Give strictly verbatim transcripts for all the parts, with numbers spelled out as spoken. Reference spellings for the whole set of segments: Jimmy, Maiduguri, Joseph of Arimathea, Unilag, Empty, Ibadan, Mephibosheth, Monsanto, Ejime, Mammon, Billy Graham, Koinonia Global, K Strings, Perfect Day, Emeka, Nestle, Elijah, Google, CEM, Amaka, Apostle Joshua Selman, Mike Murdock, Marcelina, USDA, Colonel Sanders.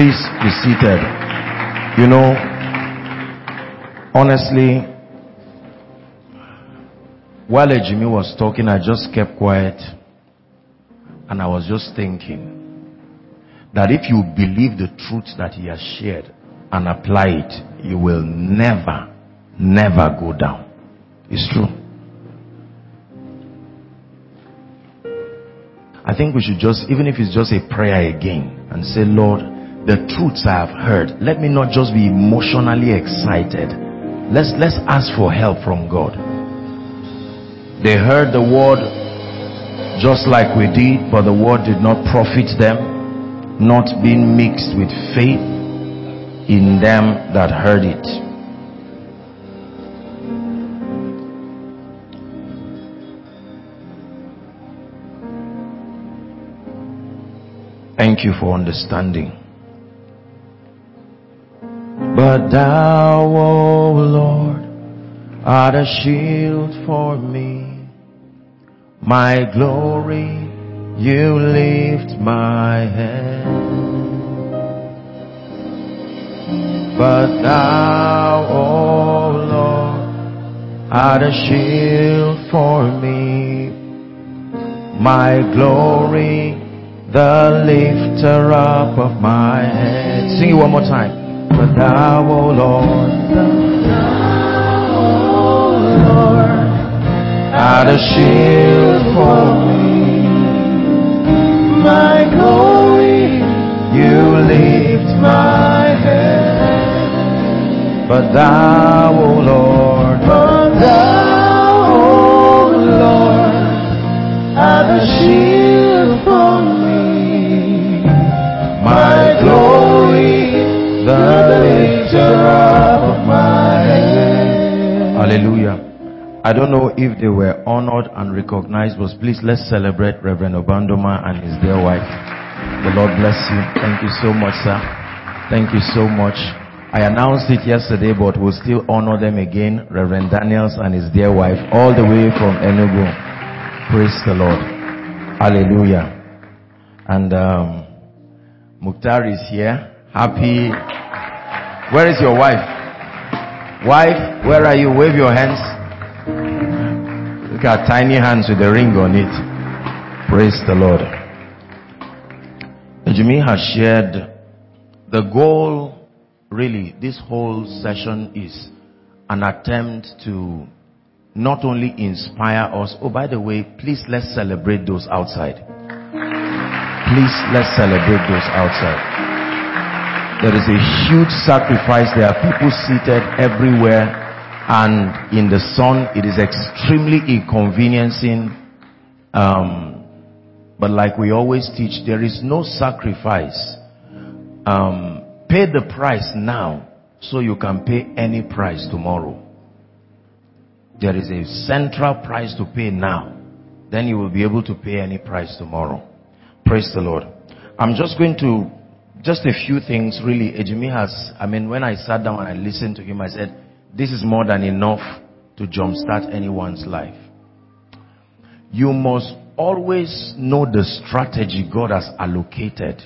Please be seated. You know, honestly, while Ejime was talking, I just kept quiet, and I was just thinking that if you believe the truth that he has shared and apply it, you will never, never go down. It's true. I think we should just, even if it's just a prayer again, and say, Lord, the truths I have heard, let me not just be emotionally excited. Let's, let's ask for help from God. They heard the word just like we did, but the word did not profit them, not being mixed with faith in them that heard it. Thank you for understanding. But thou, O Lord, art a shield for me, my glory. You lift my head. But thou, O Lord, art a shield for me, my glory, the lifter up of my head. Sing it one more time. But thou, O Lord, but thou, O Lord, art a shield for me, my glory, you lift my head. But thou, O Lord, but thou, O Lord, art a shield for me, my glory, the lifter up of my head. Hallelujah. I don't know if they were honored and recognized, but please let's celebrate Reverend Obandoma and his dear wife. The Lord bless you. Thank you so much, sir. Thank you so much. I announced it yesterday, but we'll still honor them again. Reverend Daniels and his dear wife, all the way from Enugu. Praise the Lord. Hallelujah. And um, Mukhtar is here. Happy. Where is your wife? Wife, where are you? Wave your hands. Our tiny hands with a ring on it. Praise the Lord. Jimmy has shared the goal. Really, this whole session is an attempt to not only inspire us. Oh, by the way, please let's celebrate those outside. Please let's celebrate those outside. There is a huge sacrifice. There are people seated everywhere. And in the sun, it is extremely inconveniencing. Um, but like we always teach, there is no sacrifice. Um, pay the price now so you can pay any price tomorrow. There is a central price to pay now. Then you will be able to pay any price tomorrow. Praise the Lord. I'm just going to, just a few things really. Ejime has, I mean, when I sat down and I listened to him, I said, this is more than enough to jumpstart anyone's life. You must always know the strategy God has allocated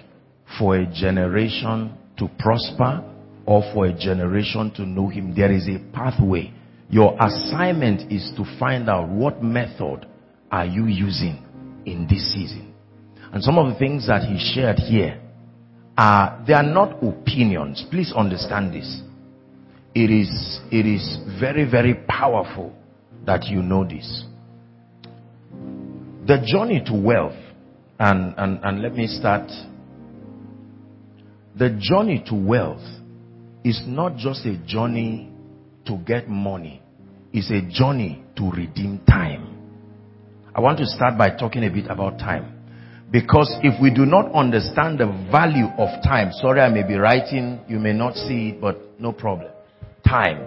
for a generation to prosper or for a generation to know Him. There is a pathway. Your assignment is to find out what method are you using in this season. And some of the things that he shared here, are, they are not opinions. Please understand this. It is, it is very, very powerful that you know this. The journey to wealth, and, and, and let me start. The journey to wealth is not just a journey to get money. It's a journey to redeem time. I want to start by talking a bit about time. Because if we do not understand the value of time, sorry, I may be writing, you may not see it, but no problem. Time.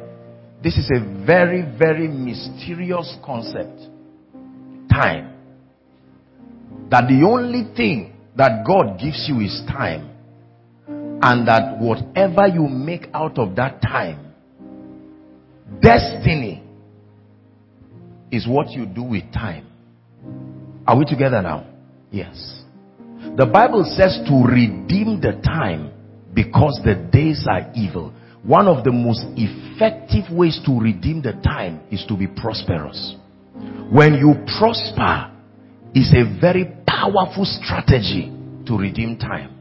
This is a very, very mysterious concept. Time. That the only thing that God gives you is time. And that whatever you make out of that time, destiny is what you do with time. Are we together now? Yes. The Bible says to redeem the time because the days are evil. One of the most effective ways to redeem the time is to be prosperous. When you prosper, it's a very powerful strategy to redeem time.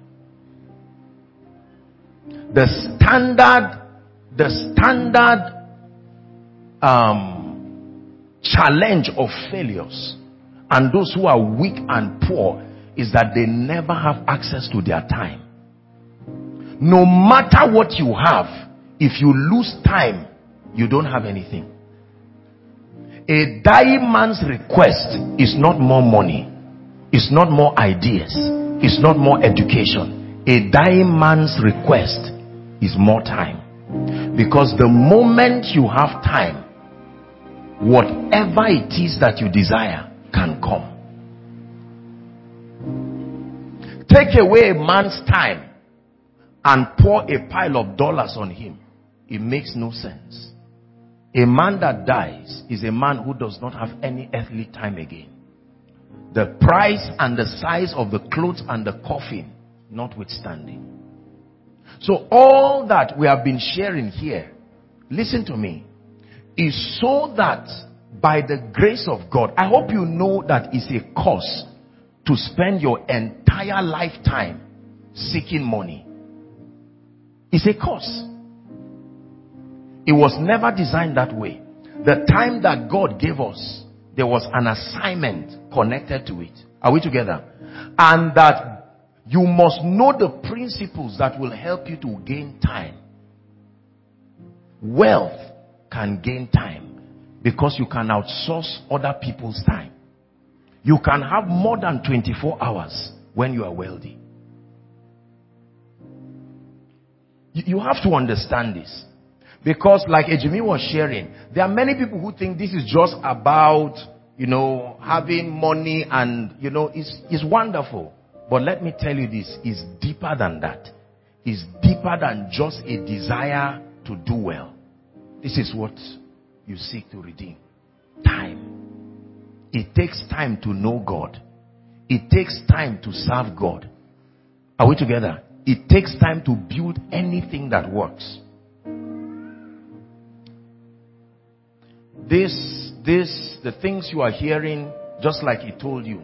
The standard, the standard um, challenge of failures and those who are weak and poor is that they never have access to their time. No matter what you have, if you lose time, you don't have anything. A dying man's request is not more money, it's not more ideas, it's not more education. A dying man's request is more time. Because the moment you have time, whatever it is that you desire can come. Take away a man's time and pour a pile of dollars on him. It makes no sense. A man that dies is a man who does not have any earthly time again. The price and the size of the clothes and the coffin notwithstanding. So all that we have been sharing here, listen to me, is so that by the grace of God, I hope you know that it's a curse to spend your entire lifetime seeking money. It's a curse. It was never designed that way. The time that God gave us, there was an assignment connected to it. Are we together? And that you must know the principles that will help you to gain time. Wealth can gain time because you can outsource other people's time. You can have more than twenty-four hours when you are wealthy. You have to understand this. Because like Ejime was sharing, there are many people who think this is just about, you know, having money and, you know, it's, it's wonderful. But let me tell you this, it's deeper than that. It's deeper than just a desire to do well. This is what you seek to redeem. Time. It takes time to know God. It takes time to serve God. Are we together? It takes time to build anything that works. This, this, the things you are hearing, just like he told you,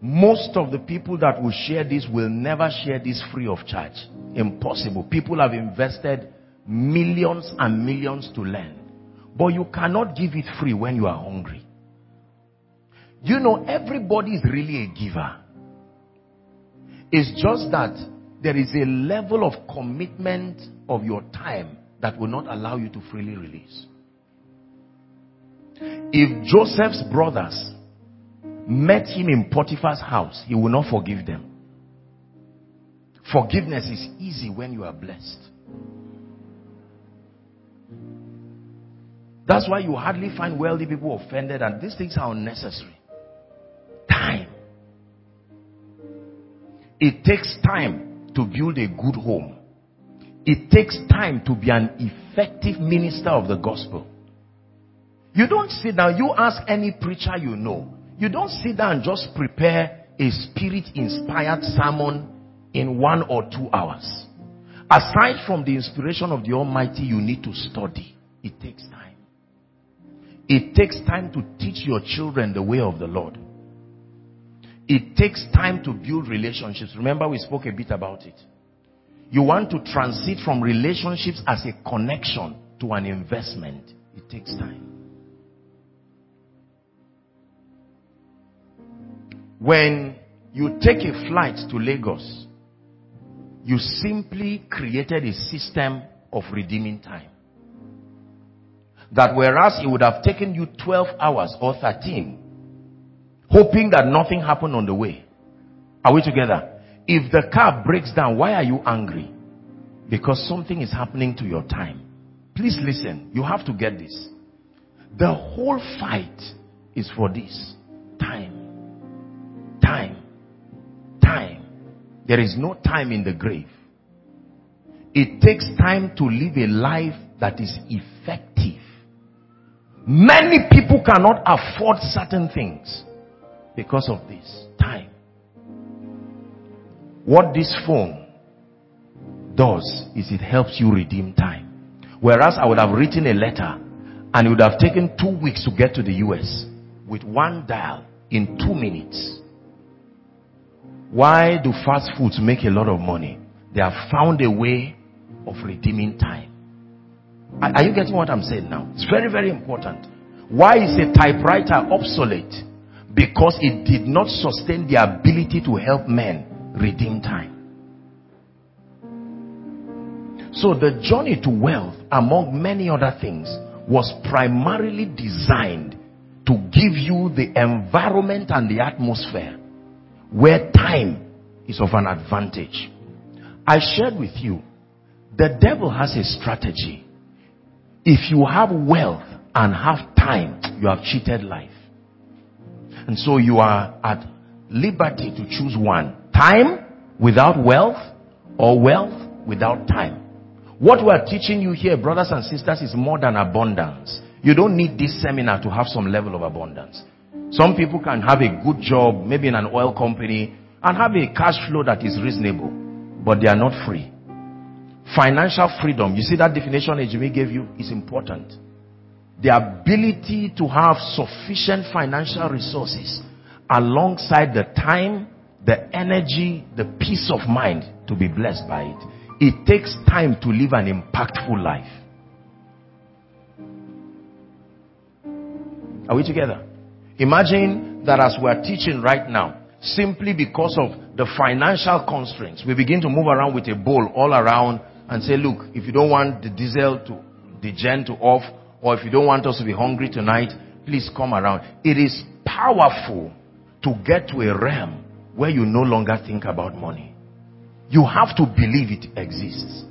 most of the people that will share this will never share this free of charge. Impossible. People have invested millions and millions to learn. But you cannot give it free when you are hungry. You know, everybody is really a giver. It's just that there is a level of commitment of your time that will not allow you to freely release. If Joseph's brothers met him in Potiphar's house, he will not forgive them. Forgiveness is easy when you are blessed. That's why you hardly find wealthy people offended, and these things are unnecessary. Time. It takes time to build a good home. It takes time to be an effective minister of the gospel. You don't sit down, you ask any preacher you know. You don't sit down and just prepare a spirit-inspired sermon in one or two hours. Aside from the inspiration of the Almighty, you need to study. It takes time. It takes time to teach your children the way of the Lord. It takes time to build relationships. Remember, we spoke a bit about it. You want to transit from relationships as a connection to an investment. It takes time. When you take a flight to Lagos, you simply created a system of redeeming time. That whereas it would have taken you twelve hours or thirteen, hoping that nothing happened on the way. Are we together? If the car breaks down, why are you angry? Because something is happening to your time. Please listen. You have to get this. The whole fight is for this. Time. Time. Time. There is no time in the grave. It takes time to live a life that is effective. Many people cannot afford certain things because of this. Time. What this phone does is it helps you redeem time. Whereas I would have written a letter and it would have taken two weeks to get to the U S with one dial in two minutes. Why do fast foods make a lot of money? They have found a way of redeeming time. Are you getting what I'm saying now? It's very, very important. Why is a typewriter obsolete? Because it did not sustain the ability to help men redeem time. So the journey to wealth, among many other things, was primarily designed to give you the environment and the atmosphere where time is of an advantage. I shared with you, the devil has a strategy. If you have wealth and have time, you have cheated life. And so you are at liberty to choose one. Time without wealth, or wealth without time. What we are teaching you here, brothers and sisters, is more than abundance. You don't need this seminar to have some level of abundance. Some people can have a good job, maybe in an oil company, and have a cash flow that is reasonable, but they are not free. Financial freedom, you see that definition Ejime gave you, is important. The ability to have sufficient financial resources alongside the time, the energy, the peace of mind to be blessed by it. It takes time to live an impactful life. Are we together? Imagine that as we are teaching right now, simply because of the financial constraints, we begin to move around with a bowl all around and say, look, if you don't want the diesel to, the gen to off, or if you don't want us to be hungry tonight, please come around. It is powerful to get to a realm where you no longer think about money. You have to believe it exists.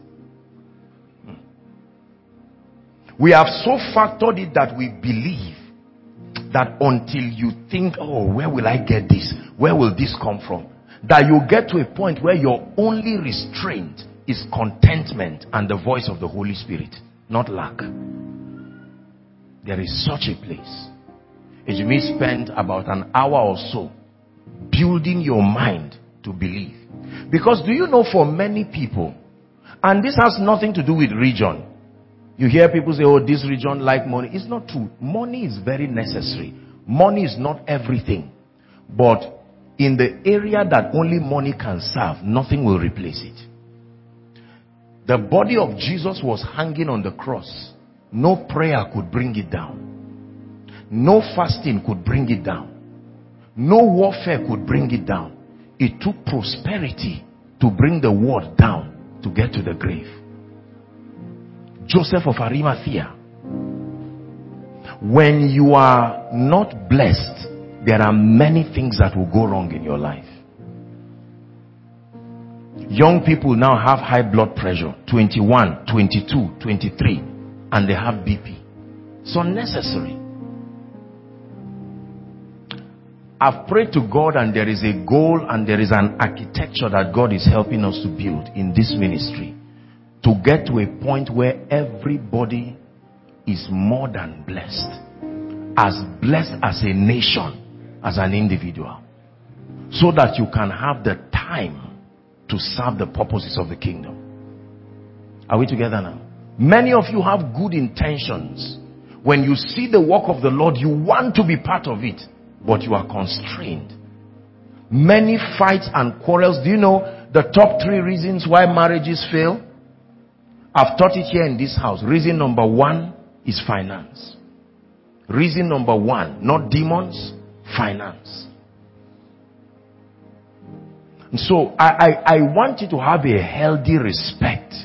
We have so factored it that we believe that until you think, oh, where will I get this? Where will this come from? That you get to a point where your only restraint is contentment and the voice of the Holy Spirit, not lack. There is such a place. Ejime spent about an hour or so building your mind to believe. Because do you know, for many people, and this has nothing to do with region, you hear people say, oh, this region like money. It's not true. Money is very necessary. Money is not everything. But in the area that only money can serve, nothing will replace it. The body of Jesus was hanging on the cross. No prayer could bring it down. No fasting could bring it down. No warfare could bring it down. It took prosperity to bring the word down to get to the grave. Joseph of Arimathea. When you are not blessed, there are many things that will go wrong in your life. Young people now have high blood pressure, twenty-one, twenty-two, twenty-three, and they have B P. It's unnecessary. I've prayed to God, and there is a goal and there is an architecture that God is helping us to build in this ministry, to get to a point where everybody is more than blessed, as blessed as a nation, as an individual, so that you can have the time to serve the purposes of the kingdom. Are we together now? Many of you have good intentions. When you see the work of the Lord, you want to be part of it, but you are constrained. Many fights and quarrels. Do you know the top three reasons why marriages fail? I've taught it here in this house. Reason number one is finance. Reason number one, not demons, finance. And so I, I, I want you to have a healthy respect.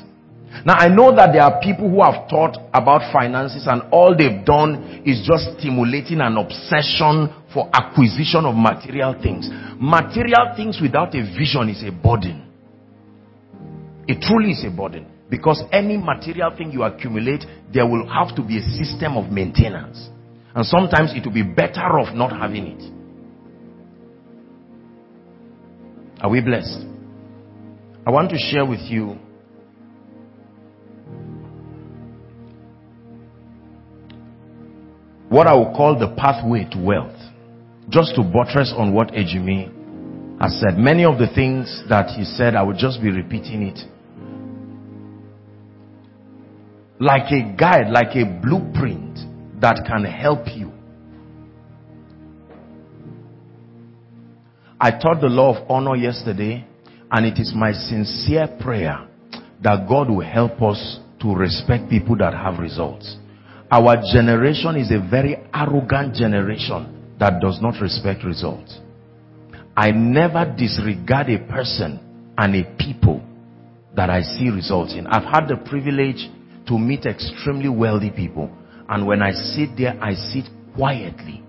Now, I know that there are people who have taught about finances and all they've done is just stimulating an obsession for acquisition of material things. Material things without a vision is a burden. It truly is a burden. Because any material thing you accumulate, there will have to be a system of maintenance. And sometimes it will be better off not having it. Are we blessed? I want to share with you what I will call the pathway to wealth, just to buttress on what Ejime has said. Many of the things that he said, I would just be repeating it. like a guide, like a blueprint that can help you. I taught the law of honor yesterday, and it is my sincere prayer that God will help us to respect people that have results. Our generation is a very arrogant generation that does not respect results. I never disregard a person and a people that I see results in. I've had the privilege to meet extremely wealthy people, and when I sit there, I sit quietly.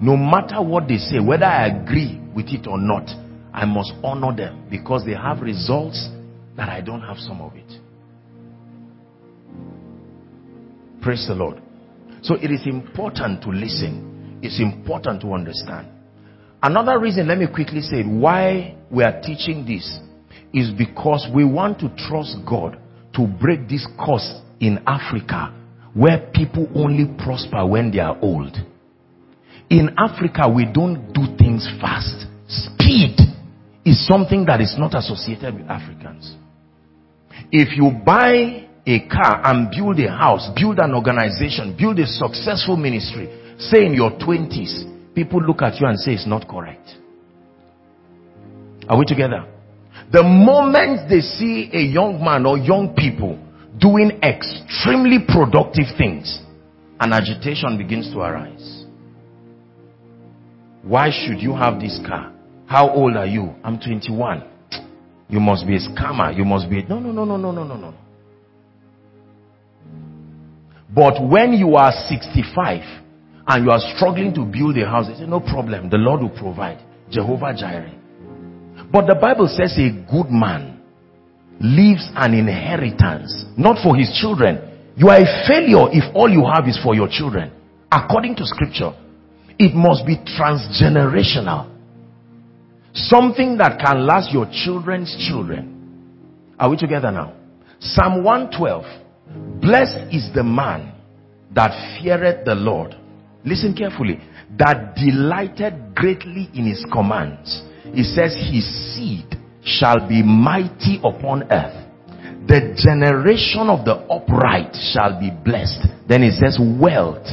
No matter what they say, whether I agree with it or not, I must honor them because they have results that I don't have some of it. Praise the Lord. So it is important to listen. It's important to understand. Another reason, let me quickly say, why we are teaching this is because we want to trust God to break this curse in Africa where people only prosper when they are old. In Africa, we don't do things fast. Speed is something that is not associated with Africans. If you buy a car and build a house, build an organization, build a successful ministry, say in your twenties, people look at you and say it's not correct. Are we together? The moment they see a young man or young people doing extremely productive things, an agitation begins to arise. Why should you have this car? How old are you? I'm twenty-one. You must be a scammer. You must be a... No, no, no, no, no, no, no, no. But when you are sixty-five and you are struggling to build a house, they say, no problem. The Lord will provide. Jehovah Jireh. But the Bible says a good man leaves an inheritance, not for his children. You are a failure if all you have is for your children. According to scripture, it must be transgenerational. Something that can last your children's children. Are we together now? Psalm one twelve. Blessed is the man that feareth the Lord. Listen carefully. That delighted greatly in his commands. It says his seed shall be mighty upon earth. The generation of the upright shall be blessed. Then it says wealth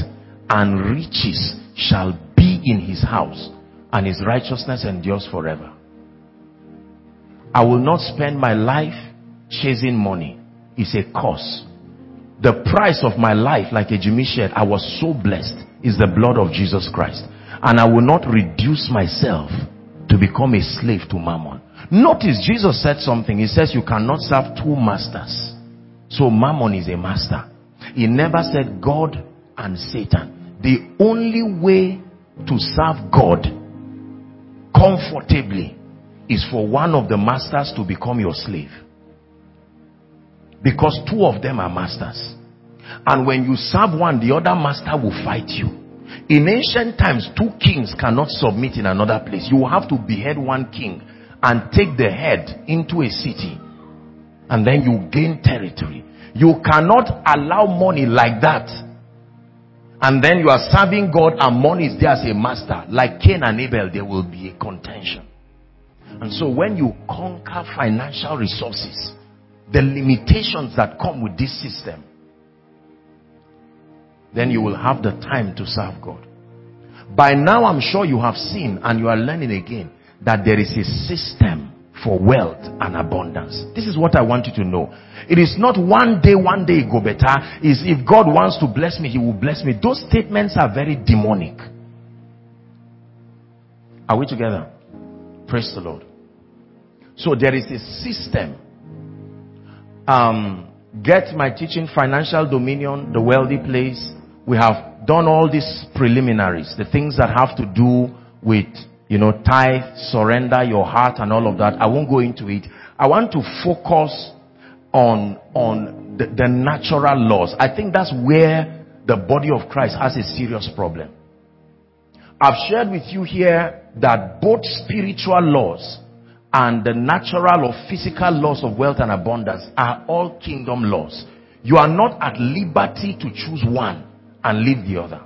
and riches shall be in his house, and his righteousness endures forever. I will not spend my life chasing money. It's a curse. The price of my life, like a Jimmy shared, I was so blessed, is the blood of Jesus Christ. And I will not reduce myself to become a slave to mammon. Notice Jesus said something. He says you cannot serve two masters. So mammon is a master. He never said God and Satan. The only way to serve God comfortably is for one of the masters to become your slave. Because two of them are masters. And when you serve one, the other master will fight you. In ancient times, two kings cannot submit in another place. You will have to behead one king and take the head into a city. And then you gain territory. You cannot allow money like that. And then you are serving God and money is there as a master. Like Cain and Abel, there will be a contention. And so when you conquer financial resources, the limitations that come with this system, then you will have the time to serve God. By now I'm sure you have seen and you are learning again that there is a system for wealth and abundance. This is what I want you to know. It is not one day, one day go better. Is if God wants to bless me, he will bless me. Those statements are very demonic. Are we together? Praise the Lord. So there is a system. Um, get my teaching, Financial Dominion, The Wealthy Place. We have done all these preliminaries, the things that have to do with, you know, tithe, surrender your heart and all of that. I won't go into it. I want to focus on, on the, the natural laws. I think that's where the body of Christ has a serious problem. I've shared with you here that both spiritual laws and the natural or physical laws of wealth and abundance are all kingdom laws. You are not at liberty to choose one and leave the other.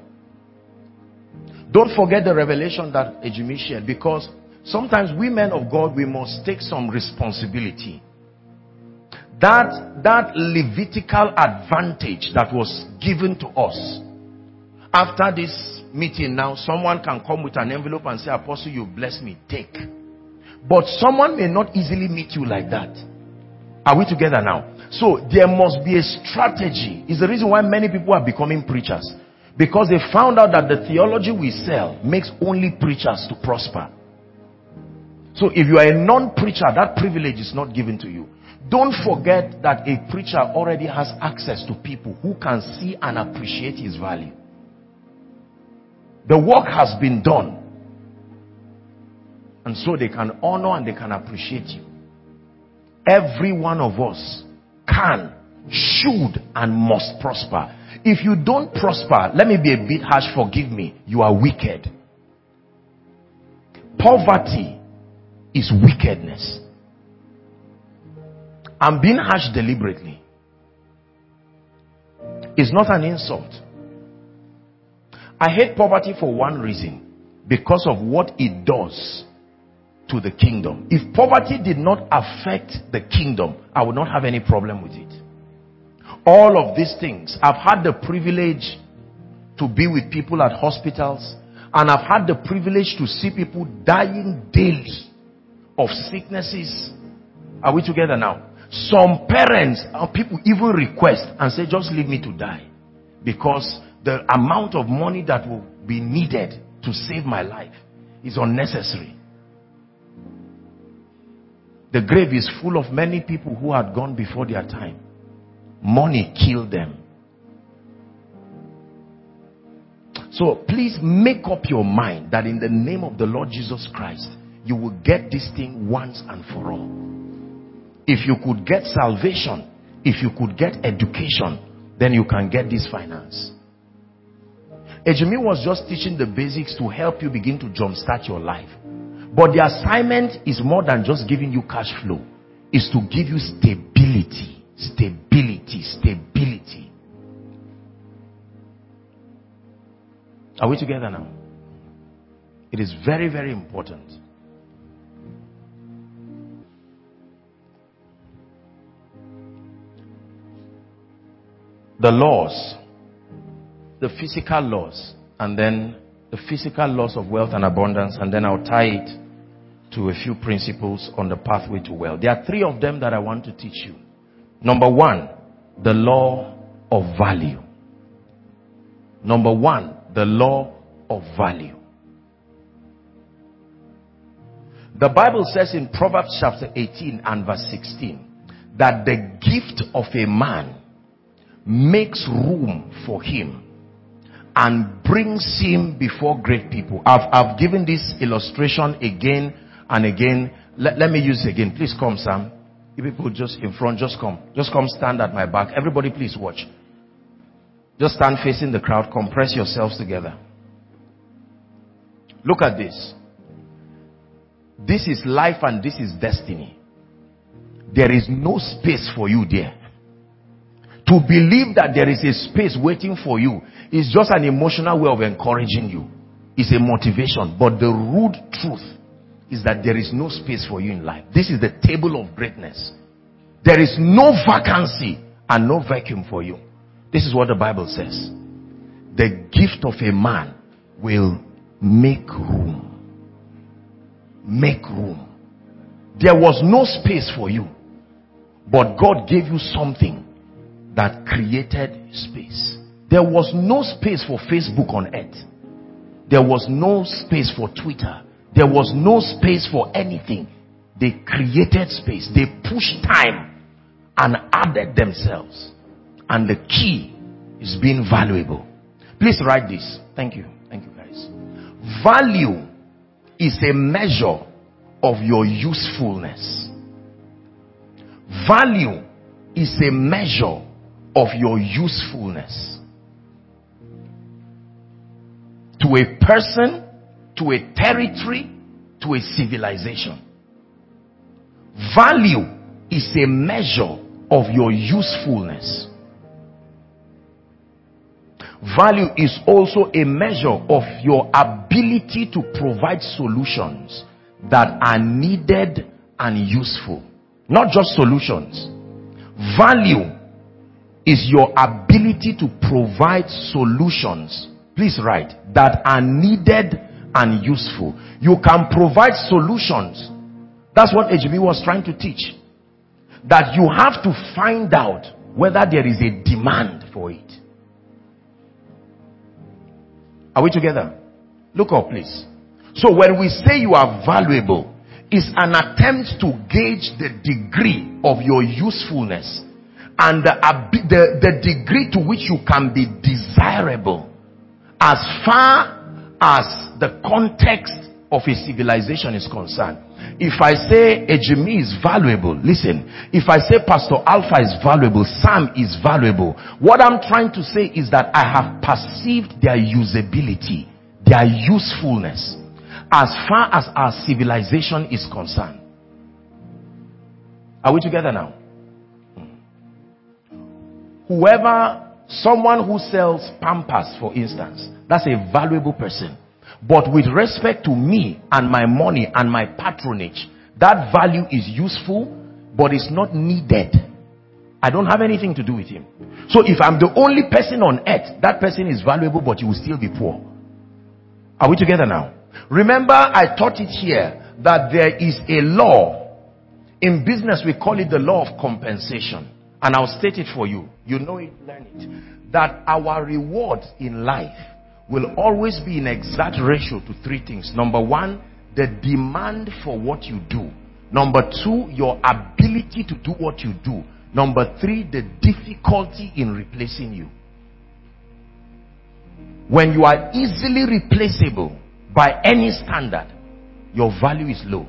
Don't forget the revelation that Ejime shared, because sometimes we men of God, we must take some responsibility. That, that Levitical advantage that was given to us. After this meeting now, someone can come with an envelope and say, Apostle, you bless me, take. But someone may not easily meet you like that. Are we together now? So there must be a strategy. It's the reason why many people are becoming preachers. Because they found out that the theology we sell makes only preachers to prosper. So if you are a non-preacher, that privilege is not given to you. Don't forget that a preacher already has access to people who can see and appreciate his value. The work has been done. And so they can honor and they can appreciate you. Every one of us can, should, and must prosper. If you don't prosper, let me be a bit harsh, forgive me, you are wicked. Poverty is wickedness. I'm being harsh deliberately. It's not an insult. I hate poverty for one reason, because of what it does to the kingdom. If poverty did not affect the kingdom, I would not have any problem with it. All of these things, I've had the privilege to be with people at hospitals, and I've had the privilege to see people dying daily of sicknesses. Are we together now? Some parents and people even request and say, just leave me to die, because the amount of money that will be needed to save my life is unnecessary. The grave is full of many people who had gone before their time. Money killed them. So please make up your mind that in the name of the Lord Jesus Christ, you will get this thing once and for all. If you could get salvation, if you could get education, then you can get this finance. Ejime was just teaching the basics to help you begin to jumpstart your life. But the assignment is more than just giving you cash flow. It's to give you stability. Stability. Stability. Are we together now? It is very, very important. The laws. The physical laws. And then the physical laws of wealth and abundance. And then I'll tie it to a few principles on the pathway to wealth. There are three of them that I want to teach you. Number one, the law of value. Number one, the law of value. The Bible says in Proverbs chapter eighteen and verse sixteen that the gift of a man makes room for him and brings him before great people. I've, I've given this illustration again and again. Let, let me use it again. Please come, Sam. You people just in front, just come. Just come stand at my back. Everybody please watch. Just stand facing the crowd. Compress yourselves together. Look at this. This is life and this is destiny. There is no space for you there. To believe that there is a space waiting for you is just an emotional way of encouraging you. It's a motivation. But the rude truth is that there is no space for you in life. This is the table of greatness. There is no vacancy and no vacuum for you. This is what the Bible says. The gift of a man will make room. Make room. There was no space for you. But God gave you something that created space. There was no space for Facebook on earth. There was no space for Twitter. There was no space for anything. They created space. They pushed time and added themselves. And the key is being valuable. Please write this. Thank you. Thank you guys. Value is a measure of your usefulness. Value is a measure of your usefulness to a person, to a territory, to a civilization. Value is a measure of your usefulness. Value is also a measure of your ability to provide solutions that are needed and useful. Not just solutions. Value is your ability to provide solutions, please write, that are needed and useful. You can provide solutions. That's what Ejime was trying to teach. That you have to find out whether there is a demand for it. Are we together? Look up, please. So when we say you are valuable, it's an attempt to gauge the degree of your usefulness and the, the, the degree to which you can be desirable as far as the context of a civilization is concerned. If I say Ejime is valuable, listen, if I say Pastor Alpha is valuable, Sam is valuable, what I'm trying to say is that I have perceived their usability, their usefulness, as far as our civilization is concerned. Are we together now? Whoever, someone who sells Pampers, for instance, that's a valuable person. But with respect to me and my money and my patronage, that value is useful, but it's not needed. I don't have anything to do with him. So if I'm the only person on earth, that person is valuable, but you will still be poor. Are we together now? Remember, I taught it here that there is a law. In business, we call it the law of compensation. And I'll state it for you. You know it, learn it. That our rewards in life will always be in exact ratio to three things. Number one, the demand for what you do. Number two, your ability to do what you do. Number three, the difficulty in replacing you. When you are easily replaceable by any standard, your value is low.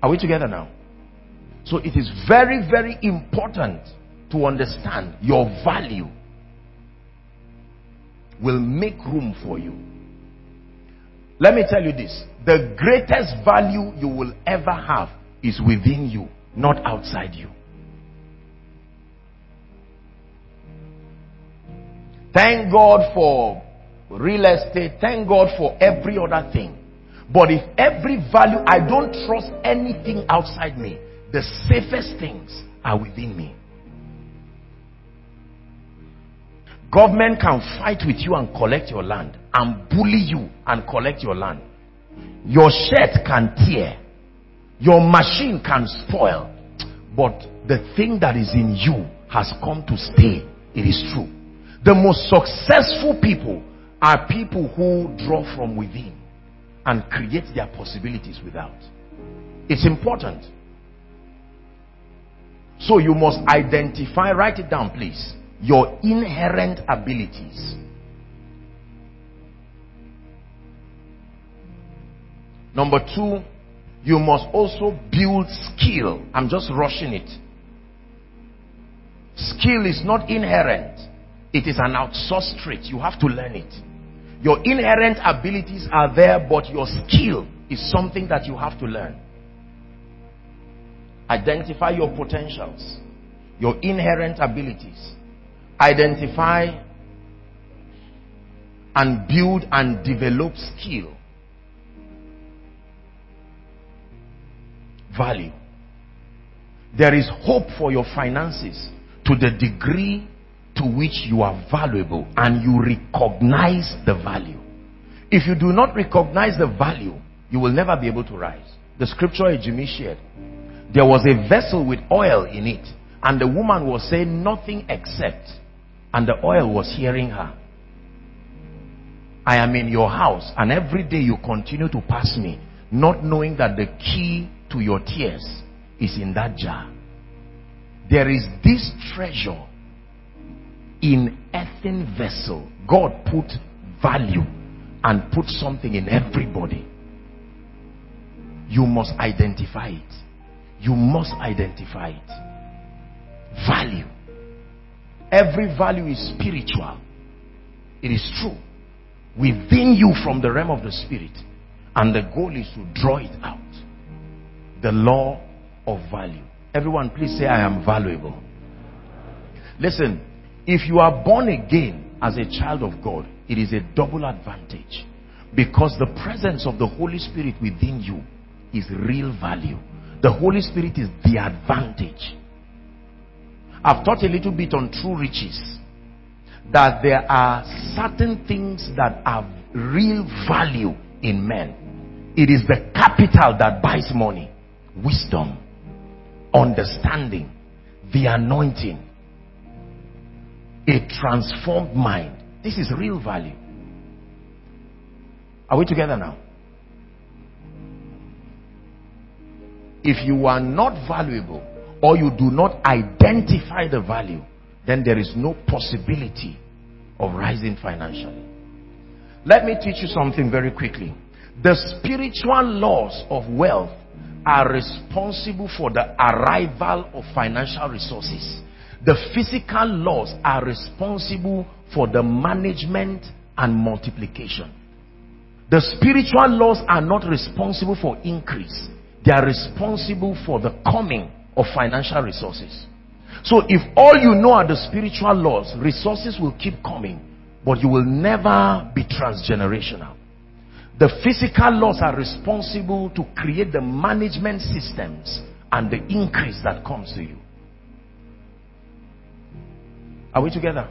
Are we together now? So it is very, very important to understand your value will make room for you. Let me tell you this. The greatest value you will ever have is within you, not outside you. Thank God for real estate. Thank God for every other thing. But if every value, I don't trust anything outside me. The safest things are within me. Government can fight with you and collect your land, and bully you and collect your land. Your shirt can tear, your machine can spoil, but the thing that is in you has come to stay. It is true. The most successful people are people who draw from within and create their possibilities without. It's important. So you must identify, write it down please, your inherent abilities. Number two, you must also build skill. I'm just rushing it. Skill is not inherent. It is an outsourced trait. You have to learn it. Your inherent abilities are there, but your skill is something that you have to learn. Identify your potentials, your inherent abilities. Identify and build and develop skill. Value. There is hope for your finances to the degree to which you are valuable and you recognize the value. If you do not recognize the value, you will never be able to rise. The scripture Ejime shared, there was a vessel with oil in it, and the woman was saying nothing except, and the oil was hearing her. I am in your house, and every day you continue to pass me, not knowing that the key to your tears is in that jar. There is this treasure in earthen vessel. God put value and put something in everybody. You must identify it. You must identify it. Value. Every value is spiritual. It is true. Within you, from the realm of the spirit. And the goal is to draw it out. The law of value. Everyone please say, I am valuable. Listen, if you are born again as a child of God, it is a double advantage. Because the presence of the Holy Spirit within you is real value. The Holy Spirit is the advantage. I've taught a little bit on true riches, that there are certain things that have real value in men. It is the capital that buys money: wisdom, understanding, the anointing, a transformed mind. This is real value. Are we together now? If you are not valuable, or you do not identify the value, then there is no possibility of rising financially. Let me teach you something very quickly. The spiritual laws of wealth are responsible for the arrival of financial resources. The physical laws are responsible for the management and multiplication. The spiritual laws are not responsible for increase. They are responsible for the coming of financial resources. So if all you know are the spiritual laws, resources will keep coming, but you will never be transgenerational. The physical laws are responsible to create the management systems and the increase that comes to you. Are we together?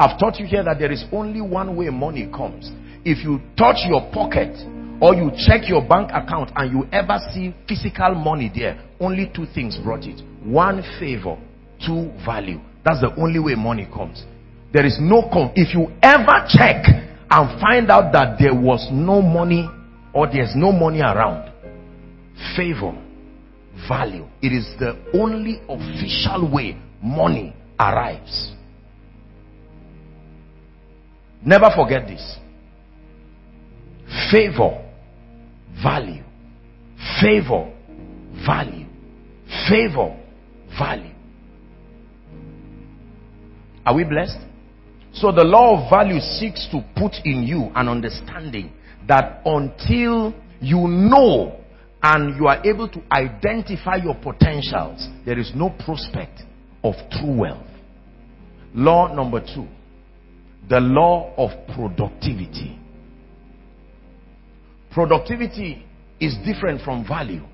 I've taught you here that there is only one way money comes. If you touch your pocket or you check your bank account and you ever see physical money there, only two things brought it: one, favor; two, value. That's the only way money comes. There is no com if you ever check and find out that there was no money, or there's no money around, favor, value. It is the only official way money arrives. Never forget this: favor, value, favor, value, favor, value. Are we blessed? So the law of value seeks to put in you an understanding that until you know and you are able to identify your potentials, there is no prospect of true wealth. Law number two, the law of productivity. Productivity is different from value.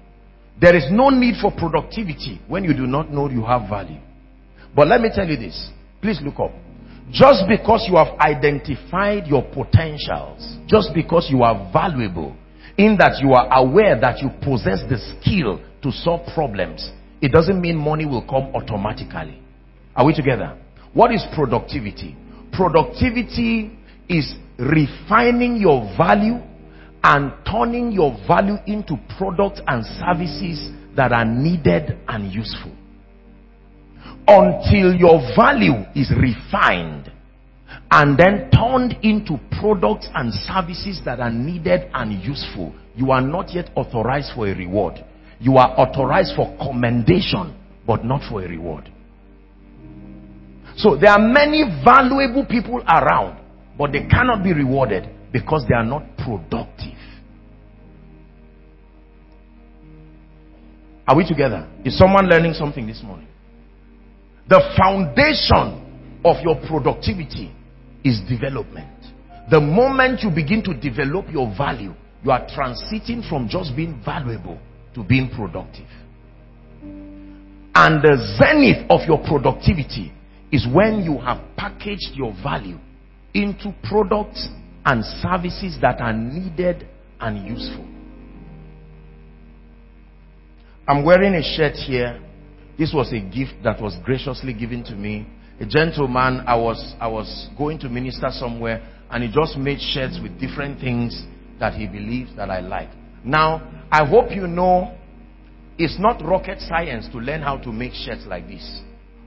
There is no need for productivity when you do not know you have value. But let me tell you this, please look up. Just because you have identified your potentials, just because you are valuable, in that you are aware that you possess the skill to solve problems, it doesn't mean money will come automatically. Are we together? What is productivity? Productivity is refining your value and turning your value into products and services that are needed and useful. Until your value is refined and then turned into products and services that are needed and useful, you are not yet authorized for a reward. You are authorized for commendation, but not for a reward. So there are many valuable people around, but they cannot be rewarded because they are not productive. Are we together? Is someone learning something this morning? The foundation of your productivity is development. The moment you begin to develop your value, you are transiting from just being valuable to being productive. And the zenith of your productivity is when you have packaged your value into products and services that are needed and useful. I'm wearing a shirt here. This was a gift that was graciously given to me. A gentleman, I was I was going to minister somewhere, and he just made shirts with different things that he believes that I like. Now, I hope you know it's not rocket science to learn how to make shirts like this.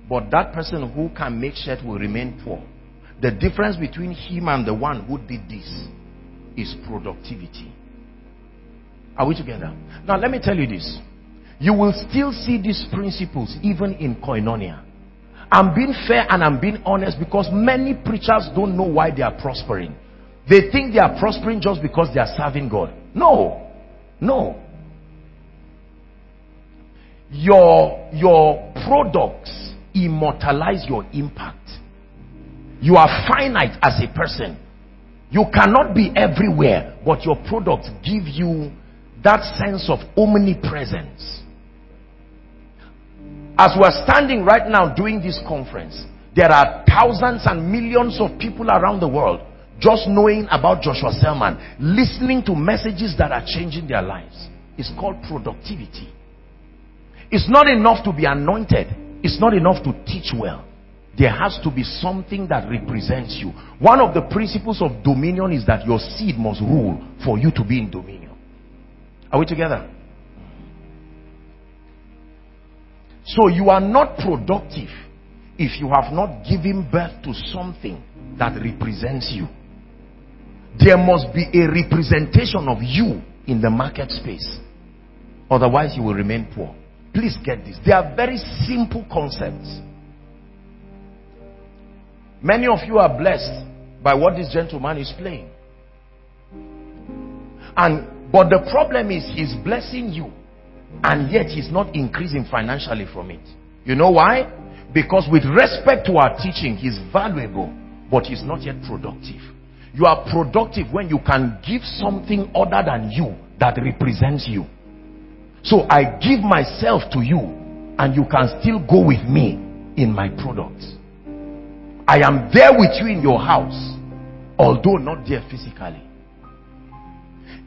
But that person who can make shirts will remain poor. The difference between him and the one who did this is productivity. Are we together? Now let me tell you this. You will still see these principles even in Koinonia. I'm being fair and I'm being honest because many preachers don't know why they are prospering. They think they are prospering just because they are serving God. No. No. Your, your products immortalize your impact. You are finite as a person. You cannot be everywhere, but your products give you that sense of omnipresence. As we are standing right now doing this conference, there are thousands and millions of people around the world just knowing about Joshua Selman, listening to messages that are changing their lives. It's called productivity. It's not enough to be anointed. It's not enough to teach well. There has to be something that represents you. One of the principles of dominion is that your seed must rule for you to be in dominion. Are we together? So you are not productive if you have not given birth to something that represents you. There must be a representation of you in the market space. Otherwise, you will remain poor. Please get this. They are very simple concepts. Many of you are blessed by what this gentleman is playing. And, but the problem is, he's blessing you, and yet he's not increasing financially from it. You know why? Because with respect to our teaching, he's valuable, but he's not yet productive. You are productive when you can give something other than you that represents you. So I give myself to you, and you can still go with me in my products. I am there with you in your house, although not there physically.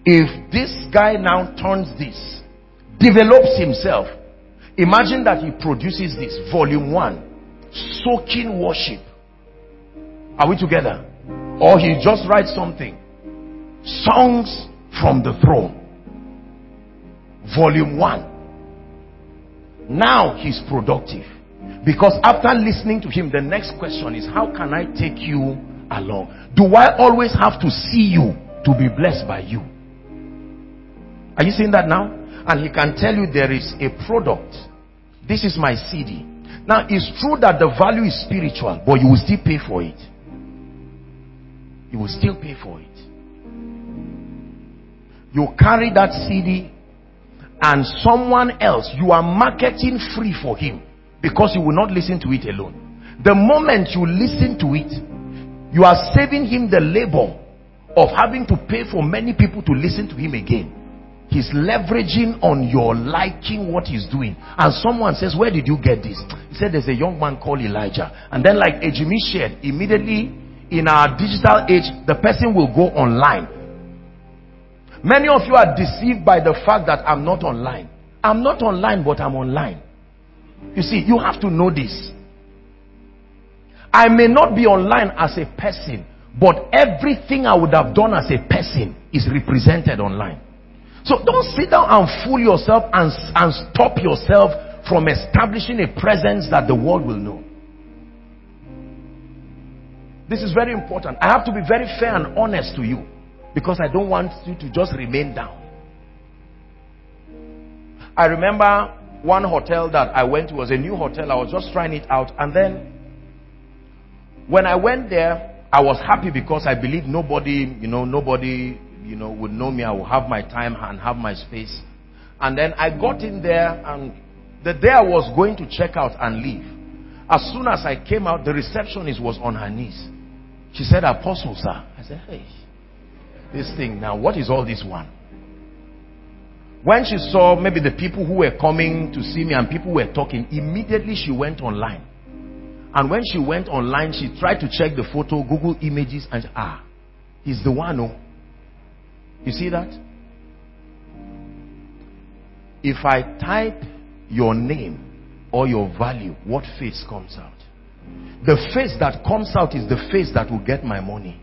If this guy now turns this, develops himself, imagine that he produces this, volume one, soaking worship. Are we together? Or he just writes something, songs from the throne, volume one. Now he's productive. Because after listening to him, the next question is, how can I take you along? Do I always have to see you to be blessed by you? Are you seeing that now? And he can tell you there is a product. This is my C D. Now, it's true that the value is spiritual, but you will still pay for it. You will still pay for it. You carry that C D, and someone else, you are marketing free for him. Because you will not listen to it alone. The moment you listen to it, you are saving him the labor of having to pay for many people to listen to him again. He's leveraging on your liking what he's doing. And someone says, where did you get this? He said, there's a young man called Elijah. And then like Ejime shared, immediately in our digital age, the person will go online. Many of you are deceived by the fact that I'm not online. I'm not online, but I'm online. You see, you have to know this. I may not be online as a person, but everything I would have done as a person is represented online. So don't sit down and fool yourself and, and stop yourself from establishing a presence that the world will know. This is very important. I have to be very fair and honest to you, because I don't want you to just remain down. I remember one hotel that I went to was a new hotel. I was just trying it out, and then when I went there, I was happy because I believed nobody, you know, nobody, you know, would know me. I would have my time and have my space. And then I got in there, and the day I was going to check out and leave, as soon as I came out, the receptionist was on her knees. She said, "Apostle, sir." I said, "Hey, this thing now, what is all this one?" When she saw maybe the people who were coming to see me and people were talking, immediately she went online. And when she went online, she tried to check the photo, Google images, and ah, he's the one. Oh, you see that? If I type your name or your value, what face comes out? The face that comes out is the face that will get my money.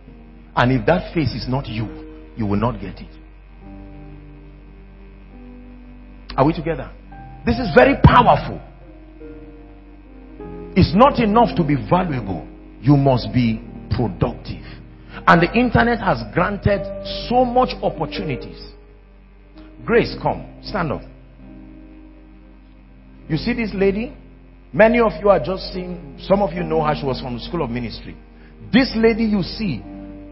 And if that face is not you, you will not get it. Are we together? This is very powerful. It's not enough to be valuable. You must be productive. And the internet has granted so much opportunities. Grace, come. Stand up. You see this lady? Many of you are just seeing, some of you know her, she was from the School of Ministry. This lady you see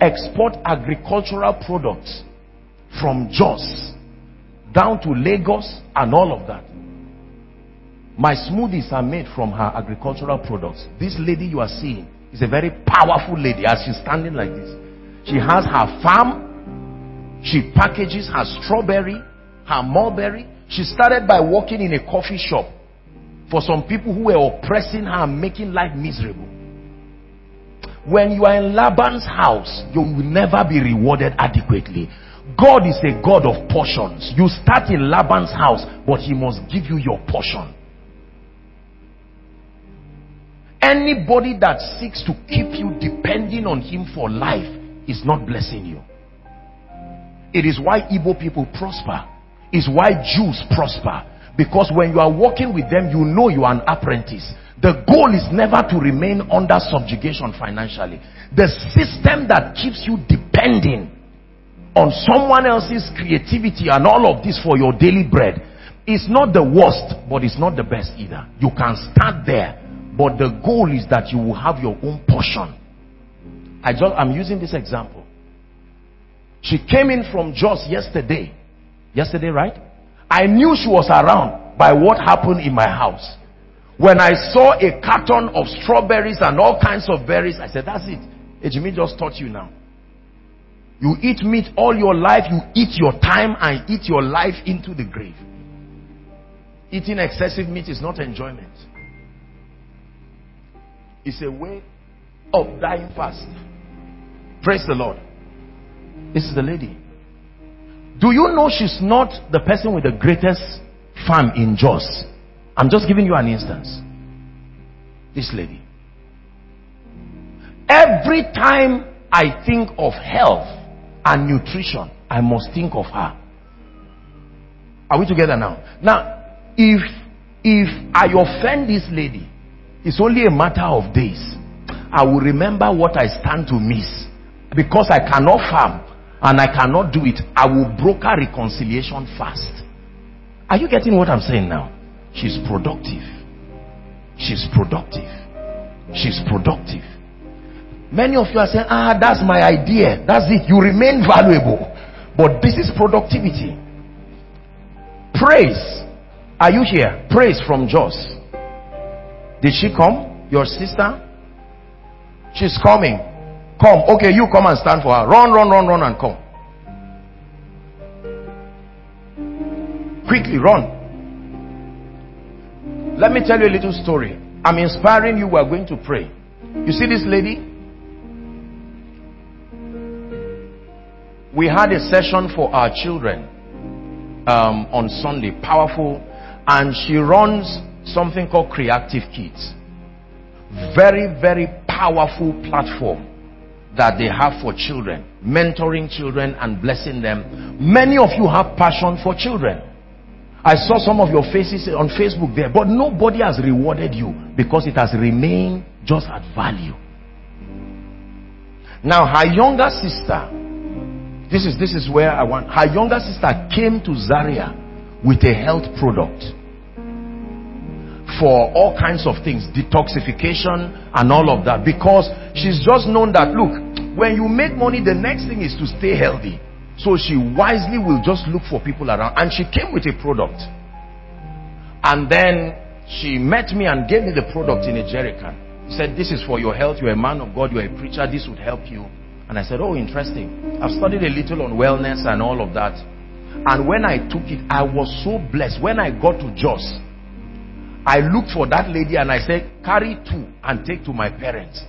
export agricultural products from Jos down to Lagos and all of that. My smoothies are made from her agricultural products. This lady you are seeing is a very powerful lady. As she's standing like this, she has her farm, she packages her strawberry, her mulberry. She started by working in a coffee shop for some people who were oppressing her and making life miserable. When you are in Laban's house, you will never be rewarded adequately. God is a God of portions. You start in Laban's house, but he must give you your portion. Anybody that seeks to keep you depending on him for life is not blessing you. It is why Igbo people prosper. It's why Jews prosper. Because when you are working with them, you know you are an apprentice. The goal is never to remain under subjugation financially. The system that keeps you depending on someone else's creativity and all of this for your daily bread is not the worst, but it's not the best either. You can start there, but the goal is that you will have your own portion. I just, I'm using this example. She came in from Jos yesterday. Yesterday, right? I knew she was around by what happened in my house. When I saw a carton of strawberries and all kinds of berries, I said, that's it. Ejime just taught you now. You eat meat all your life, you eat your time and eat your life into the grave. Eating excessive meat is not enjoyment. It's a way of dying fast. Praise the Lord. This is the lady. Do you know she's not the person with the greatest farm in Jos? I'm just giving you an instance. This lady. Every time I think of health and nutrition, I must think of her. Are we together now? Now, if, if I offend this lady, it's only a matter of days. I will remember what I stand to miss. Because I cannot farm and I cannot do it, I will broker reconciliation fast. Are you getting what I'm saying now? She's productive. She's productive. She's productive. Many of you are saying, ah, that's my idea. That's it. You remain valuable. But this is productivity. Praise. Are you here? Praise from Jos. Did she come? Your sister? She's coming. Come. Okay, you come and stand for her. Run, run, run, run and come. Quickly, run. Let me tell you a little story. I'm inspiring you. We are going to pray. You see this lady? We had a session for our children um, on Sunday. Powerful. And she runs something called Creative Kids. Very, very powerful platform that they have for children, mentoring children and blessing them. Many of you have passion for children. I saw some of your faces on Facebook there, but nobody has rewarded you because it has remained just at value. Now her younger sister, this is this is where I want, her younger sister came to Zaria with a health product for all kinds of things, detoxification and all of that, because she's just known that, look, when you make money, the next thing is to stay healthy. So she wisely will just look for people around, and she came with a product. And then she met me and gave me the product in a jerrycan. Said, this is for your health, you're a man of God, you're a preacher, this would help you. And I said, oh, interesting. I've studied a little on wellness and all of that. And when I took it, I was so blessed. When I got to Jos, I looked for that lady and I said, carry two and take to my parents.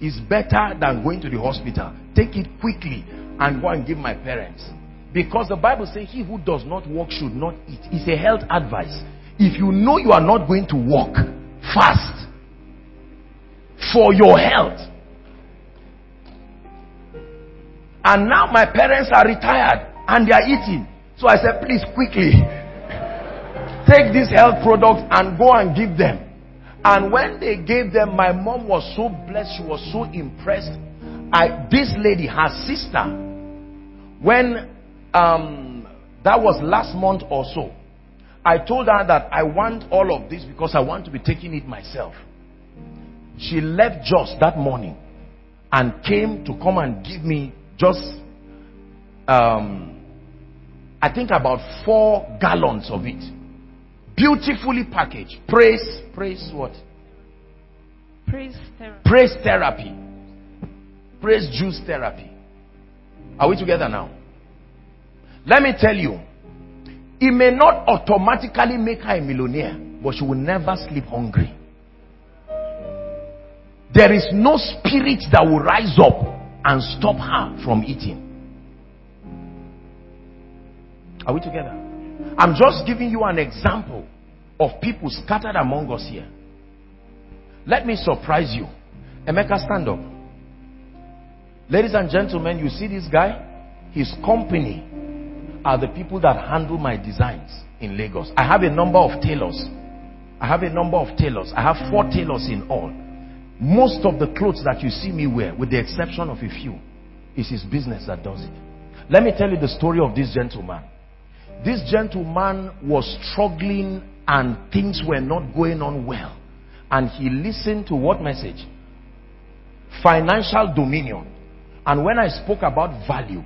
It's better than going to the hospital. Take it quickly and go and give my parents. Because the Bible says, he who does not walk should not eat. It's a health advice. If you know you are not going to walk, fast. For your health. And now my parents are retired and they are eating. So I said, please, quickly. Take this health product and go and give them. And when they gave them, my mom was so blessed. She was so impressed. I, this lady, her sister, when um, that was last month or so, I told her that I want all of this because I want to be taking it myself. She left Jos that morning and came to come and give me just, um, I think about four gallons of it. Beautifully packaged. Praise, praise what? Praise therapy. Praise therapy. Praise juice therapy. Are we together now? Let me tell you, it may not automatically make her a millionaire, but you will never sleep hungry. There is no spirit that will rise up and stop her from eating. Are we together? I'm just giving you an example of people scattered among us here. Let me surprise you. Emeka, stand up. Ladies and gentlemen, you see this guy? His company are the people that handle my designs in Lagos. I have a number of tailors. I have a number of tailors. I have four tailors in all. Most of the clothes that you see me wear, with the exception of a few, is his business that does it. Let me tell you the story of this gentleman. This gentleman was struggling and things were not going on well. And he listened to what message? Financial dominion. And when I spoke about value,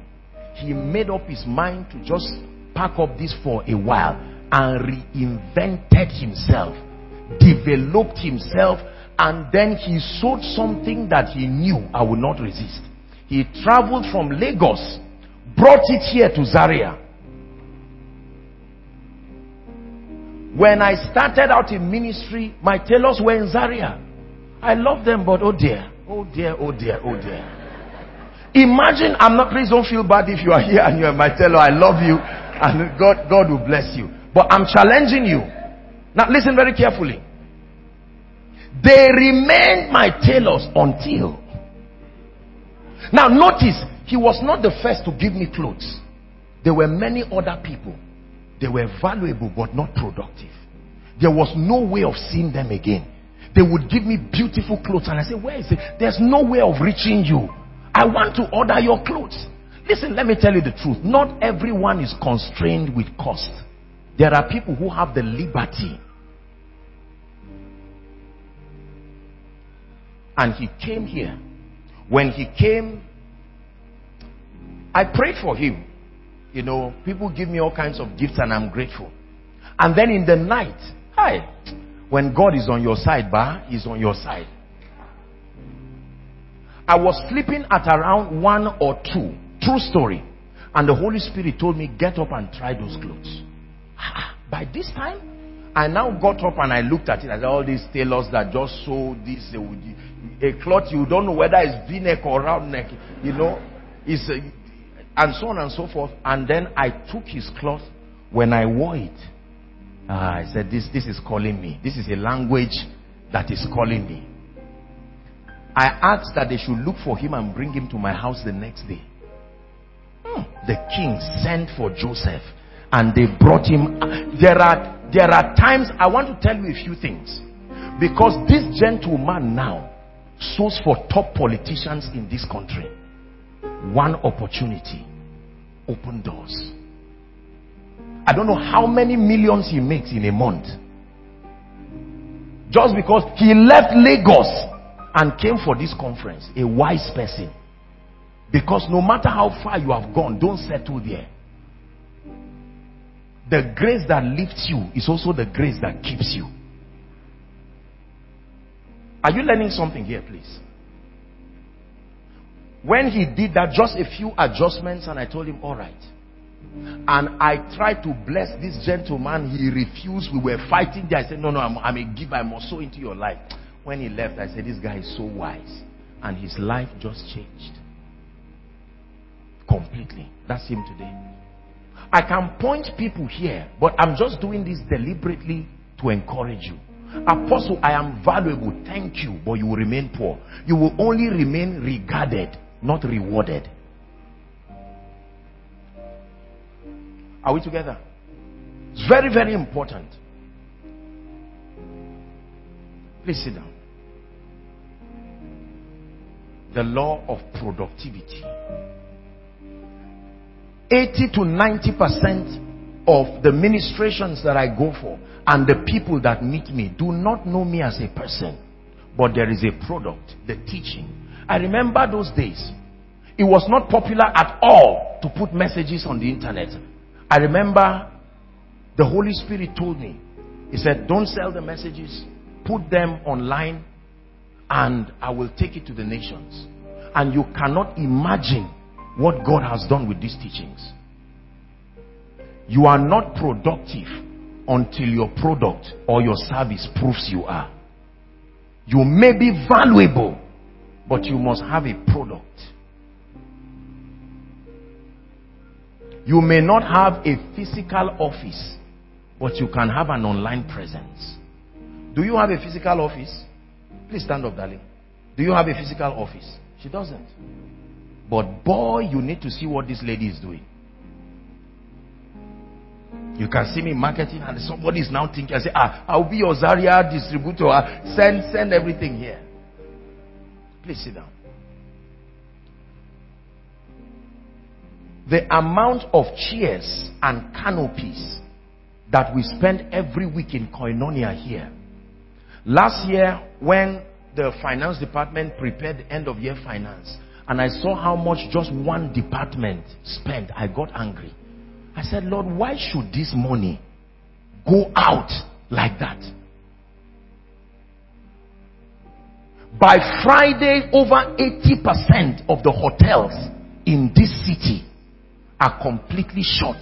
he made up his mind to just pack up this for a while and reinvented himself, developed himself, and then he sold something that he knew I would not resist. He traveled from Lagos, brought it here to Zaria. When I started out in ministry, my tailors were in Zaria. I love them, but oh dear, oh dear, oh dear, oh dear. Imagine, I'm not, please don't feel bad if you are here and you are my tailor. I love you and God, God will bless you. But I'm challenging you. Now listen very carefully. They remained my tailors until. Now notice, he was not the first to give me clothes. There were many other people. They were valuable but not productive. There was no way of seeing them again. They would give me beautiful clothes and I say, where is it? There's no way of reaching you. I want to order your clothes. Listen, let me tell you the truth. Not everyone is constrained with cost. There are people who have the liberty. And he came here. When he came, I prayed for him. You know, people give me all kinds of gifts and I'm grateful. And then in the night, hi, when God is on your side, bah, he's on your side. I was sleeping at around one or two. True story. And the Holy Spirit told me, get up and try those clothes. By this time, I now got up and I looked at it. I said, all these tailors that just sew this, they would, a cloth, you don't know whether it's V-neck or round neck, you know, it's a, and so on and so forth. And then I took his cloth. When I wore it, uh, I said, this, this is calling me. This is a language that is calling me. I asked that they should look for him and bring him to my house the next day. Hmm. The king sent for Joseph and they brought him. There are There are times, I want to tell you a few things. Because this gentleman now sows for top politicians in this country. One opportunity, open doors. I don't know how many millions he makes in a month. Just because he left Lagos and came for this conference. A wise person. Because no matter how far you have gone, don't settle there. The grace that lifts you is also the grace that keeps you. Are you learning something here, please? When he did that, just a few adjustments and I told him, all right. And I tried to bless this gentleman. He refused. We were fighting there. I said, no, no, I'm, I'm a giver. I must sow into your life. When he left, I said, this guy is so wise. And his life just changed. Completely. That's him today. I can point people here, but I'm just doing this deliberately to encourage you. Apostle, I am valuable. Thank you, but you will remain poor. You will only remain regarded, not rewarded. Are we together? It's very, very important. Please sit down. The law of productivity. eighty to ninety percent of the ministrations that I go for and the people that meet me do not know me as a person, but there is a product, the teaching. I remember those days. It was not popular at all to put messages on the internet. I remember the Holy Spirit told me, he said, don't sell the messages, put them online and I will take it to the nations. And you cannot imagine what God has done with these teachings. You are not productive until your product or your service proves you are. You may be valuable, but you must have a product. You may not have a physical office, but you can have an online presence. Do you have a physical office? Please stand up, darling. Do you have a physical office? She doesn't. But boy, you need to see what this lady is doing. You can see me marketing, and somebody is now thinking, I say, ah, I'll be your Zaria distributor. Send, send everything here. Please sit down. The amount of chairs and canopies that we spend every week in Koinonia here. Last year, when the finance department prepared the end of year finance, and I saw how much just one department spent, I got angry. I said, Lord, why should this money go out like that? By Friday, over eighty percent of the hotels in this city are completely shut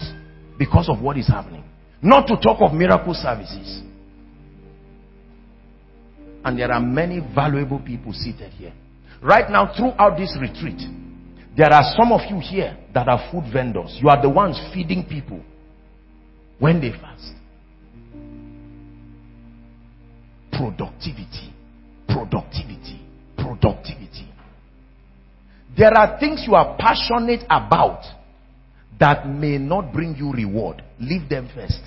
because of what is happening. Not to talk of miracle services. And there are many valuable people seated here. Right now, throughout this retreat, there are some of you here that are food vendors. You are the ones feeding people when they fast. Productivity, productivity, productivity. There are things you are passionate about that may not bring you reward. Leave them first.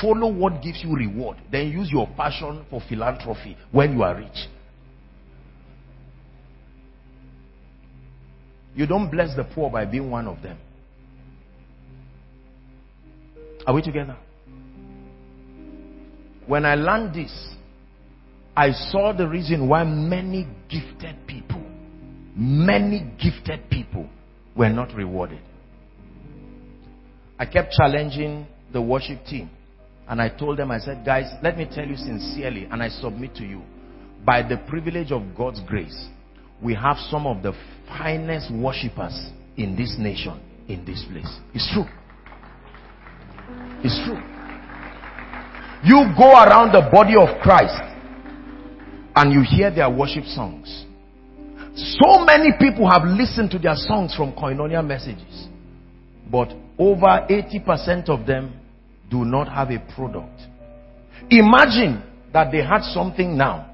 Follow what gives you reward. Then use your passion for philanthropy when you are rich. You don't bless the poor by being one of them. Are we together? When I learned this, I saw the reason why many gifted people, many gifted people were not rewarded. I kept challenging the worship team, and I told them, I said, guys, let me tell you sincerely, and I submit to you, by the privilege of God's grace, we have some of the finest worshippers in this nation, in this place. It's true. It's true. You go around the body of Christ and you hear their worship songs. So many people have listened to their songs from Koinonia messages, but over eighty percent of them do not have a product. Imagine that they had something now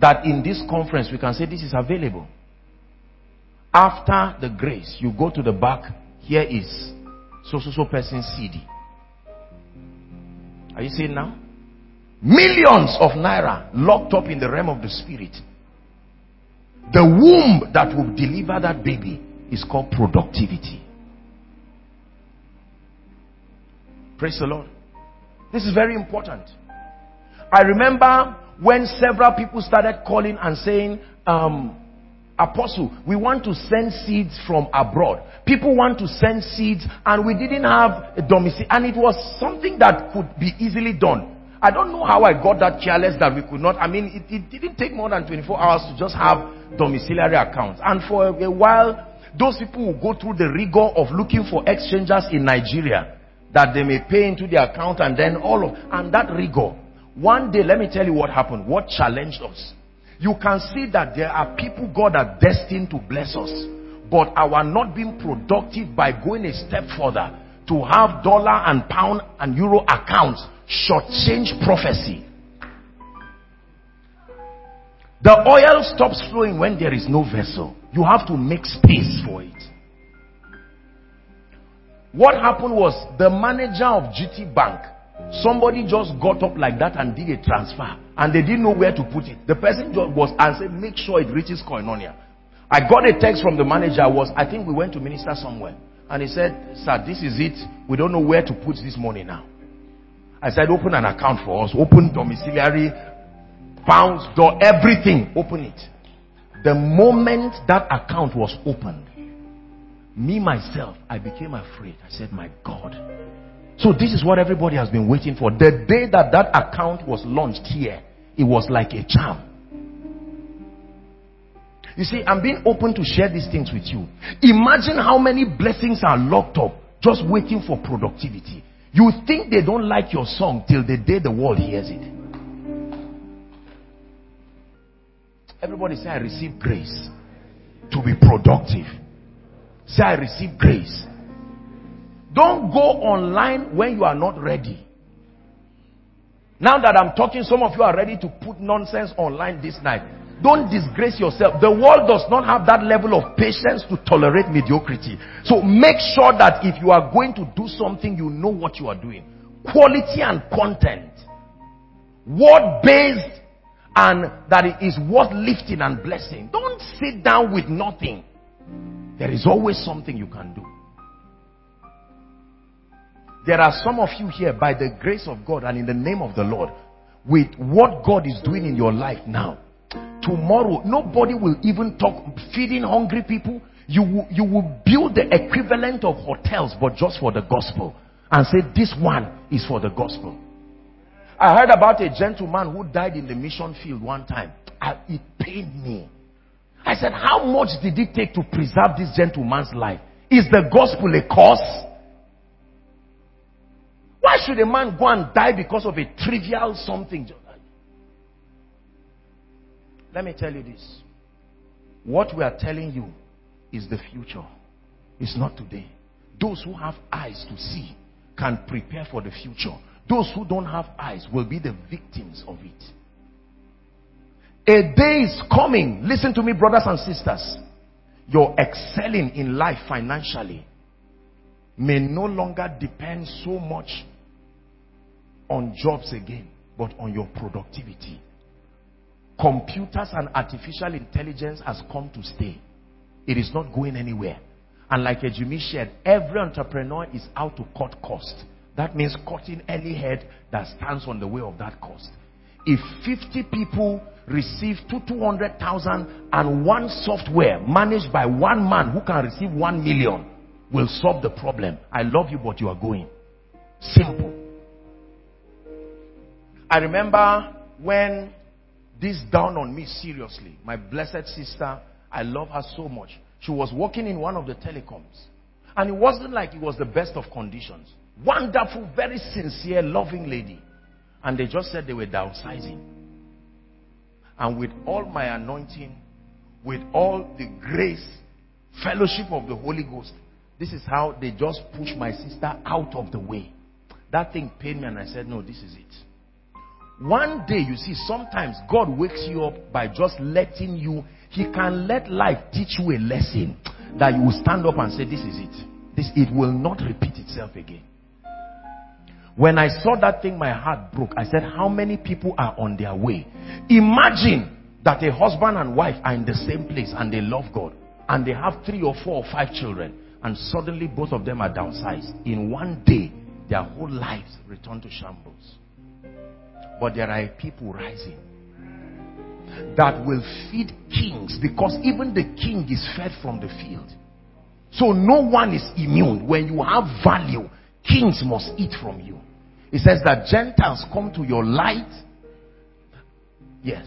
that in this conference we can say this is available. After the grace, you go to the back, here is so so so person's C D. Are you seeing now? Millions of naira locked up in the realm of the spirit. The womb that will deliver that baby is called productivity. Praise the Lord. This is very important. I remember when several people started calling and saying, um, Apostle, we want to send seeds from abroad. People want to send seeds, and we didn't have a domicile. And it was something that could be easily done. I don't know how I got that careless that we could not. I mean, it, it didn't take more than twenty-four hours to just have domiciliary accounts. And for a, a while, those people will go through the rigor of looking for exchangers in Nigeria that they may pay into their account, and then all of, and that rigor. One day, let me tell you what happened, what challenged us. You can see that there are people God are destined to bless us, but our not being productive by going a step further to have dollar and pound and euro accounts shortchange prophecy. The oil stops flowing when there is no vessel. You have to make space for it. What happened was, the manager of G T Bank, somebody just got up like that and did a transfer, and they didn't know where to put it. The person just was and said, make sure it reaches Koinonia. I got a text from the manager. Was I think we went to minister somewhere, and he said, sir, this is it, we don't know where to put this money now. I said, open an account for us, open domiciliary, pounds, door, everything, open it. The moment that account was opened, me myself, I became afraid. I said, my God. So this is what everybody has been waiting for. The day that that account was launched here, it was like a charm. You see, I'm being open to share these things with you. Imagine how many blessings are locked up just waiting for productivity. You think they don't like your song till the day the world hears it. Everybody say, I receive grace to be productive. Say, I receive grace. Don't go online when you are not ready. Now that I'm talking, some of you are ready to put nonsense online this night. Don't disgrace yourself. The world does not have that level of patience to tolerate mediocrity. So make sure that if you are going to do something, you know what you are doing. Quality and content. Word-based, and that it is worth lifting and blessing. Don't sit down with nothing. There is always something you can do. There are some of you here, by the grace of God and in the name of the Lord, with what God is doing in your life now, tomorrow nobody will even talk feeding hungry people. You you will build the equivalent of hotels, but just for the gospel, and say this one is for the gospel. I heard about a gentleman who died in the mission field one time. I, it pained me. I said, how much did it take to preserve this gentleman's life? Is the gospel a cause? Why should a man go and die because of a trivial something? Let me tell you this. What we are telling you is the future. It's not today. Those who have eyes to see can prepare for the future. Those who don't have eyes will be the victims of it. A day is coming. Listen to me, brothers and sisters. Your excelling in life financially may no longer depend so much on jobs again, but on your productivity. Computers and artificial intelligence has come to stay. It is not going anywhere. And like Ejime shared, every entrepreneur is out to cut costs. That means cutting any head that stands on the way of that cost. If fifty people receive two hundred thousand and one software managed by one man who can receive one million, will solve the problem. I love you, but you are going. Simple. I remember when this dawned on me seriously. My blessed sister, I love her so much. She was working in one of the telecoms. And it wasn't like it was the best of conditions. Wonderful, very sincere, loving lady. And they just said they were downsizing. And with all my anointing, with all the grace, fellowship of the Holy Ghost, this is how they just pushed my sister out of the way. That thing pained me, and I said, no, this is it. One day, you see, sometimes God wakes you up by just letting you. He can let life teach you a lesson that you will stand up and say, this is it. This, it will not repeat itself again. When I saw that thing, my heart broke. I said, how many people are on their way? Imagine that a husband and wife are in the same place and they love God, and they have three or four or five children. And suddenly both of them are downsized. In one day, their whole lives return to shambles. But there are people rising that will feed kings, because even the king is fed from the field. So no one is immune. When you have value, kings must eat from you. It says that Gentiles come to your light. Yes.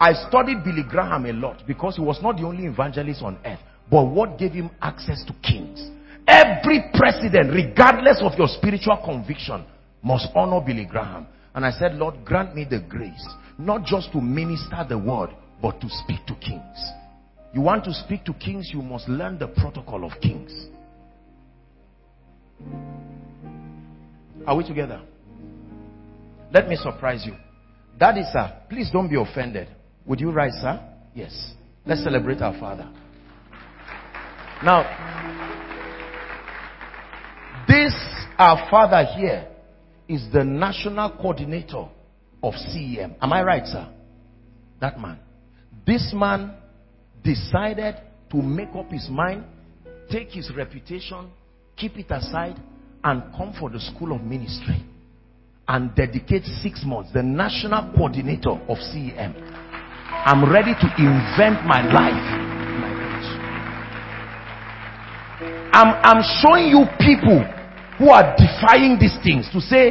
I studied Billy Graham a lot, because he was not the only evangelist on earth. But what gave him access to kings? Every president, regardless of your spiritual conviction, must honor Billy Graham. And I said, Lord, grant me the grace, not just to minister the word, but to speak to kings. You want to speak to kings, you must learn the protocol of kings. Are we together? Let me surprise you. That is, sir, please don't be offended. Would you rise, sir? Yes. Let's celebrate our Father. Now, this, our father here, is the national coordinator of C E M. Am I right, sir? That man. This man decided to make up his mind, take his reputation, keep it aside, and come for the school of ministry and dedicate six months. The national coordinator of C E M. I'm ready to invent my life. I'm, I'm showing you people who are defying these things to say,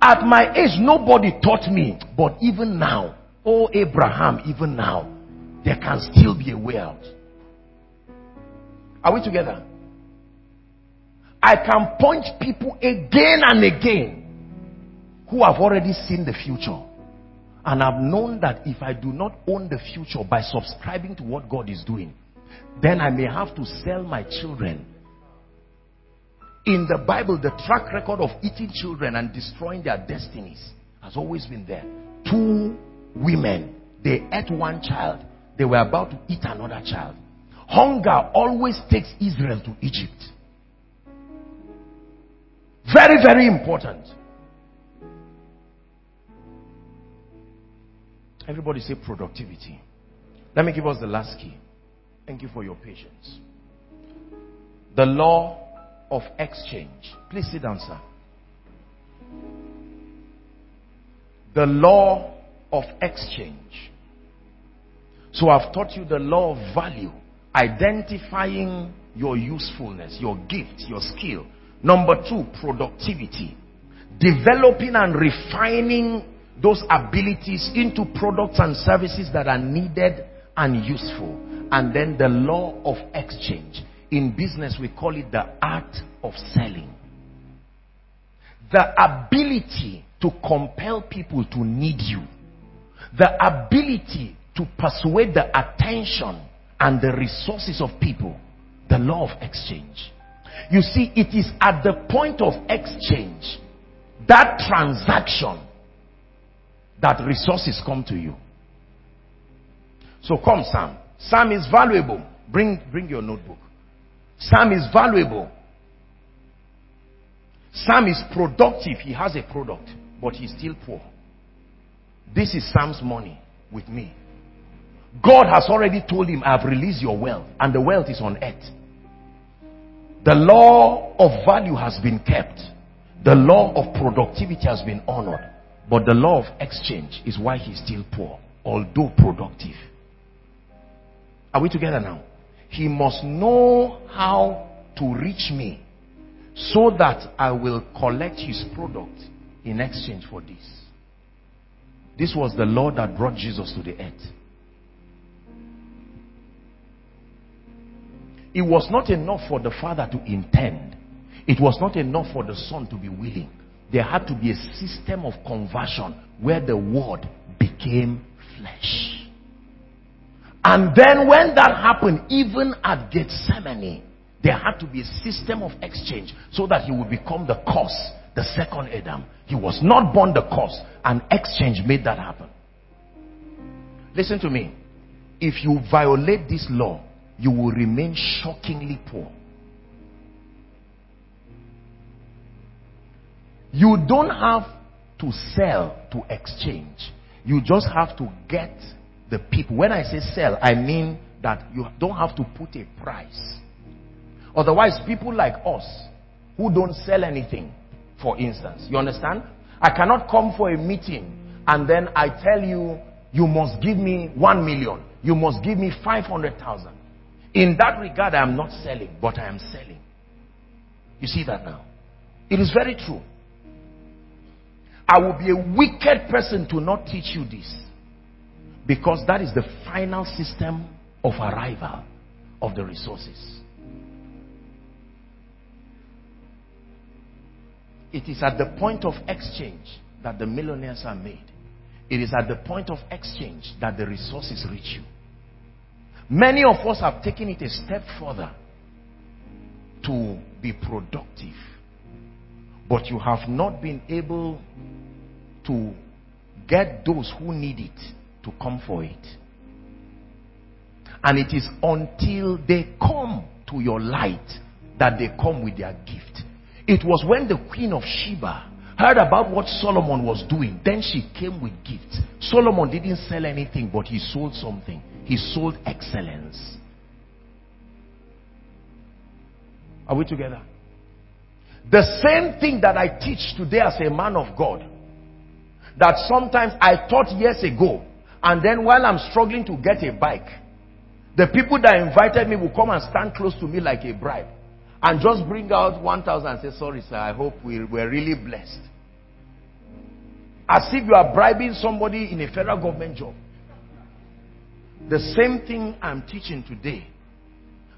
at my age, nobody taught me. But even now, oh Abraham, even now, there can still be a way out. Are we together? I can point people again and again who have already seen the future. And I've known that if I do not own the future by subscribing to what God is doing, then I may have to sell my children. In the Bible, the track record of eating children and destroying their destinies has always been there. Two women, they ate one child. They were about to eat another child. Hunger always takes Israel to Egypt. Very, very important. Everybody say productivity. Let me give us the last key. Thank you for your patience. The law of exchange. Please sit down, sir. The law of exchange. So I've taught you the law of value, identifying your usefulness, your gift, your skill. Number two, productivity. Developing and refining those abilities into products and services that are needed and useful. And then the law of exchange. In business, we call it the art of selling. The ability to compel people to need you. The ability to persuade the attention and the resources of people. The law of exchange. You see, it is at the point of exchange, that transaction, that resources come to you. So come, Sam. Sam is valuable. Bring, bring your notebook. Sam is valuable. Sam is productive. He has a product, but he's still poor. This is Sam's money with me. God has already told him, I have released your wealth, and the wealth is on earth. The law of value has been kept. The law of productivity has been honored. But the law of exchange is why he's still poor, although productive. Are we together now? He must know how to reach me so that I will collect his product in exchange for this. This was the law that brought Jesus to the earth. It was not enough for the Father to intend. It was not enough for the Son to be willing. There had to be a system of conversion where the Word became flesh. And then when that happened, even at Gethsemane, there had to be a system of exchange so that he would become the curse, the second Adam. He was not born the curse, and exchange made that happen. Listen to me. If you violate this law, you will remain shockingly poor. You don't have to sell to exchange. You just have to get the people. When I say sell, I mean that you don't have to put a price. Otherwise, people like us who don't sell anything, for instance, you understand? I cannot come for a meeting and then I tell you, you must give me one million. You must give me five hundred thousand. In that regard, I am not selling, but I am selling. You see that now? It is very true. I will be a wicked person to not teach you this, because that is the final system of arrival of the resources. It is at the point of exchange that the millionaires are made. It is at the point of exchange that the resources reach you. Many of us have taken it a step further to be productive, but you have not been able to get those who need it to come for it. And it is until they come to your light that they come with their gift. It was when the Queen of Sheba heard about what Solomon was doing, then she came with gifts. Solomon didn't sell anything, but he sold something. He sold excellence. Are we together? The same thing that I teach today as a man of God, that sometimes I taught years ago, and then while I'm struggling to get a bike, the people that invited me will come and stand close to me like a bribe, and just bring out one thousand and say, sorry sir, I hope we were really blessed. As if you are bribing somebody in a federal government job. The same thing I'm teaching today.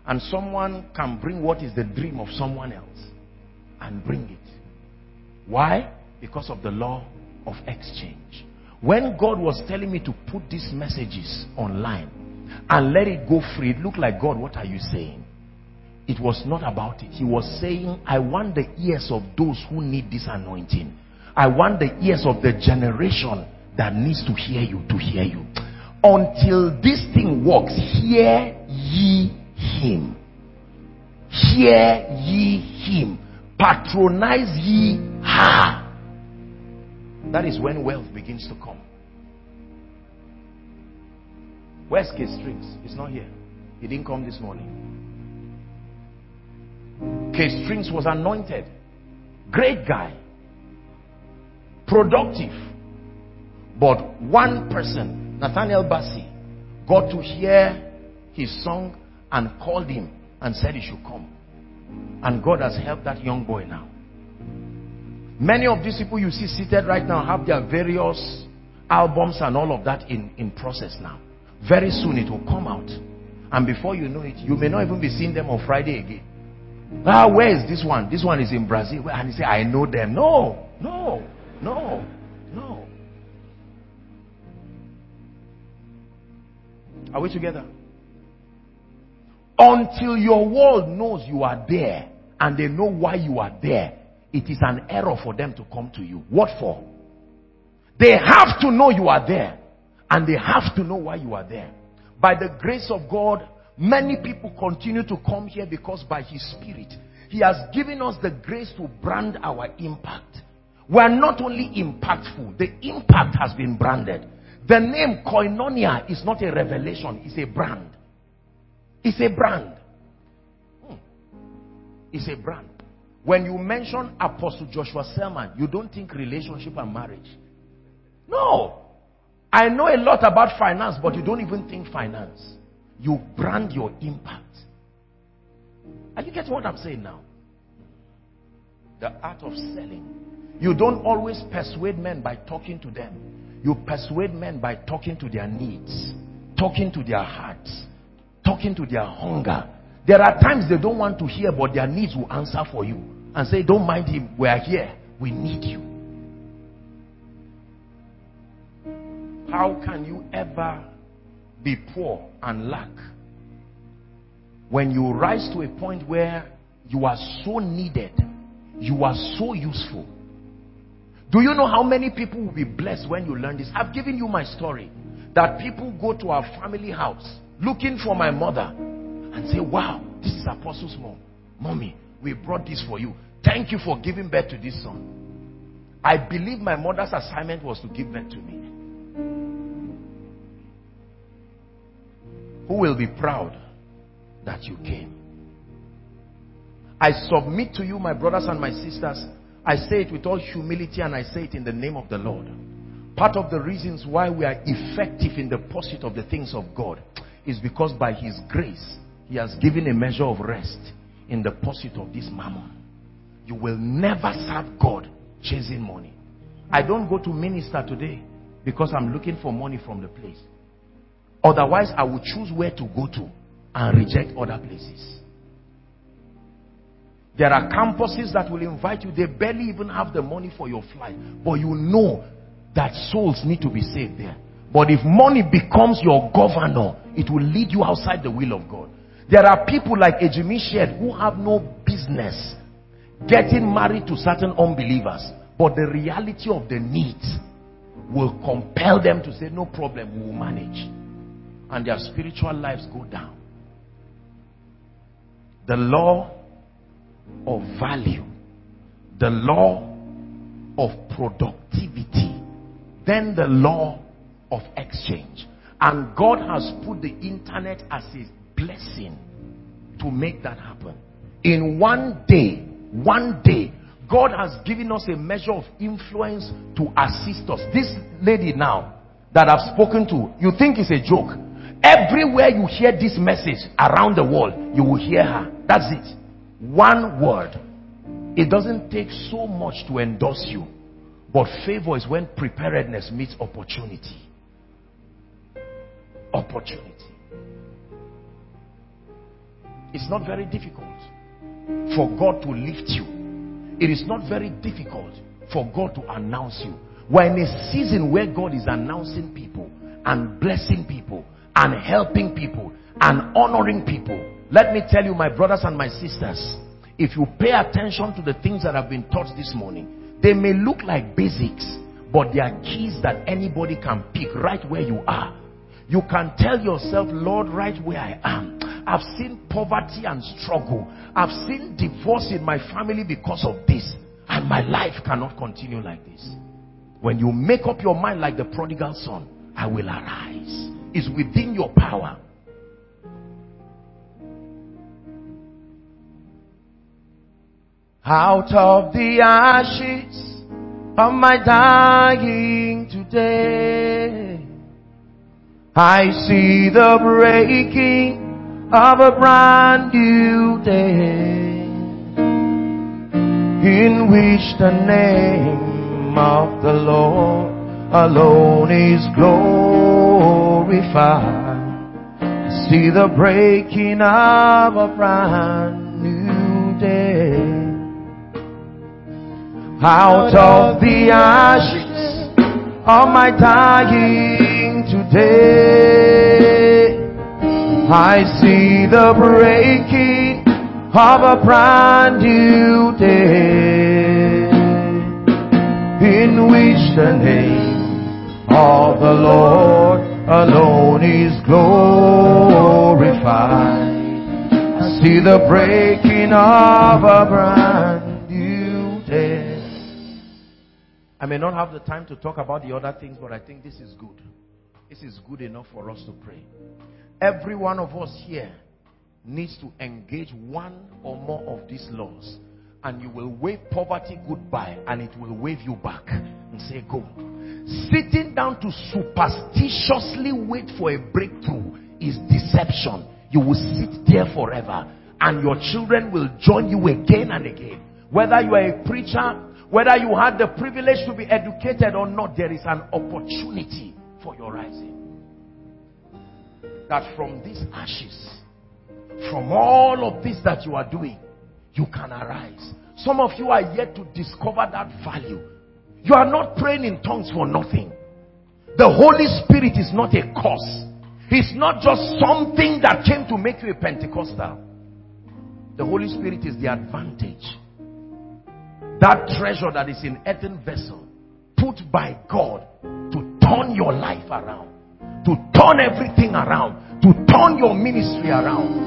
And someone can bring what is the dream of someone else and bring it. Why? Because of the law of exchange. When God was telling me to put these messages online and let it go free, it looked like, God, what are you saying? It was not about it. He was saying, I want the ears of those who need this anointing. I want the ears of the generation that needs to hear you to hear you. Until this thing works, hear ye him. Hear ye him. Patronize ye her. That is when wealth begins to come. Where's K Strings? He's not here. He didn't come this morning. K Strings was anointed. Great guy. Productive. But one person, Nathaniel Bassey, got to hear his song and called him and said he should come. And God has helped that young boy now. Many of these people you see seated right now have their various albums and all of that in, in process now. Very soon it will come out. And before you know it, you may not even be seeing them on Friday again. Ah, where is this one? This one is in Brazil. And you say, I know them. No, no, no, no. Are we together? Until your world knows you are there and they know why you are there, it is an error for them to come to you. What for? They have to know you are there and they have to know why you are there. By the grace of God, many people continue to come here because by His Spirit, He has given us the grace to brand our impact. We are not only impactful, the impact has been branded. The name Koinonia is not a revelation, it's a brand. It's a brand. Hmm. It's a brand. When you mention Apostle Joshua Selman, you don't think relationship and marriage. No. I know a lot about finance, but you don't even think finance. You brand your impact. And you get what I'm saying now? The art of selling. You don't always persuade men by talking to them. You persuade men by talking to their needs, talking to their hearts, talking to their hunger. There are times they don't want to hear, but their needs will answer for you and say, don't mind him, we are here, we need you. How can you ever be poor and lack when you rise to a point where you are so needed, you are so useful? Do you know how many people will be blessed when you learn this? I've given you my story that people go to our family house looking for my mother and say, wow, this is Apostle's mom. Mommy, we brought this for you. Thank you for giving birth to this son. I believe my mother's assignment was to give birth to me. Who will be proud that you came? I submit to you, my brothers and my sisters. I say it with all humility and I say it in the name of the Lord. Part of the reasons why we are effective in the pursuit of the things of God is because by His grace, He has given a measure of rest in the pursuit of this mammon. You will never serve God chasing money. I don't go to minister today because I'm looking for money from the place. Otherwise, I would choose where to go to and reject other places. There are campuses that will invite you. They barely even have the money for your flight. But you know that souls need to be saved there. But if money becomes your governor, it will lead you outside the will of God. There are people like Ejime shared who have no business getting married to certain unbelievers. But the reality of the needs will compel them to say, no problem, we will manage. And their spiritual lives go down. The law of value. The law of productivity. Then the law of exchange. And God has put the internet as His blessing to make that happen. In one day, one day, God has given us a measure of influence to assist us. This lady now that I've spoken to, you think it's a joke. Everywhere you hear this message around the world, you will hear her. That's it. One word. It doesn't take so much to endorse you. But favor is when preparedness meets opportunity. Opportunity. It's not very difficult for God to lift you. It is not very difficult for God to announce you. We're in a season where God is announcing people and blessing people and helping people and honoring people. Let me tell you, my brothers and my sisters, if you pay attention to the things that have been taught this morning, they may look like basics, but they are keys that anybody can pick right where you are. You can tell yourself, Lord, right where I am, I've seen poverty and struggle. I've seen divorce in my family because of this. And my life cannot continue like this. When you make up your mind like the prodigal son, I will arise. It's within your power. Out of the ashes of my dying today, I see the breaking of a brand new day, in which the name of the Lord alone is glorified. I see the breaking of a brand new day. Out of the ashes of my dying today, I see the breaking of a brand new day, in which the name of the Lord alone is glorified. I see the breaking of a brand new day. I may not have the time to talk about the other things, but I think this is good. This is good enough for us to pray. Every one of us here needs to engage one or more of these laws, and you will wave poverty goodbye and it will wave you back and say go. Sitting down to superstitiously wait for a breakthrough is deception. You will sit there forever and your children will join you again and again. Whether you are a preacher, whether you had the privilege to be educated or not, there is an opportunity for your rising. That from these ashes, from all of this that you are doing, you can arise. Some of you are yet to discover that value. You are not praying in tongues for nothing. The Holy Spirit is not a curse. It's not just something that came to make you a Pentecostal. The Holy Spirit is the advantage. That treasure that is in earthen vessel, put by God to turn your life around, to turn everything around, to turn your ministry around.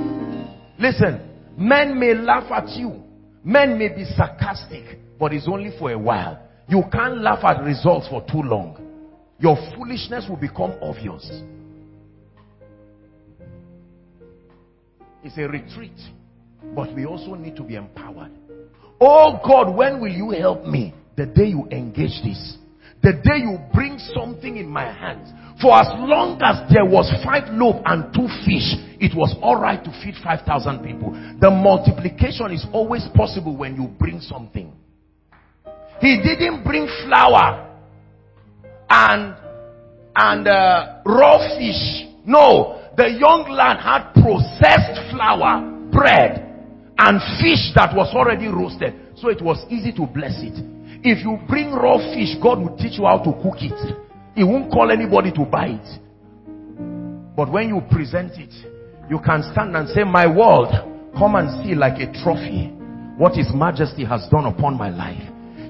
Listen, men may laugh at you, men may be sarcastic, but it's only for a while. You can't laugh at results for too long. Your foolishness will become obvious. It's a retreat, but we also need to be empowered. Oh God, when will you help me? The day you engage this, the day you bring something in my hands. For as long as there was five loaves and two fish, it was all right to feed five thousand people. The multiplication is always possible when you bring something. He didn't bring flour and, and uh, raw fish. No, the young lad had processed flour, bread, and fish that was already roasted. So it was easy to bless it. If you bring raw fish, God will teach you how to cook it. He won't call anybody to buy it. But when you present it, you can stand and say, my world, come and see like a trophy what His Majesty has done upon my life.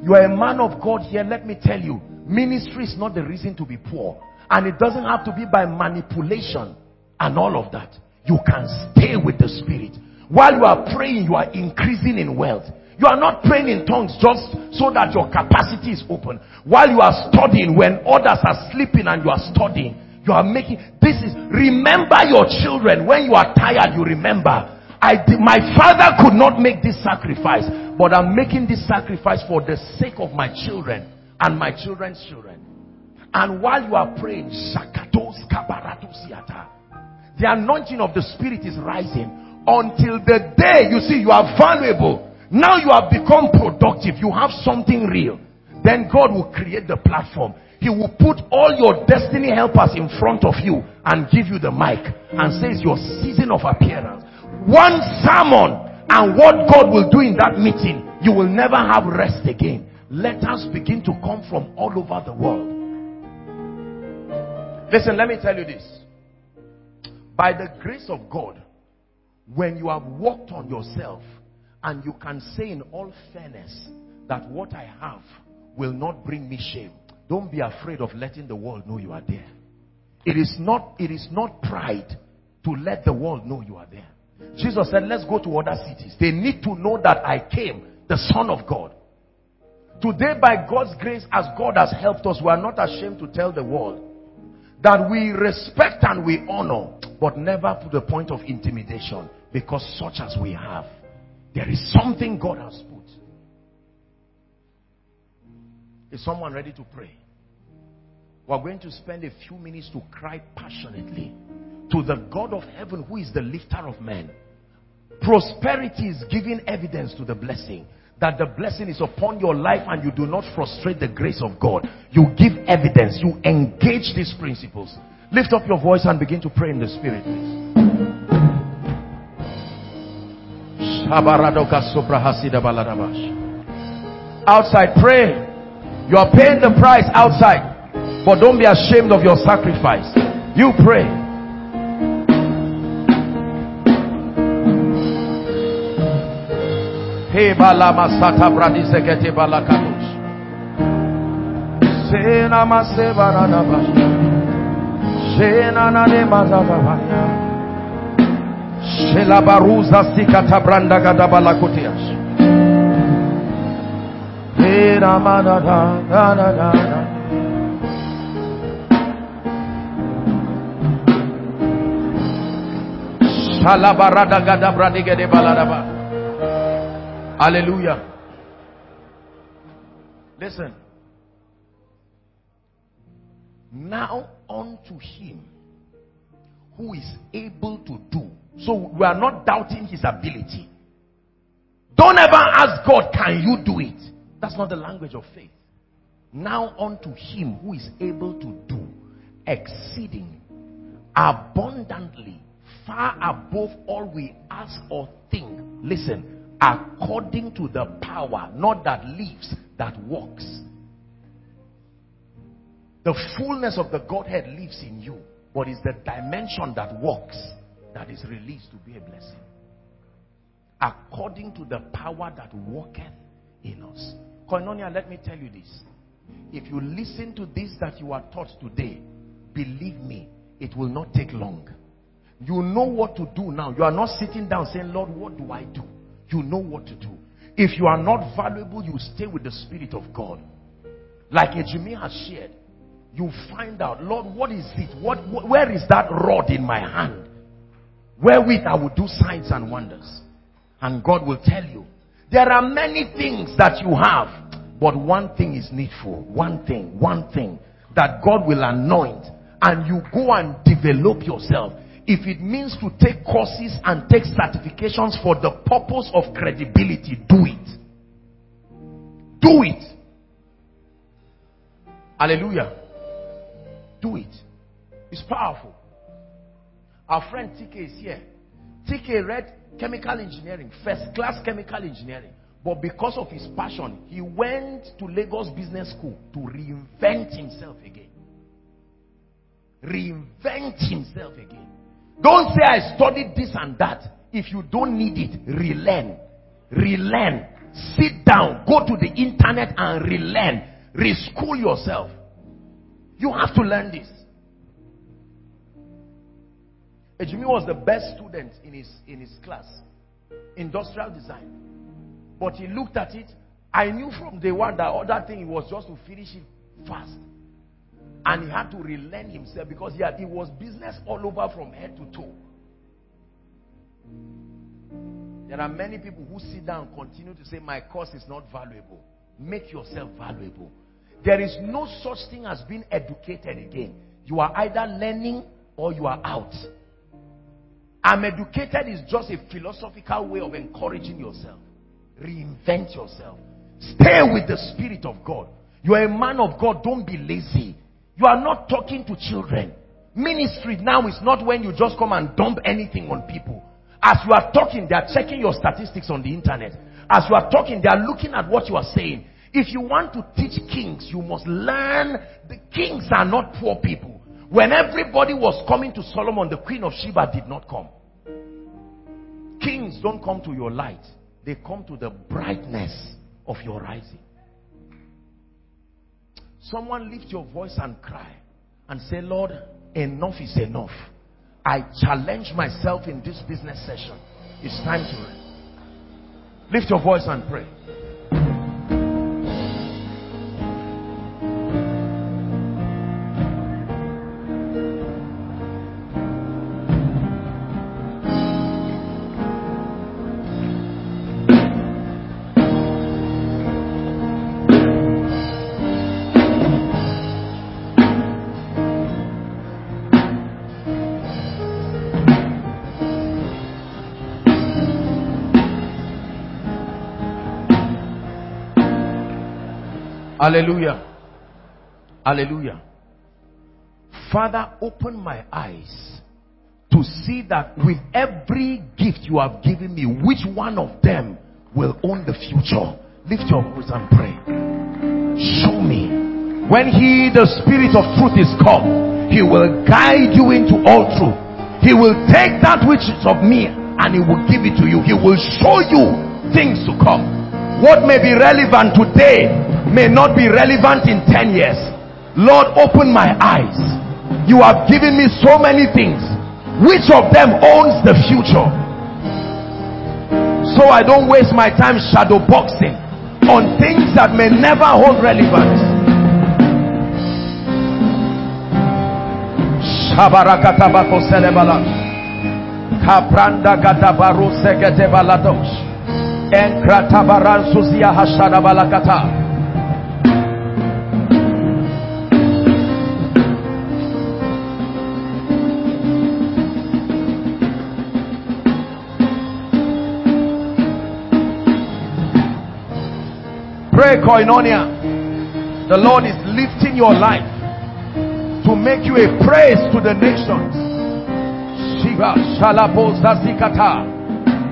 You are a man of God here. Let me tell you, ministry is not the reason to be poor. And it doesn't have to be by manipulation and all of that. You can stay with the Spirit. While you are praying, you are increasing in wealth. You are not praying in tongues just so that your capacity is open. While you are studying, when others are sleeping and you are studying, you are making, this is, remember your children. When you are tired, you remember. I did, my father could not make this sacrifice, but I'm making this sacrifice for the sake of my children and my children's children. And while you are praying, the anointing of the Spirit is rising until the day you see you are valuable. Now you have become productive. You have something real. Then God will create the platform. He will put all your destiny helpers in front of you and give you the mic and say it's your season of appearance. One sermon and what God will do in that meeting you will never have rest again. Let us begin to come from all over the world. Listen, let me tell you this. By the grace of God, when you have worked on yourself and you can say in all fairness that what I have will not bring me shame, don't be afraid of letting the world know you are there. It is not, it is not pride to let the world know you are there. Jesus said, let's go to other cities. They need to know that I came, the Son of God. Today, by God's grace, as God has helped us, we are not ashamed to tell the world that we respect and we honor, but never to the point of intimidation, because such as we have, there is something God has put. Is someone ready to pray? We are going to spend a few minutes to cry passionately to the God of heaven, who is the lifter of men. Prosperity is giving evidence to the blessing, that the blessing is upon your life and you do not frustrate the grace of God. You give evidence, you engage these principles. Lift up your voice and begin to pray in the Spirit, please. Outside, pray. You are paying the price outside, but don't be ashamed of your sacrifice. You pray. Say Shalabarada. Hallelujah. Listen. Now unto him who is able to do. So we are not doubting his ability. Don't ever ask God, can you do it? That's not the language of faith. Now unto him who is able to do exceeding abundantly, far above all we ask or think. Listen. According to the power, not that lives, that works. The fullness of the Godhead lives in you, but it's the dimension that works that is released to be a blessing. According to the power that worketh in us. Koinonia, let me tell you this. If you listen to this that you are taught today, believe me, it will not take long. You know what to do now. You are not sitting down saying, Lord, what do I do? You know what to do. If you are not valuable, you stay with the Spirit of God. Like Ejime has shared, you find out, Lord, what is it? What, wh where is that rod in my hand? Wherewith I will do signs and wonders. And God will tell you. There are many things that you have, but one thing is needful. One thing, one thing that God will anoint, and you go and develop yourself. If it means to take courses and take certifications for the purpose of credibility, do it. Do it. Hallelujah. Do it. It's powerful. Our friend T K is here. T K read chemical engineering, first class chemical engineering. But because of his passion, he went to Lagos Business School to reinvent himself again. Reinvent himself again. Don't say I studied this and that. If you don't need it, relearn. Relearn. Sit down. Go to the internet and relearn. Reschool yourself. You have to learn this. Ejime was the best student in his, in his class. Industrial design. But he looked at it. I knew from day one that other thing was just to finish it fast. And he had to relearn himself, because he, had, he was business all over from head to toe. There are many people who sit down and continue to say, my course is not valuable. Make yourself valuable. There is no such thing as being educated again. You are either learning or you are out. I'm educated is just a philosophical way of encouraging yourself. Reinvent yourself. Stay with the Spirit of God. You are a man of God. Don't be lazy. You are not talking to children. Ministry now is not when you just come and dump anything on people. As you are talking, they are checking your statistics on the internet. As you are talking, they are looking at what you are saying. If you want to teach kings, you must learn the kings are not poor people. When everybody was coming to Solomon, the queen of Sheba did not come. Kings don't come to your light. They come to the brightness of your rising. Someone lift your voice and cry and say, Lord, enough is enough. I challenge myself in this business session. It's time to rest. Lift your voice and pray. Hallelujah. Hallelujah. Father, open my eyes to see that with every gift you have given me, which one of them will own the future? Lift your voice and pray. Show me. When he, the Spirit of truth, is come, he will guide you into all truth. He will take that which is of me and he will give it to you. He will show you things to come. What may be relevant today may not be relevant in ten years. Lord, open my eyes. You have given me so many things. Which of them owns the future? So I don't waste my time shadow boxing on things that may never hold relevance. Pray, Koinonia. The Lord is lifting your life to make you a praise to the nations. Shiva shalabo zasikata,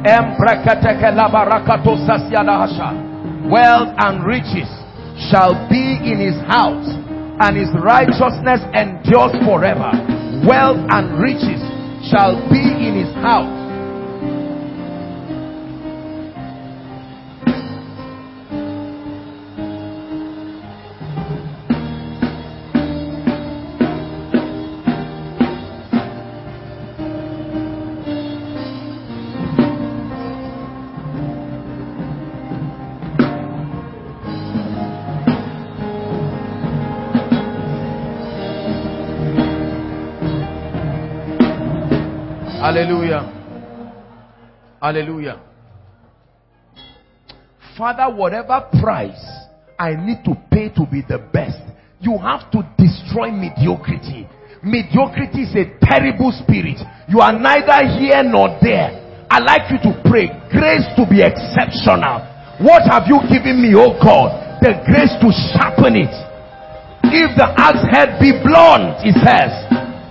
embrekateke labarakato sasiadahasha. Wealth and riches shall be in his house, and his righteousness endures forever. Wealth and riches shall be in his house. Hallelujah. Hallelujah. Father, whatever price I need to pay to be the best, you have to destroy mediocrity. Mediocrity is a terrible spirit. You are neither here nor there. I'd like you to pray grace to be exceptional. What have you given me, oh God? The grace to sharpen it. If the axe head be blunt, it says,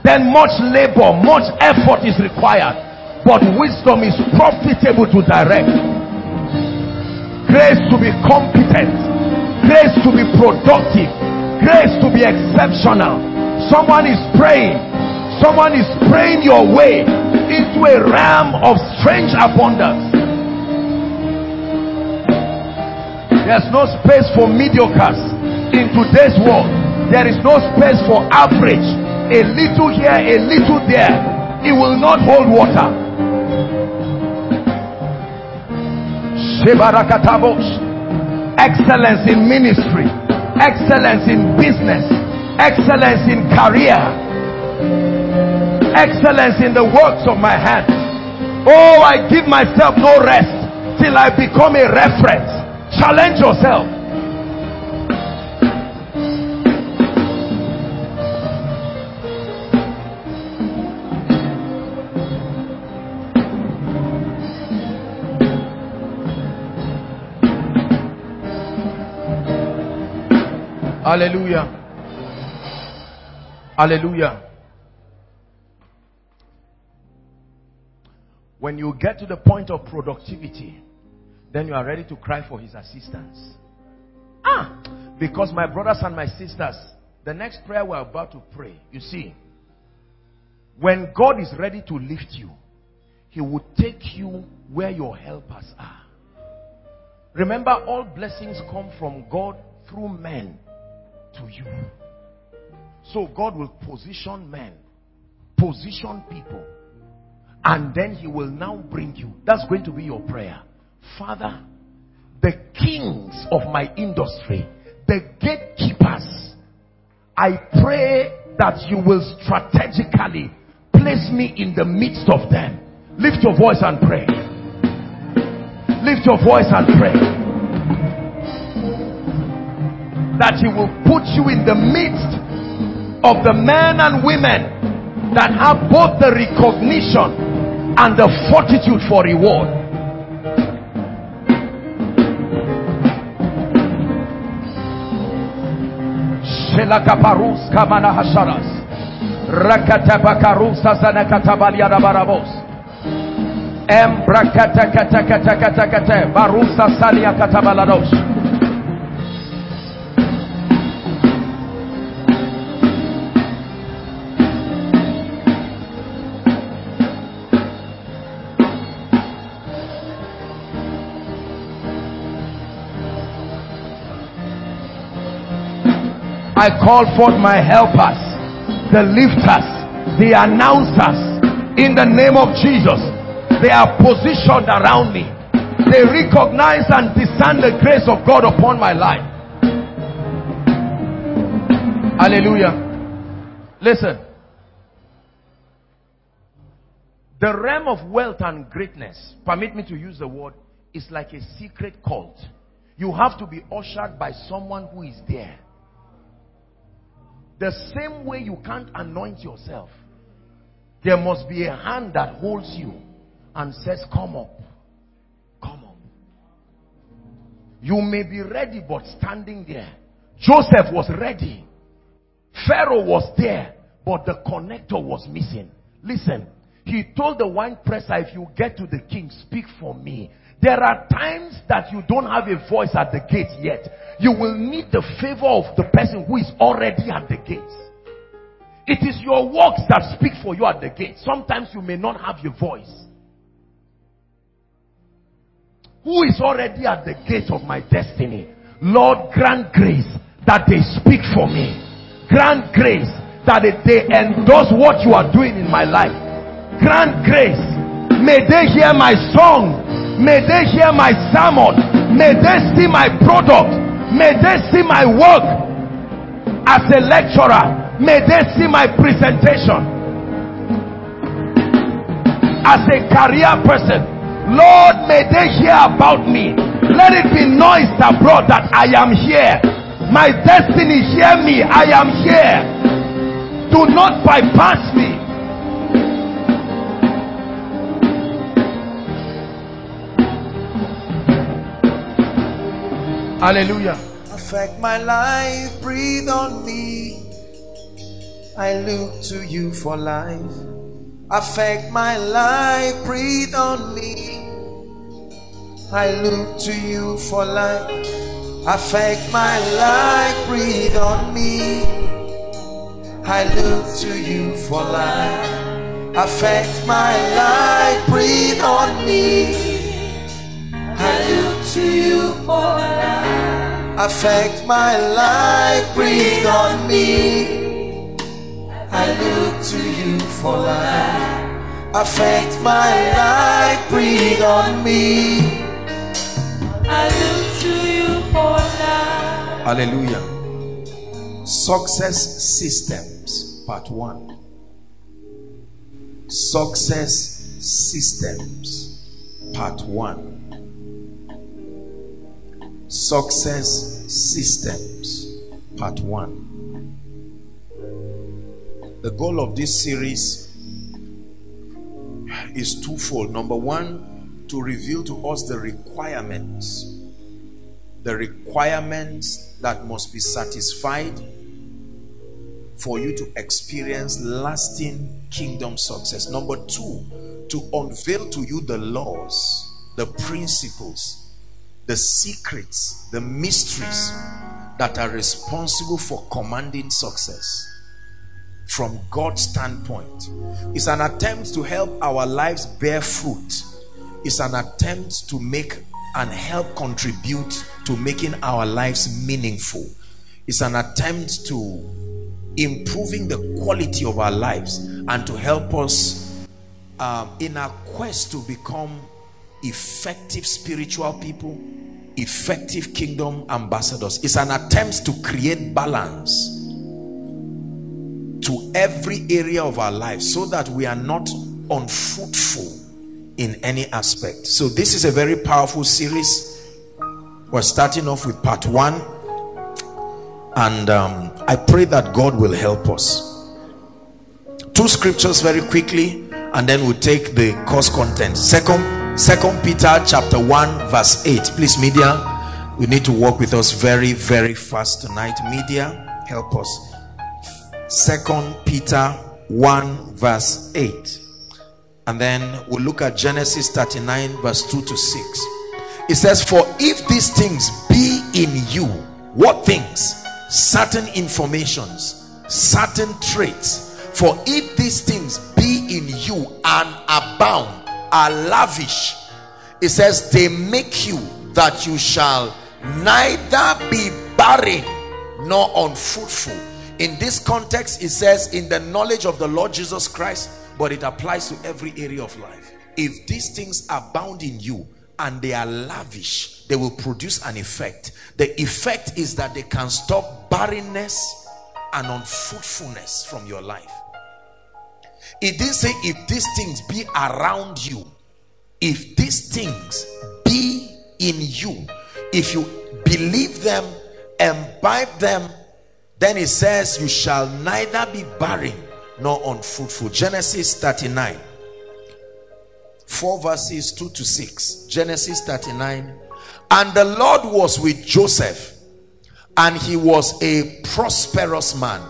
then much labor, much effort is required. But wisdom is profitable to direct. Grace to be competent. Grace to be productive. Grace to be exceptional. Someone is praying. Someone is praying your way into a realm of strange abundance. There's no space for mediocres in today's world. There is no space for average. A little here, a little there. It will not hold water. Excellence in ministry. Excellence in business. Excellence in career. Excellence in the works of my hands. Oh, I give myself no rest till I become a reference. Challenge yourself. Hallelujah. Hallelujah. When you get to the point of productivity, then you are ready to cry for his assistance. Ah, because my brothers and my sisters, the next prayer we're about to pray, you see, when God is ready to lift you, he will take you where your helpers are. Remember, all blessings come from God through men to you. So God will position men, position people, and then he will now bring you. That's going to be your prayer. Father, the kings of my industry, the gatekeepers, I pray that you will strategically place me in the midst of them. Lift your voice and pray. Lift your voice and pray. That he will put you in the midst of the men and women that have both the recognition and the fortitude for reward. I call forth my helpers, the lifters, the announcers, in the name of Jesus. They are positioned around me. They recognize and discern the grace of God upon my life. Hallelujah. Listen. The realm of wealth and greatness, permit me to use the word, is like a secret cult. You have to be ushered by someone who is there. The same way you can't anoint yourself, there must be a hand that holds you and says, come up, come up. You may be ready, but standing there. Joseph was ready. Pharaoh was there, but the connector was missing. Listen, he told the wine presser, if you get to the king, speak for me. There are times that you don't have a voice at the gate yet. You will need the favor of the person who is already at the gate. It is your works that speak for you at the gate. Sometimes you may not have your voice. Who is already at the gate of my destiny? Lord, grant grace that they speak for me. Grant grace that they endorse what you are doing in my life. Grant grace. May they hear my song. May they hear my sermon. May they see my product. May they see my work as a lecturer. May they see my presentation as a career person. Lord, may they hear about me. Let it be noised abroad that I am here. My destiny, hear me. I am here. Do not bypass me. Hallelujah. Affect my life, breathe on me. I look to you for life. Affect my life, breathe on me. I look to you for life. Affect my life, breathe on me. I look to you for life. Affect my life, breathe on me. I look to you for life. Affect my life, breathe on me. I look to you for life. Affect my life, breathe on me. I look to you for life. Hallelujah. Success systems, part one. Success systems, part one. Success systems, part one. The goal of this series is twofold. Number one, to reveal to us the requirements, the requirements that must be satisfied for you to experience lasting kingdom success. Number two, to unveil to you the laws, the principles the secrets, the mysteries that are responsible for commanding success from God's standpoint. It's an attempt to help our lives bear fruit. It's an attempt to make and help contribute to making our lives meaningful. It's an attempt to improving the quality of our lives and to help us um, in our quest to become effective spiritual people, effective kingdom ambassadors. It's an attempt to create balance to every area of our lives so that we are not unfruitful in any aspect. So this is a very powerful series. We're starting off with part one, and um, I pray that God will help us. Two scriptures very quickly, and then we'll take the course content. Second, Second Peter chapter one verse eight. Please, media, you need to walk with us very, very fast tonight. Media, help us. Second Peter one verse eight. And then we'll look at Genesis thirty-nine verse two to six. It says, for if these things be in you, what things? Certain informations, certain traits. For if these things be in you and abound, are lavish, it says they make you that you shall neither be barren nor unfruitful. In this context, it says in the knowledge of the Lord Jesus Christ, but it applies to every area of life. If these things abound in you and they are lavish, they will produce an effect. The effect is that they can stop barrenness and unfruitfulness from your life. It didn't say if these things be around you. If these things be in you, if you believe them, imbibe them, then it says you shall neither be barren nor unfruitful. Genesis thirty-nine, four verses two to six. Genesis thirty-nine. And the Lord was with Joseph, and he was a prosperous man,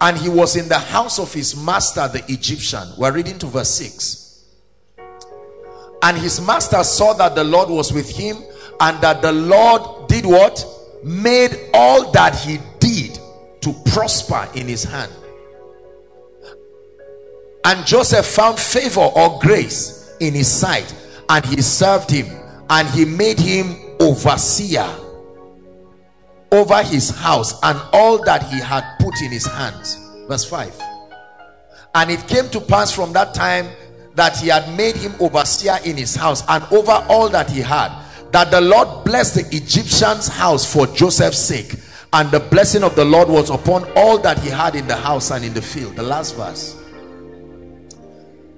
and he was in the house of his master the Egyptian. We're reading to verse six. And his master saw that the Lord was with him, and that the Lord did what? Made all that he did to prosper in his hand. And Joseph found favor or grace in his sight, and he served him, and he made him overseer over his house and all that he had put in his hands. Verse five. And it came to pass from that time that he had made him overseer in his house and over all that he had, that the Lord blessed the Egyptian's house for Joseph's sake. And the blessing of the Lord was upon all that he had in the house and in the field. The last verse.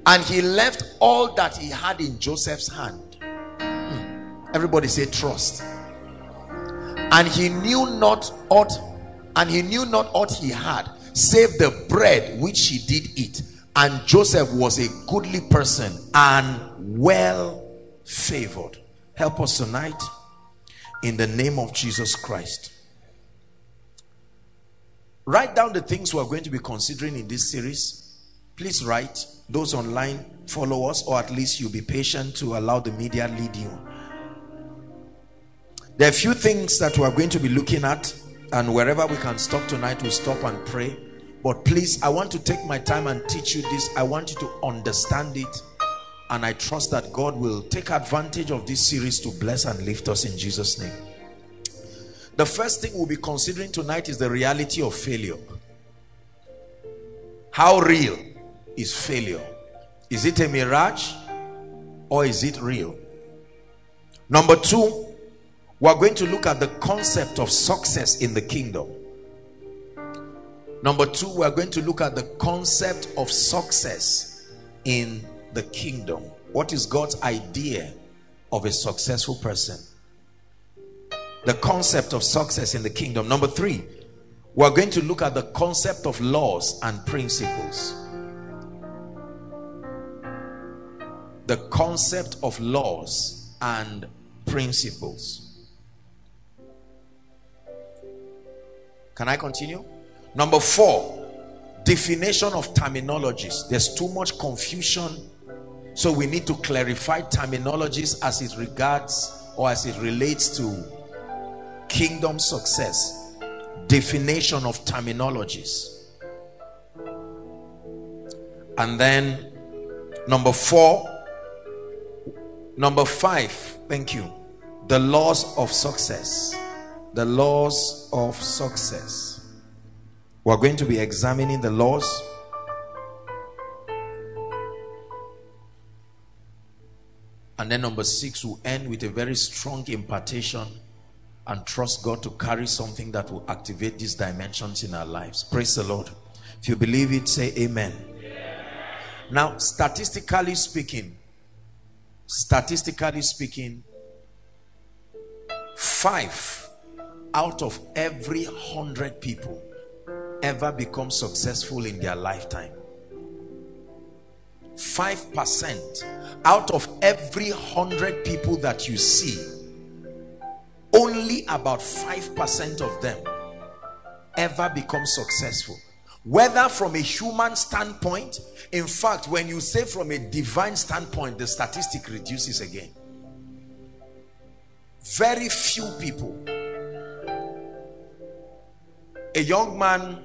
And he left all that he had in Joseph's hand. Hmm. Everybody say trust. And he knew not aught, and he knew not aught he had, save the bread which he did eat. And Joseph was a goodly person and well favored. Help us tonight in the name of Jesus Christ. Write down the things we are going to be considering in this series. Please write. Those online, follow us, or at least you'll be patient to allow the media lead you. There are a few things that we are going to be looking at, and wherever we can stop tonight, we'll stop and pray. But please, I want to take my time and teach you this. I want you to understand it, and I trust that God will take advantage of this series to bless and lift us in Jesus' name. The first thing we'll be considering tonight is the reality of failure. How real is failure? Is it a mirage or is it real? Number two, we're going to look at the concept of success in the kingdom. Number two, we're going to look at the concept of success in the kingdom. What is God's idea of a successful person? The concept of success in the kingdom. Number three, we're going to look at the concept of laws and principles. The concept of laws and principles. Can I continue? Number four, definition of terminologies. There's too much confusion, so we need to clarify terminologies as it regards or as it relates to kingdom success, definition of terminologies. And then number four, number five, thank you, the laws of success. The laws of success. We're going to be examining the laws. And then number six, we'll end with a very strong impartation and trust God to carry something that will activate these dimensions in our lives. Praise the Lord. If you believe it, say amen. Yeah. Now, statistically speaking, statistically speaking, five out of every hundred people ever become successful in their lifetime. five percent out of every hundred people that you see, only about five percent of them ever become successful. Whether from a human standpoint, in fact, when you say from a divine standpoint, the statistic reduces again. Very few people. A young man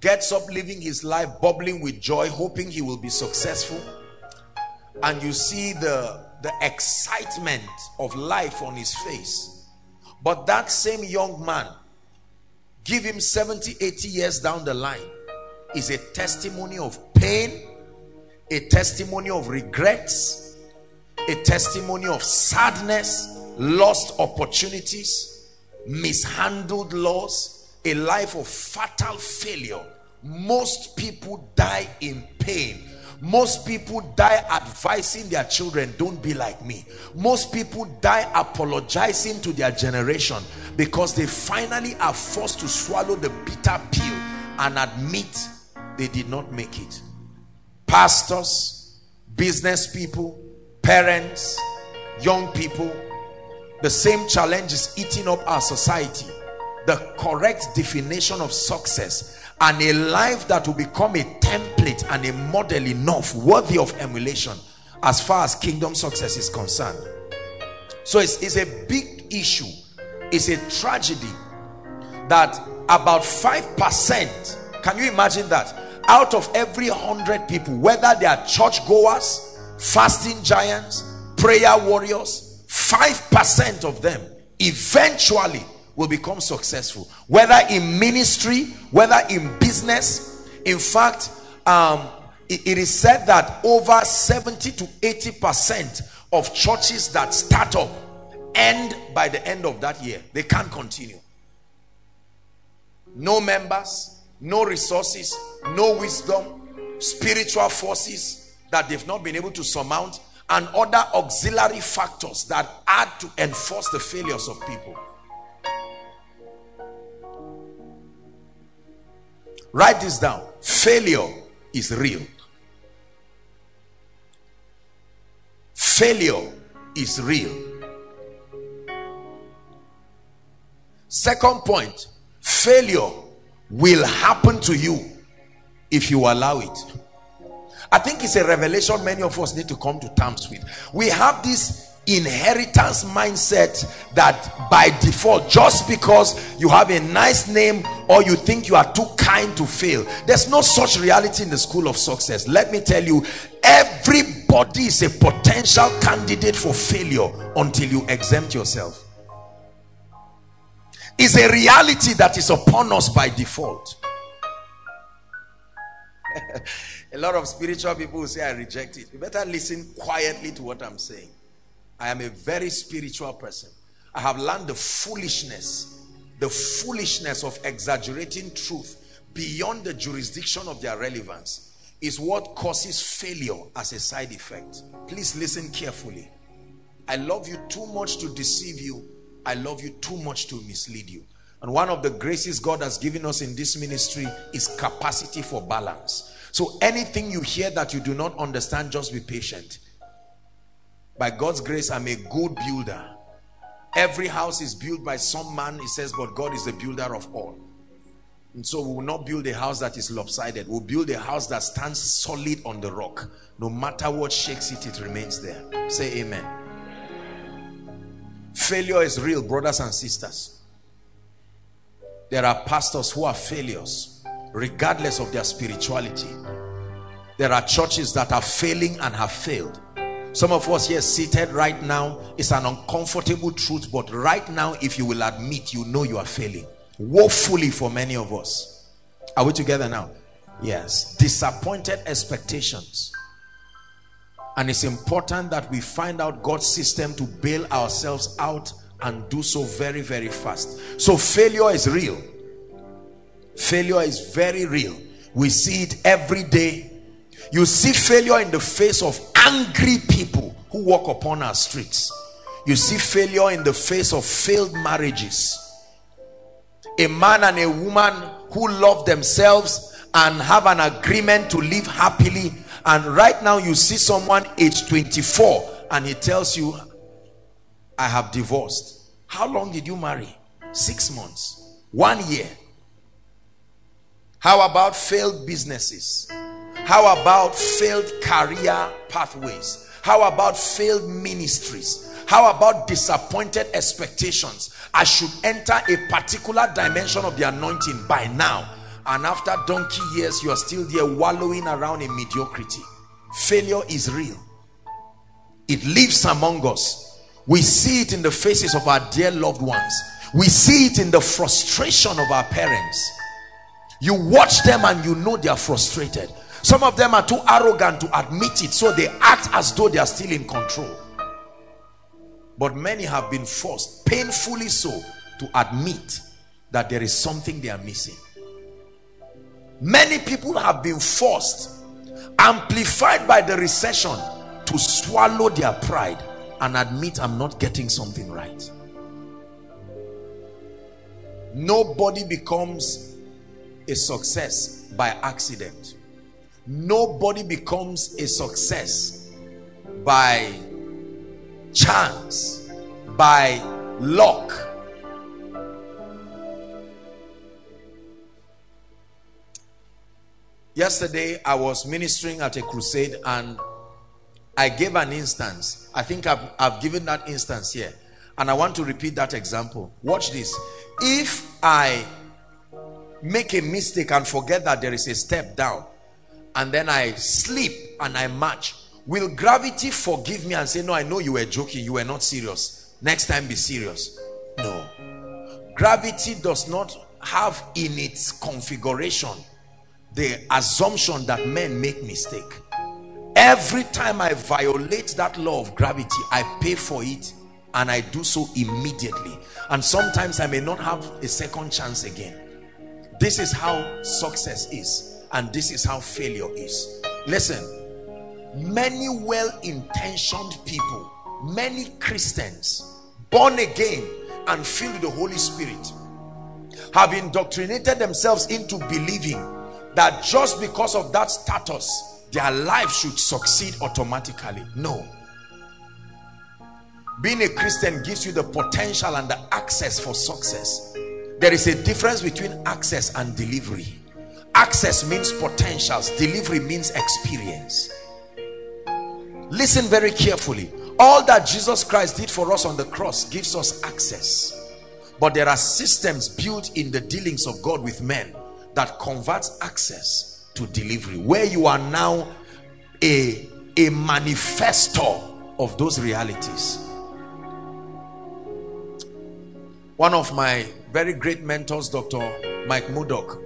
gets up living his life bubbling with joy, hoping he will be successful, and you see the the excitement of life on his face. But that same young man, give him seventy, eighty years down the line, is a testimony of pain, a testimony of regrets, a testimony of sadness, lost opportunities, mishandled laws, a life of fatal failure. Most people die in pain. Most people die advising their children, don't be like me. Most people die apologizing to their generation because they finally are forced to swallow the bitter pill and admit they did not make it. Pastors, business people, parents, young people, the same challenge is eating up our society. The correct definition of success and a life that will become a template and a model enough, worthy of emulation as far as kingdom success is concerned. So it's, it's a big issue. It's a tragedy that about five percent, can you imagine that? Out of every hundred people, whether they are churchgoers, fasting giants, prayer warriors, five percent of them eventually will become successful, whether in ministry, whether in business. In fact, um, it, it is said that over seventy to eighty percent of churches that start up end by the end of that year. They can't continue. No members, no resources, no wisdom, spiritual forces that they've not been able to surmount, and other auxiliary factors that add to enforce the failures of people. Write this down. Failure is real. Failure is real. Second point, failure will happen to you if you allow it. I think it's a revelation many of us need to come to terms with. We have this inheritance mindset that by default, just because you have a nice name or you think you are too kind to fail, there's no such reality in the school of success. Let me tell you, everybody is a potential candidate for failure until you exempt yourself. It's a reality that is upon us by default. A lot of spiritual people will say, I reject it. You better listen quietly to what I'm saying. I am a very spiritual person. I have learned the foolishness, the foolishness of exaggerating truth beyond the jurisdiction of their relevance is what causes failure as a side effect. Please listen carefully. I love you too much to deceive you. I love you too much to mislead you. And one of the graces God has given us in this ministry is capacity for balance. So anything you hear that you do not understand, just be patient. By God's grace, I'm a good builder. Every house is built by some man, he says, but God is the builder of all. And so we will not build a house that is lopsided. We'll build a house that stands solid on the rock. No matter what shakes it, it remains there. Say amen. Failure is real, brothers and sisters. There are pastors who are failures, regardless of their spirituality. There are churches that are failing and have failed. Some of us here seated right now, it's an uncomfortable truth, but right now, if you will admit, you know you are failing. Woefully for many of us. Are we together now? Yes. Disappointed expectations. And it's important that we find out God's system to bail ourselves out and do so very, very fast. So failure is real. Failure is very real. We see it every day. You see failure in the face of angry people who walk upon our streets. You see failure in the face of failed marriages. A man and a woman who love themselves and have an agreement to live happily. And right now you see someone age twenty-four and he tells you, I have divorced. How long did you marry? Six months. One year. How about failed businesses? How about failed career pathways? How about failed ministries? How about disappointed expectations? I should enter a particular dimension of the anointing by now. And after donkey years, you are still there wallowing around in mediocrity. Failure is real. It lives among us. We see it in the faces of our dear loved ones. We see it in the frustration of our parents. You watch them and you know they are frustrated. Some of them are too arrogant to admit it, so they act as though they are still in control. But many have been forced, painfully so, to admit that there is something they are missing. Many people have been forced, amplified by the recession, to swallow their pride and admit, I'm not getting something right. Nobody becomes a success by accident. Nobody becomes a success by chance, by luck. Yesterday, I was ministering at a crusade and I gave an instance. I think I've, I've given that instance here. And I want to repeat that example. Watch this. If I make a mistake and forget that there is a step down, and then I slip and I march, will gravity forgive me and say, no, I know you were joking, you were not serious. Next time, be serious. No. Gravity does not have in its configuration the assumption that men make mistake. Every time I violate that law of gravity, I pay for it, and I do so immediately. And sometimes I may not have a second chance again. This is how success is, and this is how failure is. Listen, many well-intentioned people, many Christians, born again and filled with the Holy Spirit, have indoctrinated themselves into believing that just because of that status, their life should succeed automatically. No. Being a Christian gives you the potential and the access for success. There is a difference between access and delivery. Access means potentials, delivery means experience. Listen very carefully. All that Jesus Christ did for us on the cross gives us access. But there are systems built in the dealings of God with men that converts access to delivery, where you are now a, a manifesto of those realities. One of my very great mentors, Doctor Mike Murdock,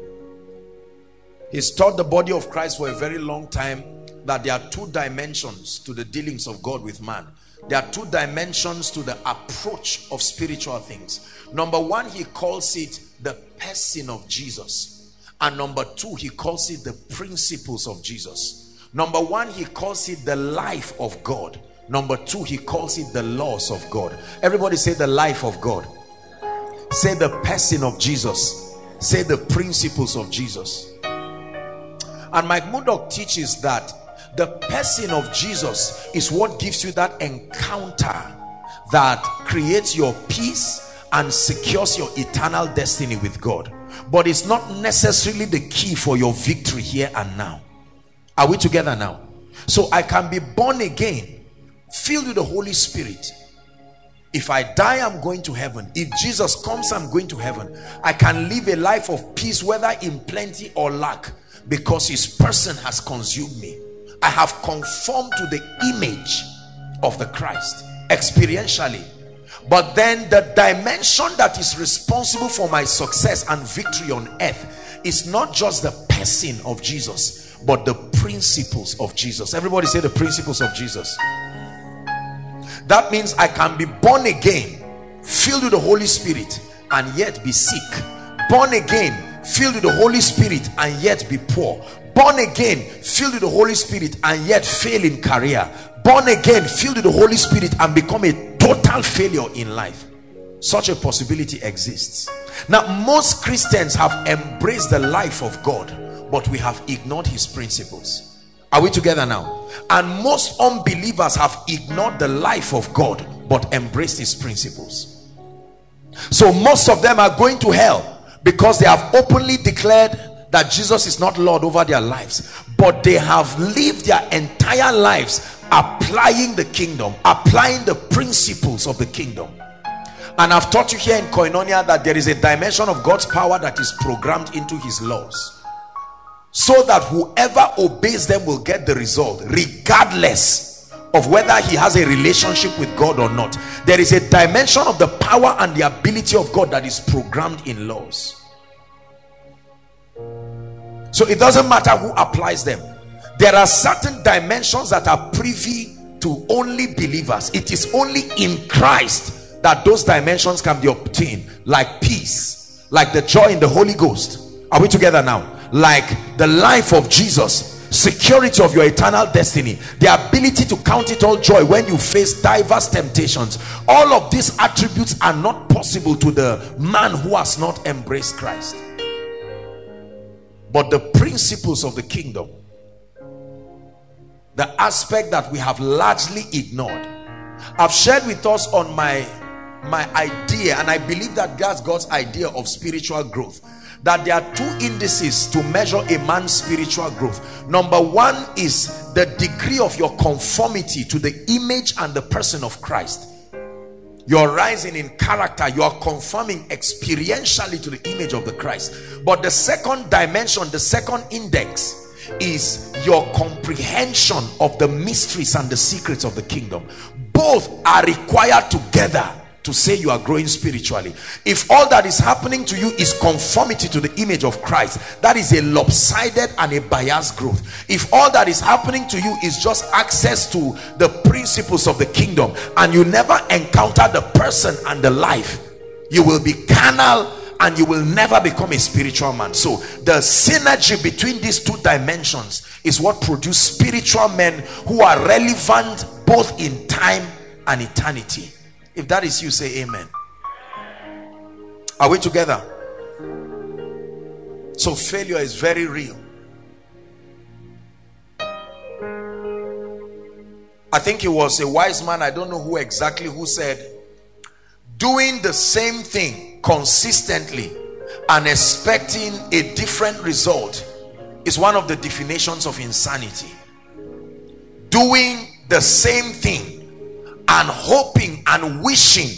he's taught the body of Christ for a very long time that there are two dimensions to the dealings of God with man. There are two dimensions to the approach of spiritual things. Number one, he calls it the person of Jesus. And number two, he calls it the principles of Jesus. Number one, he calls it the life of God. Number two, he calls it the laws of God. Everybody say the life of God. Say the person of Jesus. Say the principles of Jesus. And Mike Murdock teaches that the person of Jesus is what gives you that encounter that creates your peace and secures your eternal destiny with God. But it's not necessarily the key for your victory here and now. Are we together now? So I can be born again, filled with the Holy Spirit, If I die, I'm going to heaven. If Jesus comes, I'm going to heaven. I can live a life of peace, whether in plenty or lack, because his person has consumed me. I have conformed to the image of the Christ experientially. But then the dimension that is responsible for my success and victory on earth is not just the person of Jesus, but the principles of Jesus. Everybody say the principles of Jesus. That means I can be born again, filled with the Holy Spirit, and yet be sick. Born again, filled with the Holy Spirit, and yet be poor. Born again, filled with the Holy Spirit, and yet fail in career. Born again, filled with the Holy Spirit, and become a total failure in life. Such a possibility exists. Now, most Christians have embraced the life of God, but we have ignored his principles. Are we together now? And most unbelievers have ignored the life of God but embraced his principles. So most of them are going to hell because they have openly declared that Jesus is not Lord over their lives, but they have lived their entire lives applying the kingdom, applying the principles of the kingdom. And I've taught you here in Koinonia that there is a dimension of God's power that is programmed into his laws, so that whoever obeys them will get the result, regardless of whether he has a relationship with God or not. There is a dimension of the power and the ability of God that is programmed in laws. So it doesn't matter who applies them. There are certain dimensions that are privy to only believers. It is only in Christ that those dimensions can be obtained, like peace, like the joy in the Holy Ghost. Are we together now? Like the life of Jesus, security of your eternal destiny, the ability to count it all joy when you face diverse temptations. All of these attributes are not possible to the man who has not embraced Christ. But the principles of the kingdom, the aspect that we have largely ignored. I've shared with us on my my idea, and I believe that that's God's idea of spiritual growth, that there are two indices to measure a man's spiritual growth. Number one is the degree of your conformity to the image and the person of Christ. You're rising in character, you are conforming experientially to the image of the Christ. But the second dimension, the second index, is your comprehension of the mysteries and the secrets of the kingdom. Both are required together to say you are growing spiritually. If all that is happening to you is conformity to the image of Christ, that is a lopsided and a biased growth. If all that is happening to you is just access to the principles of the kingdom and you never encounter the person and the life, you will be carnal and you will never become a spiritual man. So the synergy between these two dimensions is what produces spiritual men who are relevant both in time and eternity. If that is you, say amen. Are we together? So failure is very real. I think it was a wise man, I don't know who exactly, who said, doing the same thing consistently and expecting a different result is one of the definitions of insanity. Doing the same thing and hoping and wishing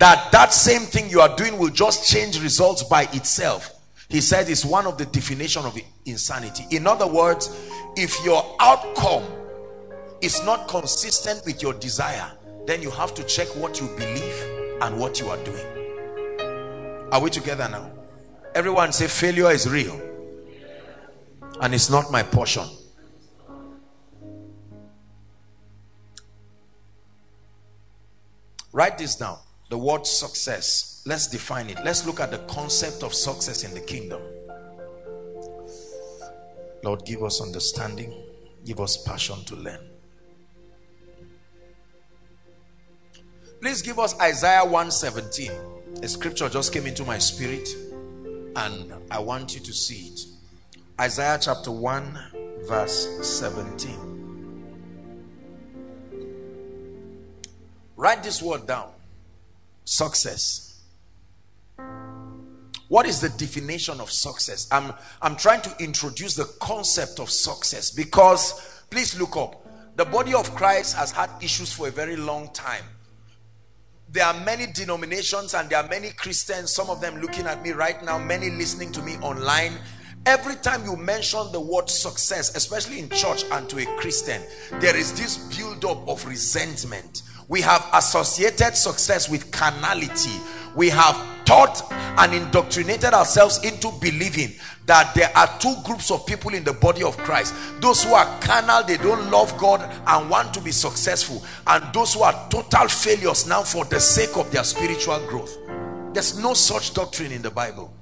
that that same thing you are doing will just change results by itself, he said, is one of the definition of insanity. In other words, if your outcome is not consistent with your desire, then you have to check what you believe and what you are doing. Are we together now? Everyone say failure is real and it's not my portion. Write this down, the word success. Let's define it. Let's look at the concept of success in the kingdom. Lord, give us understanding. Give us passion to learn. Please give us Isaiah one seventeen. A scripture just came into my spirit and I want you to see it. Isaiah chapter one verse seventeen. Write this word down. Success. What is the definition of success? I'm, I'm trying to introduce the concept of success because, please look up, the body of Christ has had issues for a very long time. There are many denominations and there are many Christians, some of them looking at me right now, many listening to me online. Every time you mention the word success, especially in church and to a Christian, there is this build-up of resentment. We have associated success with carnality. We have taught and indoctrinated ourselves into believing that there are two groups of people in the body of Christ. Those who are carnal, they don't love God and want to be successful. And those who are total failures now for the sake of their spiritual growth. There's no such doctrine in the Bible.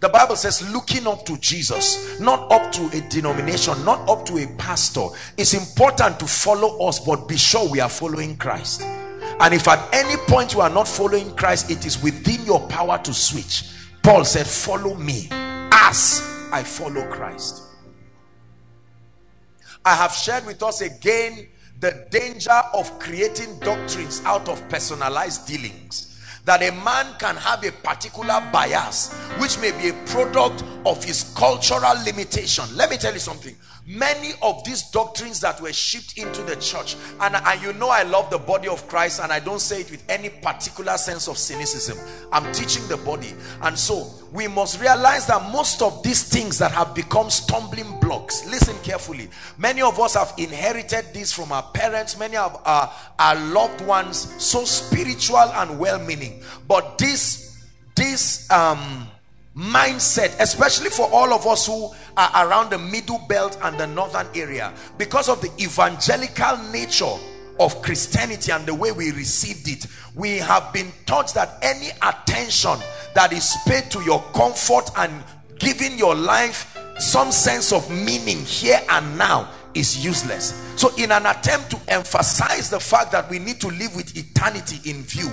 The Bible says looking up to Jesus, not up to a denomination, not up to a pastor. It's important to follow us, but be sure we are following Christ. And if at any point you are not following Christ, it is within your power to switch. Paul said, follow me as I follow Christ. I have shared with us again the danger of creating doctrines out of personalized dealings. That a man can have a particular bias, which may be a product of his cultural limitation. Let me tell you something. Many of these doctrines that were shipped into the church, and, and you know I love the body of Christ, and I don't say it with any particular sense of cynicism. I'm teaching the body. And so, we must realize that most of these things that have become stumbling blocks, listen carefully. Many of us have inherited this from our parents, many of our, our loved ones, so spiritual and well-meaning. But this, this um, mindset, especially for all of us who are around the middle belt and the northern area, because of the evangelical nature of Christianity and the way we received it, we have been taught that any attention that is paid to your comfort and giving your life some sense of meaning here and now is useless. So in an attempt to emphasize the fact that we need to live with eternity in view,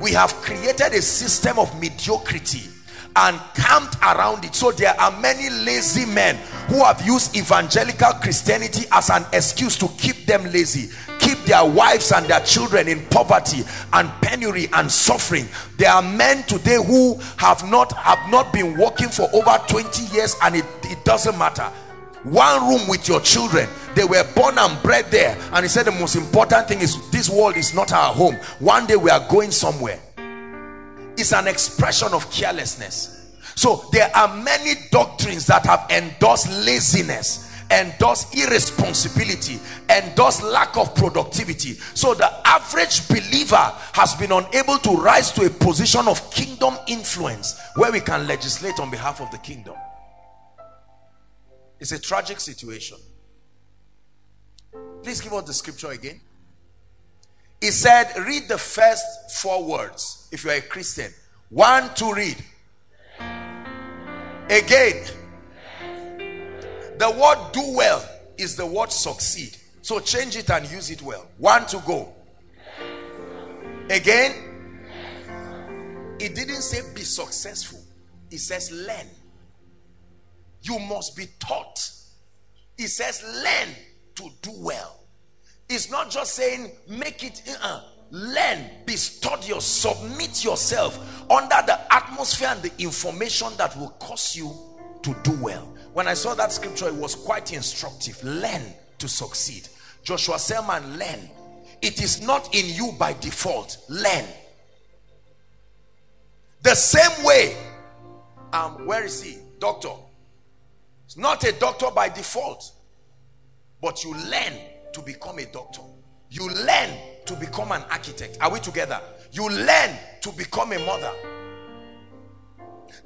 we have created a system of mediocrity and camped around it. So there are many lazy men who have used evangelical Christianity as an excuse to keep them lazy, keep their wives and their children in poverty and penury and suffering. There are men today who have not have not been working for over twenty years, and it, it doesn't matter. One room with your children, they were born and bred there, and he said the most important thing is this world is not our home, one day we are going somewhere. It's an expression of carelessness. So there are many doctrines that have endorsed laziness, endorsed irresponsibility, endorsed lack of productivity. So the average believer has been unable to rise to a position of kingdom influence where we can legislate on behalf of the kingdom. It's a tragic situation. Please give us the scripture again. He said, read the first four words if you are a Christian. One, two, read. Again. The word do well is the word succeed. So change it and use it well. One, two, go. Again. It didn't say be successful. It says learn. You must be taught. It says learn to do well. It's not just saying make it. Uh-uh. Learn, be studious, submit yourself under the atmosphere and the information that will cause you to do well. When I saw that scripture, it was quite instructive. Learn to succeed. Joshua Selman, learn. It is not in you by default. Learn. The same way, um, where is he? Doctor. It's not a doctor by default, but you learn to become a doctor. You learn to become an architect. Are we together? You learn to become a mother.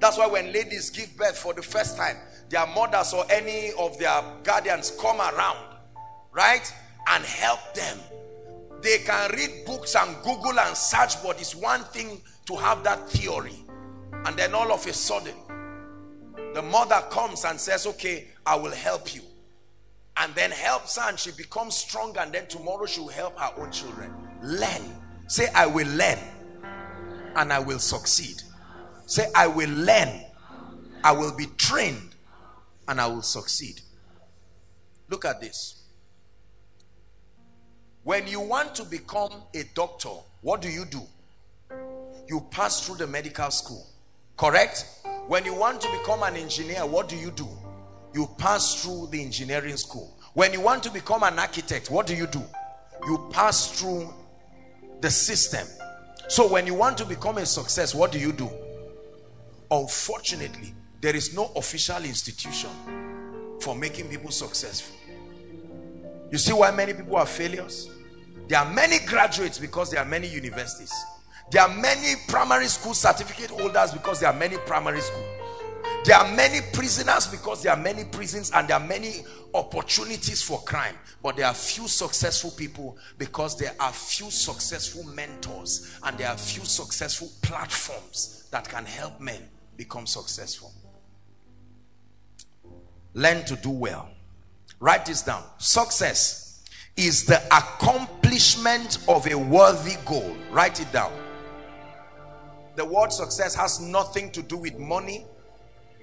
That's why when ladies give birth for the first time, their mothers or any of their guardians come around, right, and help them. They can read books and Google and search, but it's one thing to have that theory, and then all of a sudden the mother comes and says, okay, I will help you. And then helps her, and she becomes strong, and then tomorrow she will help her own children. Learn. Say, I will learn and I will succeed. Say, I will learn, I will be trained, and I will succeed. Look at this. When you want to become a doctor, what do you do? You pass through the medical school, correct? When you want to become an engineer, what do you do? You pass through the engineering school. When you want to become an architect, what do you do? You pass through the system. So when you want to become a success, what do you do? Unfortunately, there is no official institution for making people successful. You see why many people are failures? There are many graduates because there are many universities. There are many primary school certificate holders because there are many primary schools. There are many prisoners because there are many prisons, and there are many opportunities for crime. But there are few successful people because there are few successful mentors, and there are few successful platforms that can help men become successful. Learn to do well. Write this down. Success is the accomplishment of a worthy goal. Write it down. The word success has nothing to do with money.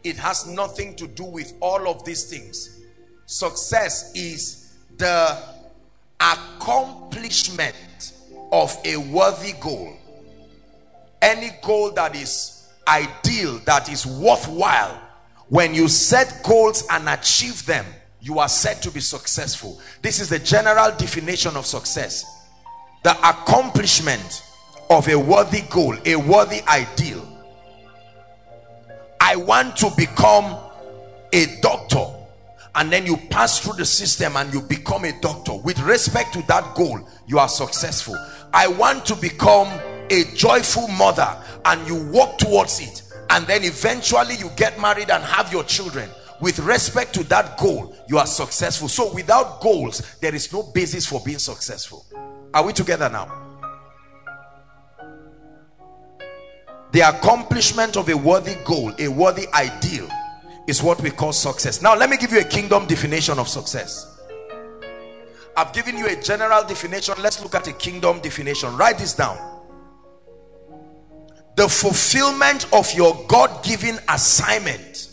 It has nothing to do with all of these things. Success is the accomplishment of a worthy goal. Any goal that is ideal, that is worthwhile. When you set goals and achieve them, you are said to be successful. This is the general definition of success. The accomplishment of a worthy goal, a worthy ideal. I want to become a doctor, and then you pass through the system and you become a doctor. With respect to that goal, you are successful. I want to become a joyful mother, and you walk towards it, and then eventually you get married and have your children. With respect to that goal, you are successful. So without goals, there is no basis for being successful. Are we together now? The accomplishment of a worthy goal, a worthy ideal, is what we call success. Now let me give you a kingdom definition of success. I've given you a general definition. Let's look at a kingdom definition. Write this down. The fulfillment of your God-given assignment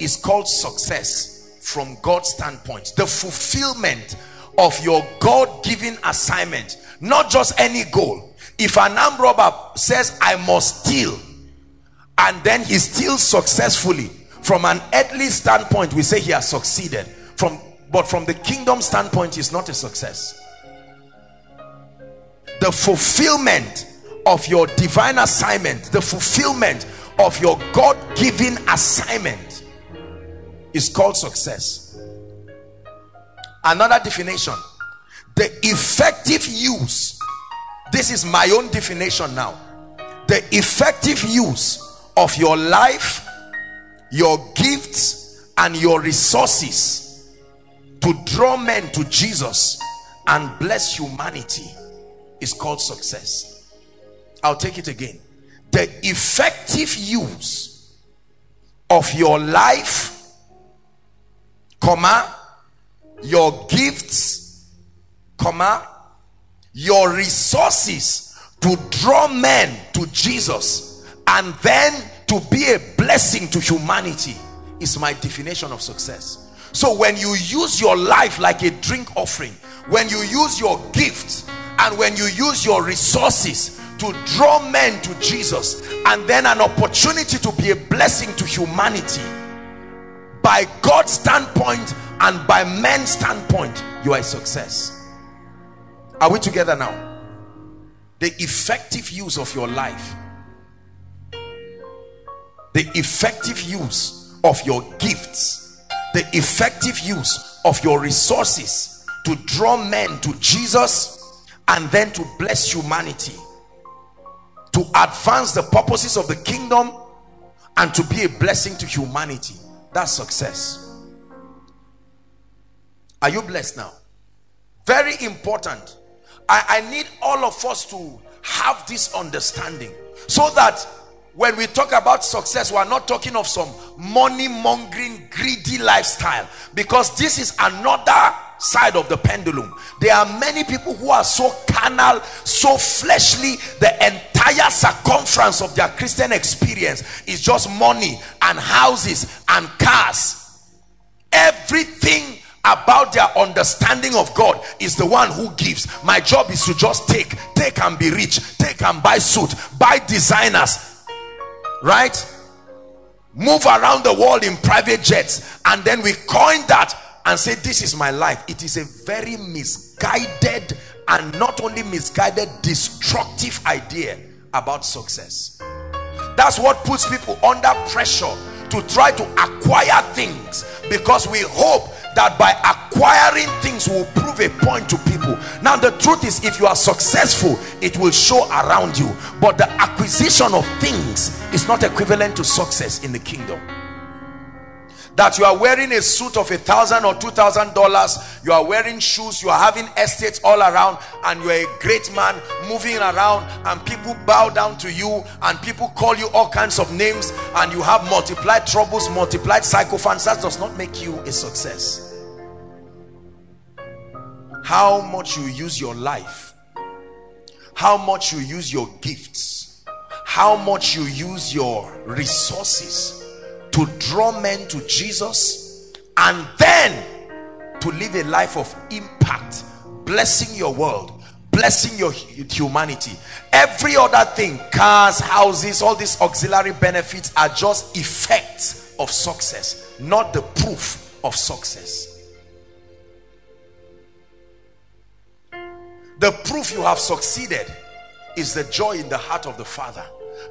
is called success from God's standpoint. The fulfillment of your God-given assignment, not just any goal. If an armed robber says, I must steal, and then he steals successfully, from an earthly standpoint, we say he has succeeded. From, but from the kingdom standpoint, he's not a success. The fulfillment of your divine assignment, the fulfillment of your God-given assignment is called success. Another definition, the effective use. This is my own definition now. The effective use of your life, your gifts, and your resources to draw men to Jesus and bless humanity is called success. I'll take it again. The effective use of your life, comma, your gifts, comma, your resources to draw men to Jesus and then to be a blessing to humanity is my definition of success. So when you use your life like a drink offering, when you use your gifts, and when you use your resources to draw men to Jesus and then an opportunity to be a blessing to humanity, by God's standpoint and by men's standpoint, you are a success. Are we together now? The effective use of your life, the effective use of your gifts, the effective use of your resources to draw men to Jesus and then to bless humanity, to advance the purposes of the kingdom and to be a blessing to humanity. That's success. Are you blessed now? Very important. I, I need all of us to have this understanding, so that when we talk about success, we are not talking of some money-mongering, greedy lifestyle, because this is another side of the pendulum. There are many people who are so carnal, so fleshly, the entire circumference of their Christian experience is just money and houses and cars. Everything about their understanding of God is the one who gives. My job is to just take, take and be rich, take and buy suit, buy designers, right? Move around the world in private jets, and then we coin that and say, this is my life. It is a very misguided, and not only misguided, destructive idea about success. That's what puts people under pressure to try to acquire things, because we hope that by acquiring things will prove a point to people. Now the truth is, if you are successful, it will show around you, but the acquisition of things is not equivalent to success in the kingdom. That you are wearing a suit of a thousand or two thousand dollars, you are wearing shoes, you are having estates all around, and you are a great man moving around, and people bow down to you, and people call you all kinds of names, and you have multiplied troubles, multiplied sycophants. That does not make you a success. How much you use your life, how much you use your gifts, how much you use your resources to draw men to Jesus, and then to live a life of impact, blessing your world, blessing your humanity. Every other thing, cars, houses, all these auxiliary benefits are just effects of success, not the proof of success. The proof you have succeeded is the joy in the heart of the Father.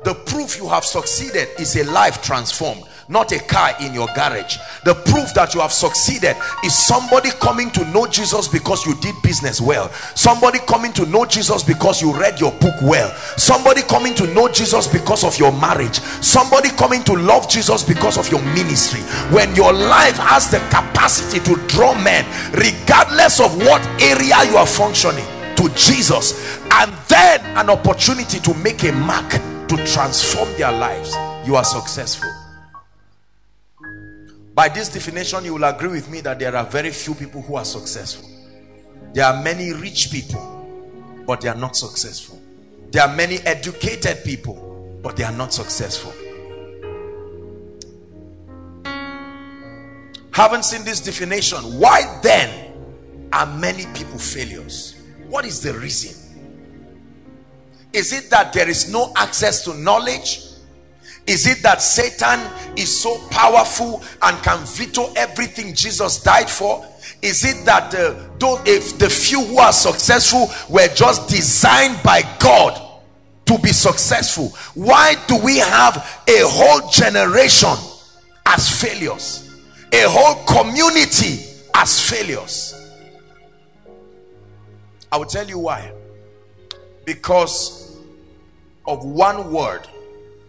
The proof you have succeeded is a life transformed, not a car in your garage. The proof that you have succeeded is somebody coming to know Jesus because you did business well, somebody coming to know Jesus because you read your book well, somebody coming to know Jesus because of your marriage, somebody coming to love Jesus because of your ministry. When your life has the capacity to draw men, regardless of what area you are functioning, to Jesus, and then an opportunity to make a mark, to transform their lives, you are successful. By this definition, you will agree with me that there are very few people who are successful. There are many rich people, but they are not successful. There are many educated people, but they are not successful. Haven't seen this definition. Why then are many people failures? What is the reason? Is it that there is no access to knowledge? Is it that Satan is so powerful and can veto everything Jesus died for? Is it that uh, though if the few who are successful were just designed by God to be successful, why do we have a whole generation as failures, a whole community as failures? I will tell you why. Because of one word,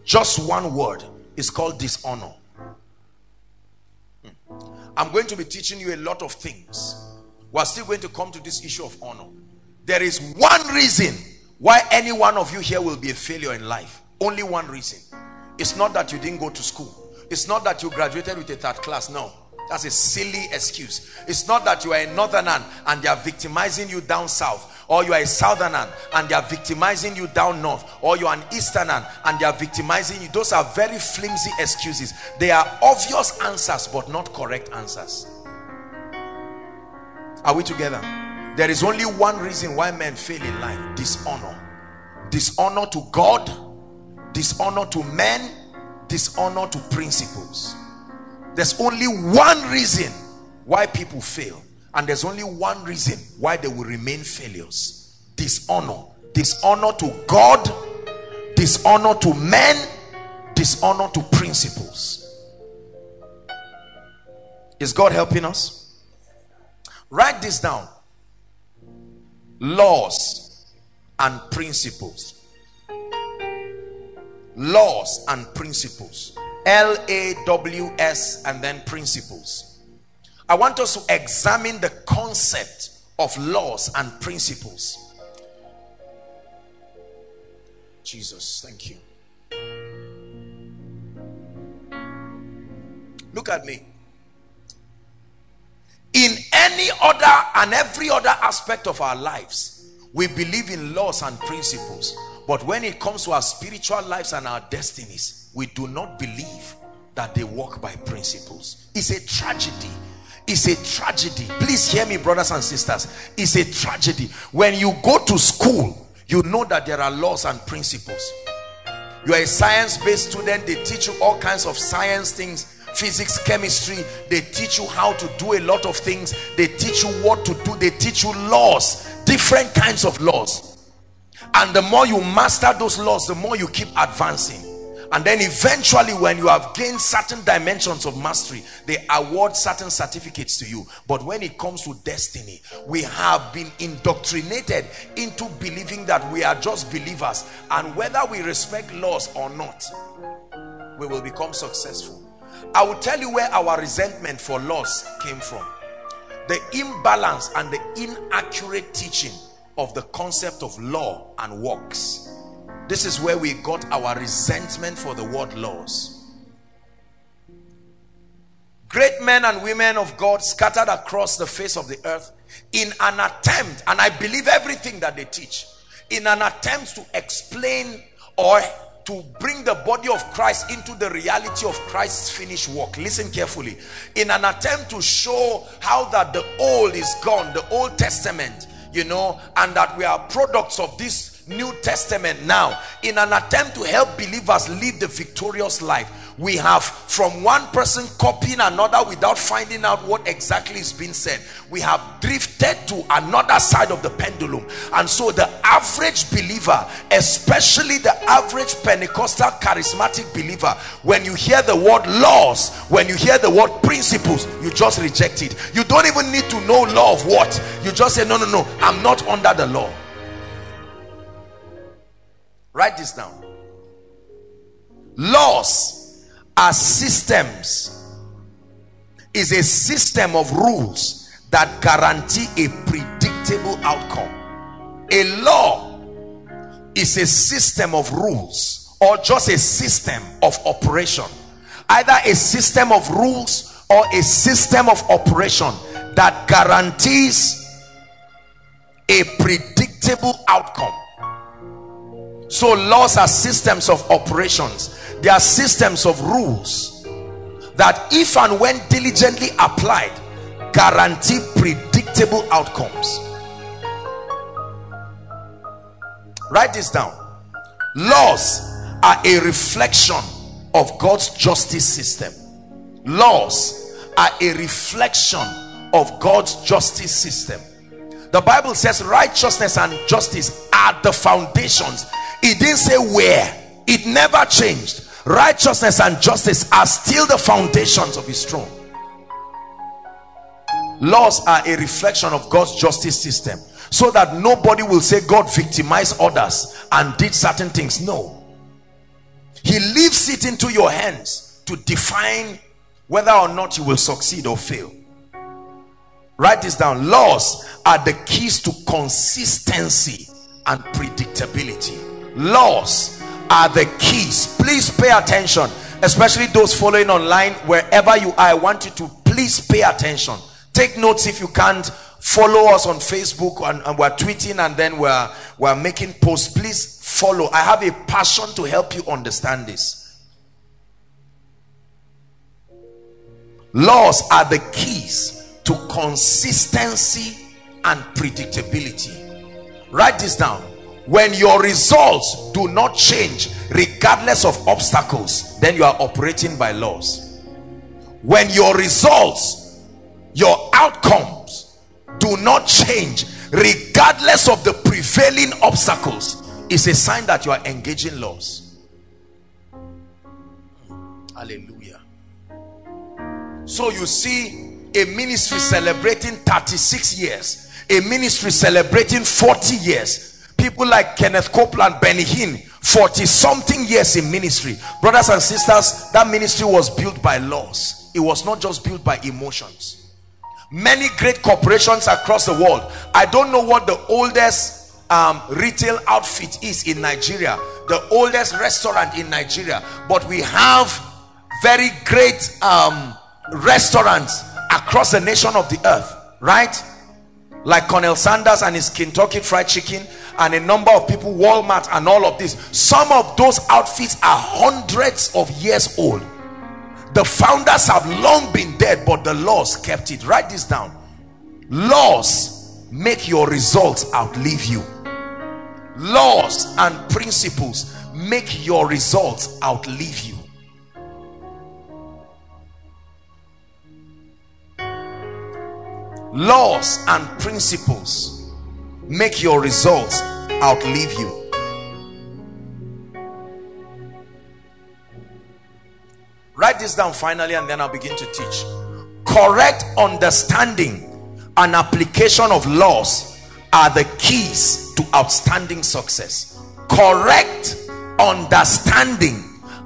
just one word, is called dishonor. I'm going to be teaching you a lot of things. We're still going to come to this issue of honor. There is one reason why any one of you here will be a failure in life. Only one reason. It's not that you didn't go to school. It's not that you graduated with a third class. No. That's a silly excuse. It's not that you are a northerner and they are victimizing you down south, or you are a southerner and they are victimizing you down north, or you are an easterner and they are victimizing you. Those are very flimsy excuses. They are obvious answers, but not correct answers. Are we together? There is only one reason why men fail in life: dishonor. Dishonor to God, dishonor to men, dishonor to principles. There's only one reason why people fail, and there's only one reason why they will remain failures: dishonor. Dishonor to God, dishonor to men, dishonor to principles. Is God helping us? Write this down: laws and principles. Laws and principles. L A W S and then principles. I want us to examine the concept of laws and principles. Jesus, thank you. Look at me. In any other and every other aspect of our lives, we believe in laws and principles. But when it comes to our spiritual lives and our destinies, we do not believe that they walk by principles. It's a tragedy. It's a tragedy. Please hear me, brothers and sisters. It's a tragedy. When you go to school, you know that there are laws and principles. You are a science-based student. They teach you all kinds of science things. Physics, chemistry. They teach you how to do a lot of things. They teach you what to do. They teach you laws. Different kinds of laws. And the more you master those laws, the more you keep advancing. And then eventually, when you have gained certain dimensions of mastery, they award certain certificates to you. But when it comes to destiny, we have been indoctrinated into believing that we are just believers. And whether we respect laws or not, we will become successful. I will tell you where our resentment for laws came from. The imbalance and the inaccurate teaching of the concept of law and works. This is where we got our resentment for the word laws. Great men and women of God scattered across the face of the earth in an attempt, and I believe everything that they teach, in an attempt to explain or to bring the body of Christ into the reality of Christ's finished work. Listen carefully. In an attempt to show how that the old is gone, the Old Testament, you know, and that we are products of this New Testament now, in an attempt to help believers live the victorious life, we have from one person copying another without finding out what exactly is being said. We have drifted to another side of the pendulum, and so the average believer, especially the average Pentecostal charismatic believer, when you hear the word laws, when you hear the word principles, you just reject it. You don't even need to know law of what. You just say, no, no, no, I'm not under the law. Write this down. Laws are systems. Is a system of rules that guarantee a predictable outcome. A law is a system of rules, or just a system of operation. Either a system of rules or a system of operation that guarantees a predictable outcome. So laws are systems of operations. They are systems of rules that, if and when diligently applied, guarantee predictable outcomes. Write this down. Laws are a reflection of God's justice system. Laws are a reflection of God's justice system. The Bible says righteousness and justice are the foundations. It didn't say where. It never changed. Righteousness and justice are still the foundations of his throne. Laws are a reflection of God's justice system, so that nobody will say God victimized others and did certain things. No. He leaves it into your hands to define whether or not you will succeed or fail. Write this down. Laws are the keys to consistency and predictability. Laws are the keys. Please pay attention, especially those following online. Wherever you are, I want you to please pay attention. Take notes if you can't. Follow us on Facebook, and, and we're tweeting, and then we're we're making posts. Please follow. I have a passion to help you understand this. Laws are the keys to consistency and predictability. Write this down. When your results do not change regardless of obstacles, then you are operating by laws. When your results, your outcomes do not change regardless of the prevailing obstacles, is a sign that you are engaging laws. Hallelujah. So you see a ministry celebrating thirty-six years, a ministry celebrating forty years. People like Kenneth Copeland, Benny Hinn, forty something years in ministry. Brothers and sisters, that ministry was built by laws. It was not just built by emotions. Many great corporations across the world. I don't know what the oldest um, retail outfit is in Nigeria, the oldest restaurant in Nigeria, but we have very great um, restaurants across the nation of the earth, right? Like Colonel Sanders and his Kentucky Fried Chicken, and a number of people, Walmart and all of this. Some of those outfits are hundreds of years old. The founders have long been dead, but the laws kept it. Write this down. Laws make your results outlive you. Laws and principles make your results outlive you. Laws and principles make your results outlive you. Write this down finally, and then I'll begin to teach. Correct understanding and application of laws are the keys to outstanding success. Correct understanding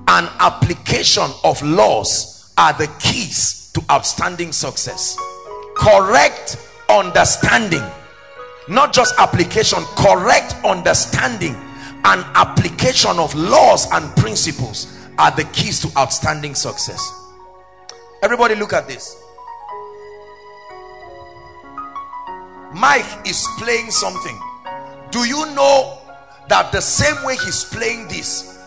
and application of laws are the keys to outstanding success. Correct understanding, not just application, correct understanding and application of laws and principles are the keys to outstanding success. Everybody look at this. Mike is playing something. Do you know that the same way he's playing this,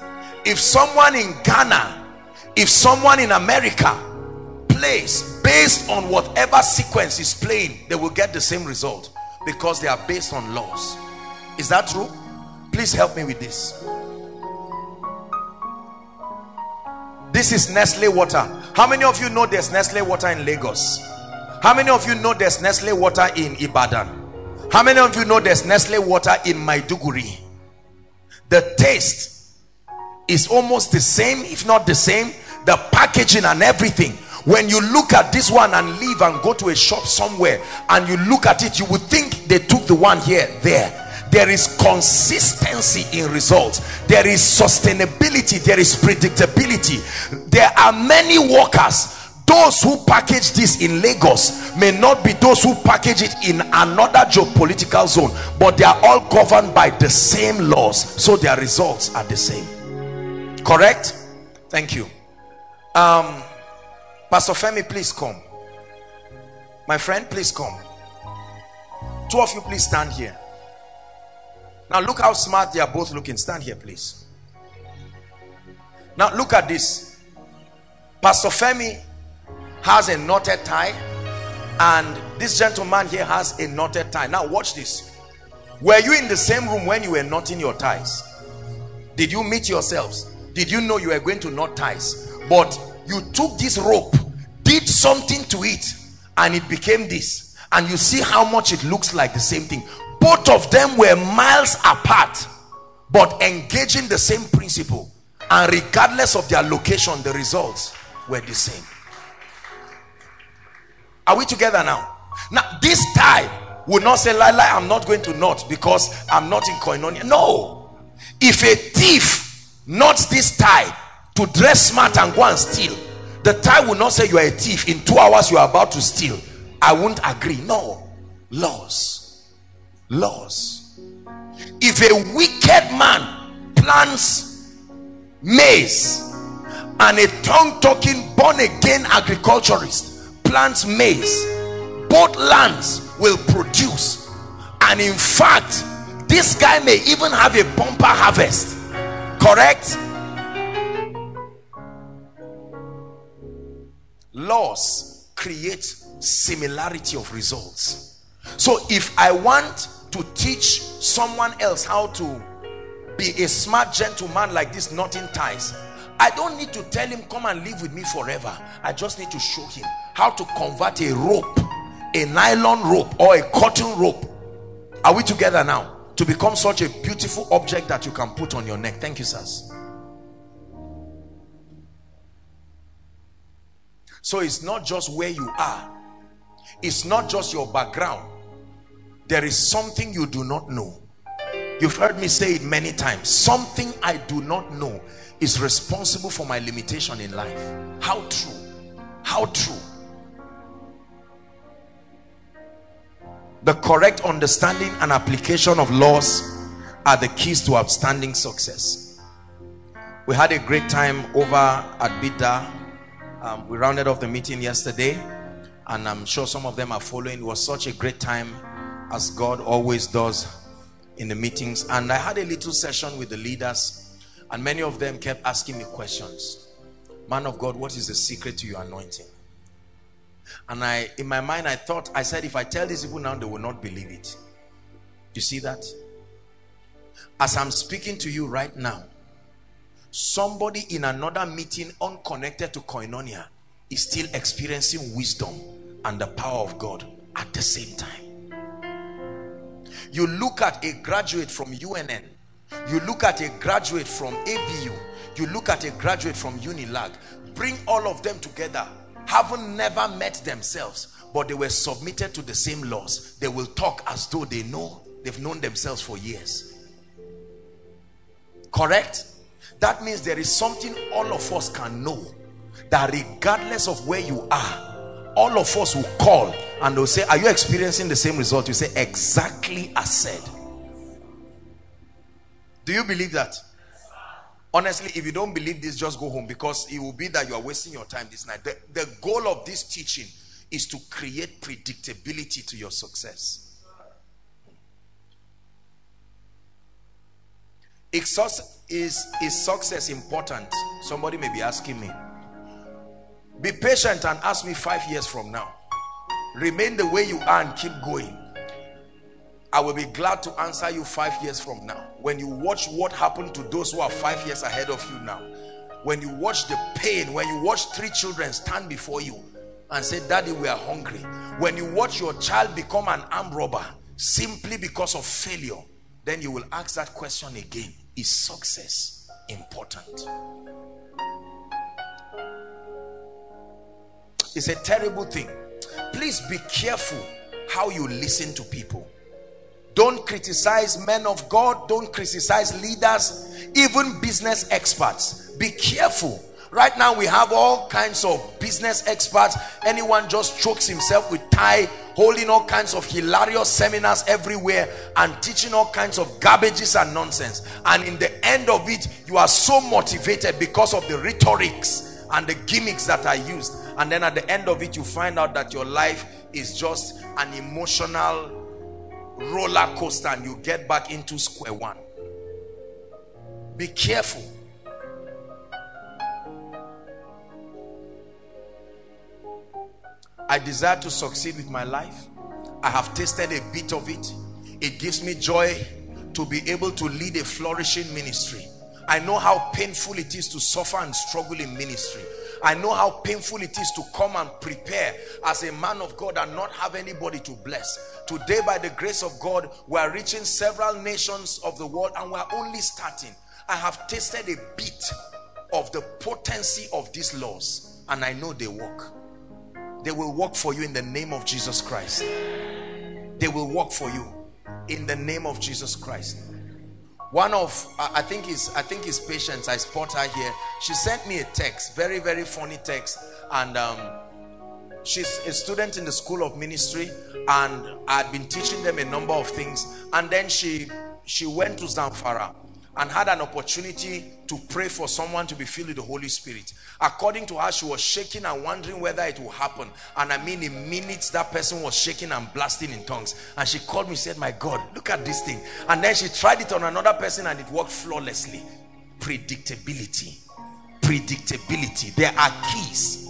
if someone in Ghana, if someone in America plays based on whatever sequence is playing, they will get the same result because they are based on laws? Is that true? Please help me with this. This is Nestle water. How many of you know there's Nestle water in Lagos? How many of you know there's Nestle water in Ibadan? How many of you know there's Nestle water in Maiduguri? The taste is almost the same, if not the same. The packaging and everything. When you look at this one and leave and go to a shop somewhere and you look at it, you would think they took the one here, there. There is consistency in results. There is sustainability. There is predictability. There are many workers. Those who package this in Lagos may not be those who package it in another geopolitical zone, but they are all governed by the same laws, so their results are the same. Correct? Thank you. Um, Pastor Femi, please come. My friend, please come. Two of you, please stand here. Now look how smart they are both looking. Stand here, please. Now look at this. Pastor Femi has a knotted tie, and this gentleman here has a knotted tie. Now watch this. Were you in the same room when you were knotting your ties? Did you meet yourselves? Did you know you were going to knot ties? But you took this rope, did something to it, and it became this. And you see how much it looks like the same thing. Both of them were miles apart, but engaging the same principle, and regardless of their location, the results were the same. Are we together now? Now this tie would not say, "Lie, lie, I'm not going to knot because I'm not in Koinonia." No. If a thief knots this tie to dress smart and go and steal, the tie will not say, "You are a thief. In two hours you are about to steal. I won't agree." No. Laws. Laws. If a wicked man plants maize and a tongue-talking born-again agriculturist plants maize, both lands will produce. And in fact, this guy may even have a bumper harvest. Correct? Laws create similarity of results. So if I want to teach someone else how to be a smart gentleman like this, not in ties, I don't need to tell him, "Come and live with me forever." I just need to show him how to convert a rope, a nylon rope or a cotton rope, are we together now, to become such a beautiful object that you can put on your neck. Thank you, sirs. So it's not just where you are, it's not just your background. There is something you do not know. You've heard me say it many times. Something I do not know is responsible for my limitation in life. How true. How true. The correct understanding and application of laws are the keys to outstanding success. We had a great time over at Bida. Um, we rounded off the meeting yesterday, and I'm sure some of them are following. It was such a great time, as God always does in the meetings. And I had a little session with the leaders, and many of them kept asking me questions. "Man of God, what is the secret to your anointing?" And I, in my mind, I thought, I said, if I tell these people now, they will not believe it. You see that? As I'm speaking to you right now, somebody in another meeting unconnected to Koinonia is still experiencing wisdom and the power of God at the same time. You look at a graduate from U N N, you look at a graduate from A B U, You look at a graduate from Unilag, bring all of them together, haven't never met themselves, but they were submitted to the same laws. They will talk as though they know. They've known themselves for years. Correct? That means there is something all of us can know, that regardless of where you are, all of us will call and they'll say, are you experiencing the same result? You say, exactly as said. Do you believe that? Honestly, if you don't believe this, just go home, because it will be that you are wasting your time this night. The, the goal of this teaching is to create predictability to your success. Is, is success important? Somebody may be asking me. Be patient and ask me five years from now. Remain the way you are and keep going. I will be glad to answer you five years from now. When you watch what happened to those who are five years ahead of you now, when you watch the pain, when you watch three children stand before you and say, Daddy, we are hungry. When you watch your child become an armed robber simply because of failure, then you will ask that question again. Is success important? It's a terrible thing. Please be careful how you listen to people. Don't criticize men of God. Don't criticize leaders, even business experts. Be careful. Right now we have all kinds of business experts. Anyone just chokes himself with tie, holding all kinds of hilarious seminars everywhere and teaching all kinds of garbages and nonsense. And in the end of it, you are so motivated because of the rhetorics and the gimmicks that are used. And then at the end of it, you find out that your life is just an emotional roller coaster and you get back into square one. Be careful. I desire to succeed with my life. I have tasted a bit of it. It gives me joy to be able to lead a flourishing ministry. I know how painful it is to suffer and struggle in ministry. I know how painful it is to come and prepare as a man of God and not have anybody to bless. Today, by the grace of God, we are reaching several nations of the world and we are only starting. I have tasted a bit of the potency of these laws and I know they work. They will work for you in the name of Jesus Christ. They will work for you in the name of Jesus Christ. One of, I think is, I think is Patience. I spot her here. She sent me a text, very, very funny text. And um, she's a student in the school of ministry. And I'd been teaching them a number of things. And then she, she went to Zamfara and had an opportunity to pray for someone to be filled with the Holy Spirit. According to her, she was shaking and wondering whether it will happen. And I mean, in minutes, that person was shaking and blasting in tongues. And she called me, said, my God, look at this thing. And then she tried it on another person and it worked flawlessly. Predictability. Predictability. There are keys.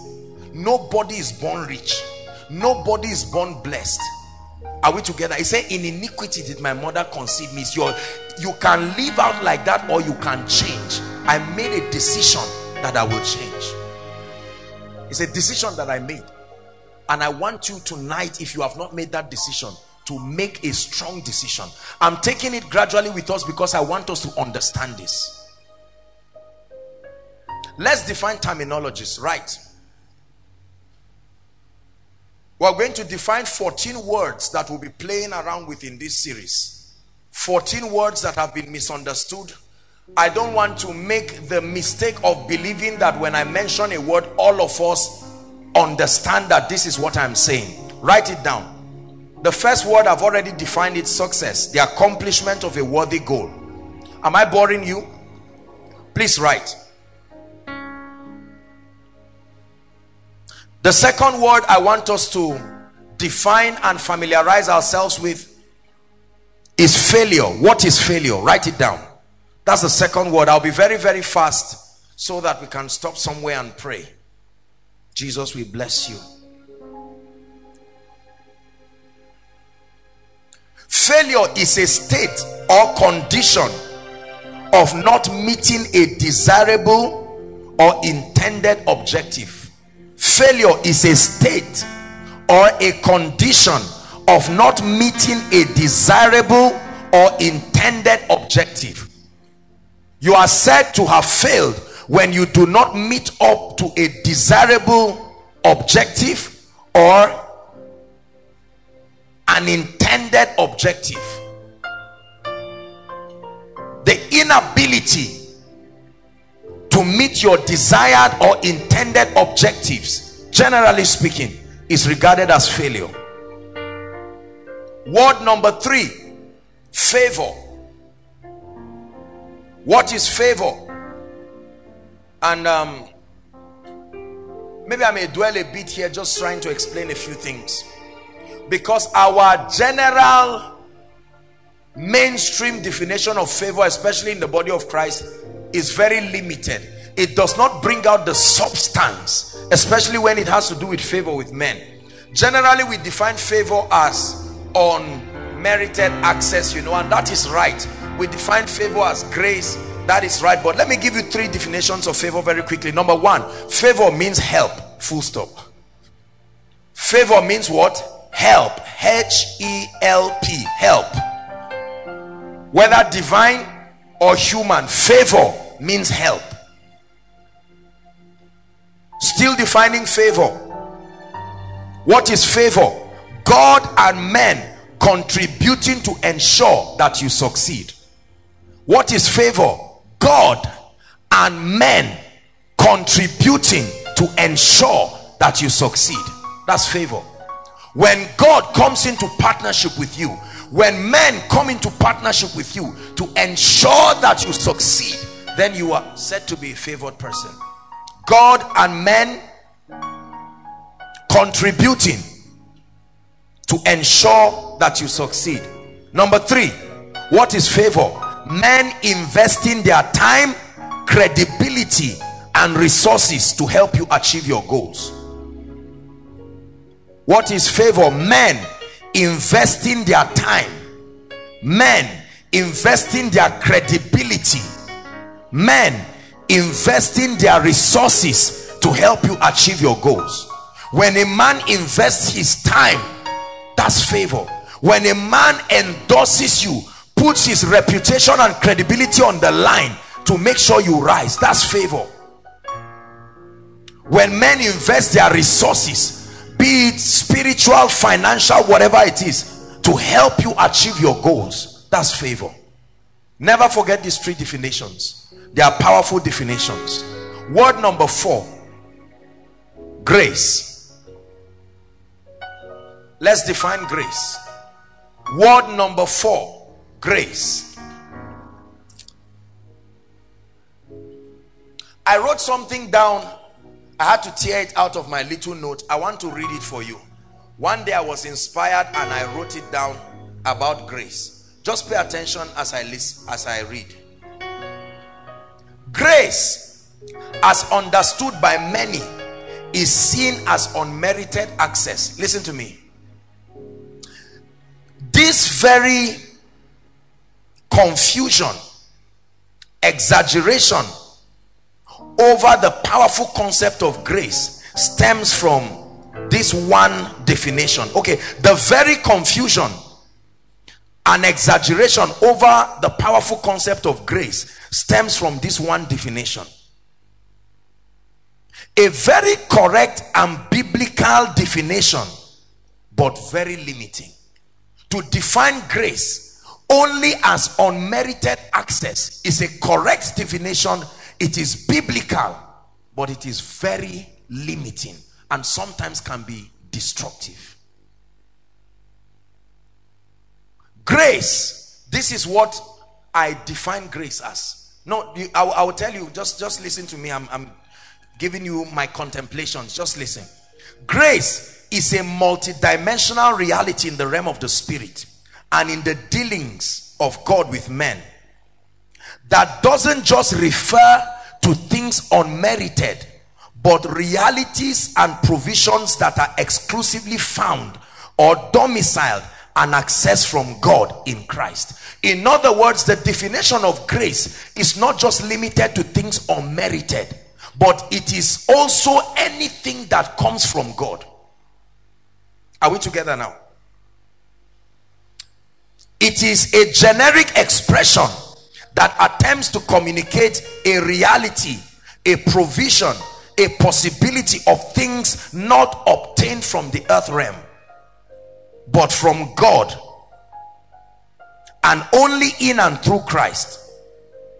Nobody is born rich. Nobody is born blessed. Are we together? He said, in iniquity did my mother conceive me. It's your, you can live out like that or you can change. I made a decision that I will change. It's a decision that I made. And I want you tonight, if you have not made that decision, to make a strong decision. I'm taking it gradually with us because I want us to understand this. Let's define terminologies, right? We're going to define fourteen words that we'll be playing around with in this series. fourteen words that have been misunderstood. I don't want to make the mistake of believing that when I mention a word, all of us understand that this is what I'm saying. Write it down. The first word, I've already defined it: success, the accomplishment of a worthy goal. Am I boring you? Please write. The second word I want us to define and familiarize ourselves with is failure. What is failure? Write it down. That's the second word. I'll be very, very fast so that we can stop somewhere and pray. Jesus, we bless you. Failure is a state or condition of not meeting a desirable or intended objective. Failure is a state or a condition of not meeting a desirable or intended objective. You are said to have failed When you do not meet up to a desirable objective or an intended objective, the inability to meet your desired or intended objectives, generally speaking, is regarded as failure. Word number three, favor. What is favor? And um, maybe I may dwell a bit here, just trying to explain a few things, because our general mainstream definition of favor, especially in the body of Christ, is very limited. It does not bring out the substance, especially when it has to do with favor with men. Generally, we define favor as unmerited access, you know, and that is right. We define favor as grace. That is right. But let me give you three definitions of favor very quickly. Number one, favor means help, full stop. Favor means what? Help. H E L P, help. Whether divine or human, favor means help. Still defining favor. What is favor? God and men contributing to ensure that you succeed. What is favor? God and men contributing to ensure that you succeed. That's favor. When God comes into partnership with you, when men come into partnership with you to ensure that you succeed, then you are said to be a favored person. God and men contributing to ensure that you succeed. Number three, what is favor? Men investing their time, credibility, and resources to help you achieve your goals. What is favor? Men investing their time, men investing their credibility, men investing their resources to help you achieve your goals. When a man invests his time, that's favor. When a man endorses you, puts his reputation and credibility on the line to make sure you rise, that's favor. When men invest their resources, be it spiritual, financial, whatever it is, to help you achieve your goals, that's favor. Never forget these three definitions. They are powerful definitions. Word number four, grace. Let's define grace. Word number four, grace. I wrote something down. I had to tear it out of my little note. I want to read it for you. One day I was inspired and I wrote it down about grace. Just pay attention as I listen, as I read. Grace, as understood by many, is seen as unmerited access. Listen to me. This very confusion, exaggeration over the powerful concept of grace stems from this one definition. Okay, the very confusion and exaggeration over the powerful concept of grace stems from this one definition. A very correct and biblical definition, but very limiting. To define grace only as unmerited access is a correct definition. It is biblical, but it is very limiting and sometimes can be destructive. Grace, this is what I define grace as. No, I, I will tell you, just, just listen to me. I'm, I'm giving you my contemplations. Just listen. Grace is a multidimensional reality in the realm of the spirit and in the dealings of God with men that doesn't just refer to things unmerited, but realities and provisions that are exclusively found or domiciled and access from God in Christ. In other words, the definition of grace is not just limited to things unmerited, but it is also anything that comes from God. Are we together now? It is a generic expression that attempts to communicate a reality, a provision, a possibility of things not obtained from the earth realm, but from God, and only in and through Christ.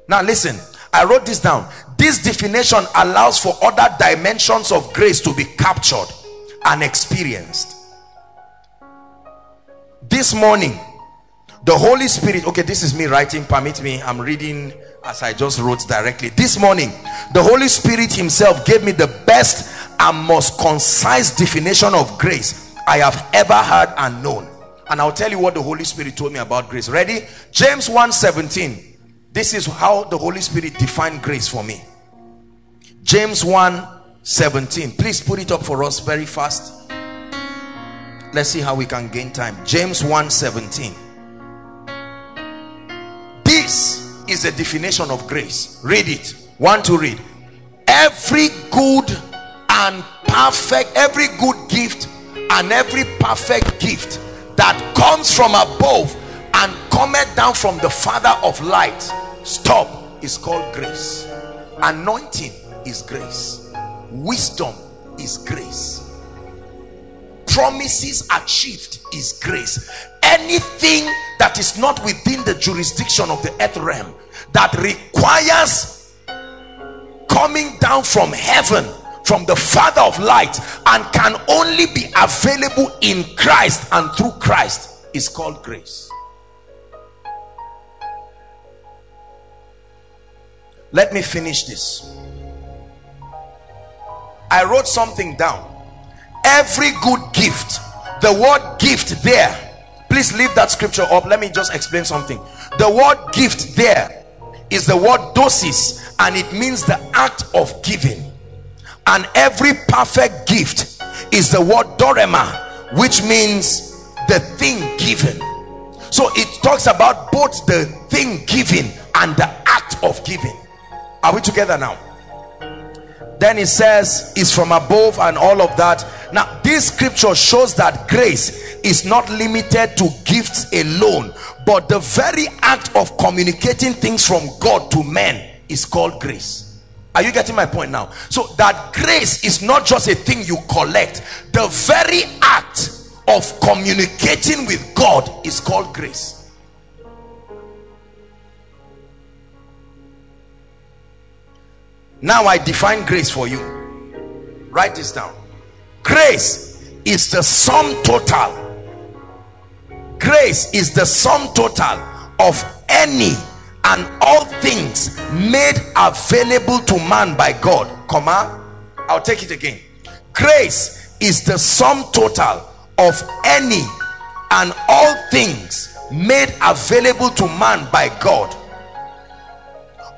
Now listen, I wrote this down. This definition allows for other dimensions of grace to be captured and experienced. This morning, the Holy Spirit, okay, this is me writing, permit me, I'm reading as I just wrote directly. This morning, the Holy Spirit himself gave me the best and most concise definition of grace I have ever heard and known. And I'll tell you what the Holy Spirit told me about grace. Ready? James one seventeen. This is how the Holy Spirit defined grace for me. James one seventeen. Please put it up for us very fast. Let's see how we can gain time. James one seventeen. This is the definition of grace. Read it. One to read. Every good and perfect, every good gift and every perfect gift that comes from above and cometh down from the Father of light. Stop is called grace. Anointing is grace. Wisdom is grace. Promises achieved is grace. Anything that is not within the jurisdiction of the earth realm that requires coming down from heaven, from the Father of light, and can only be available in Christ and through Christ is called grace. Let me finish this. I wrote something down. Every good gift, the word gift there, please leave that scripture up. Let me just explain something. The word gift there is the word dosis, and it means the act of giving. And every perfect gift is the word dorema, which means the thing given. So it talks about both the thing given and the act of giving. Are we together now? Then it says it's from above and all of that. Now this scripture shows that grace is not limited to gifts alone, but the very act of communicating things from God to men is called grace. Are you getting my point now? So that grace is not just a thing you collect. The very act of communicating with God is called grace. Now I define grace for you. Write this down. Grace is the sum total. Grace is the sum total of any and all things made available to man by God, comma. I'll take it again. Grace is the sum total of any and all things made available to man by God,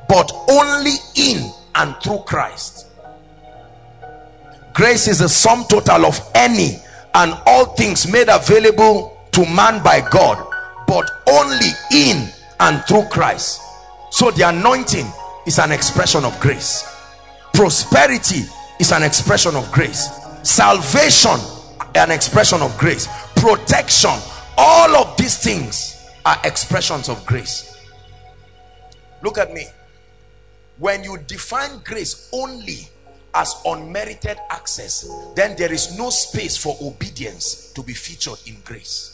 but only in and through Christ. Grace is the sum total of any and all things made available to man by God, but only in and through Christ. So the anointing is an expression of grace. Prosperity is an expression of grace. Salvation, an expression of grace. Protection, all of these things are expressions of grace. Look at me. When you define grace only as unmerited access, then there is no space for obedience to be featured in grace.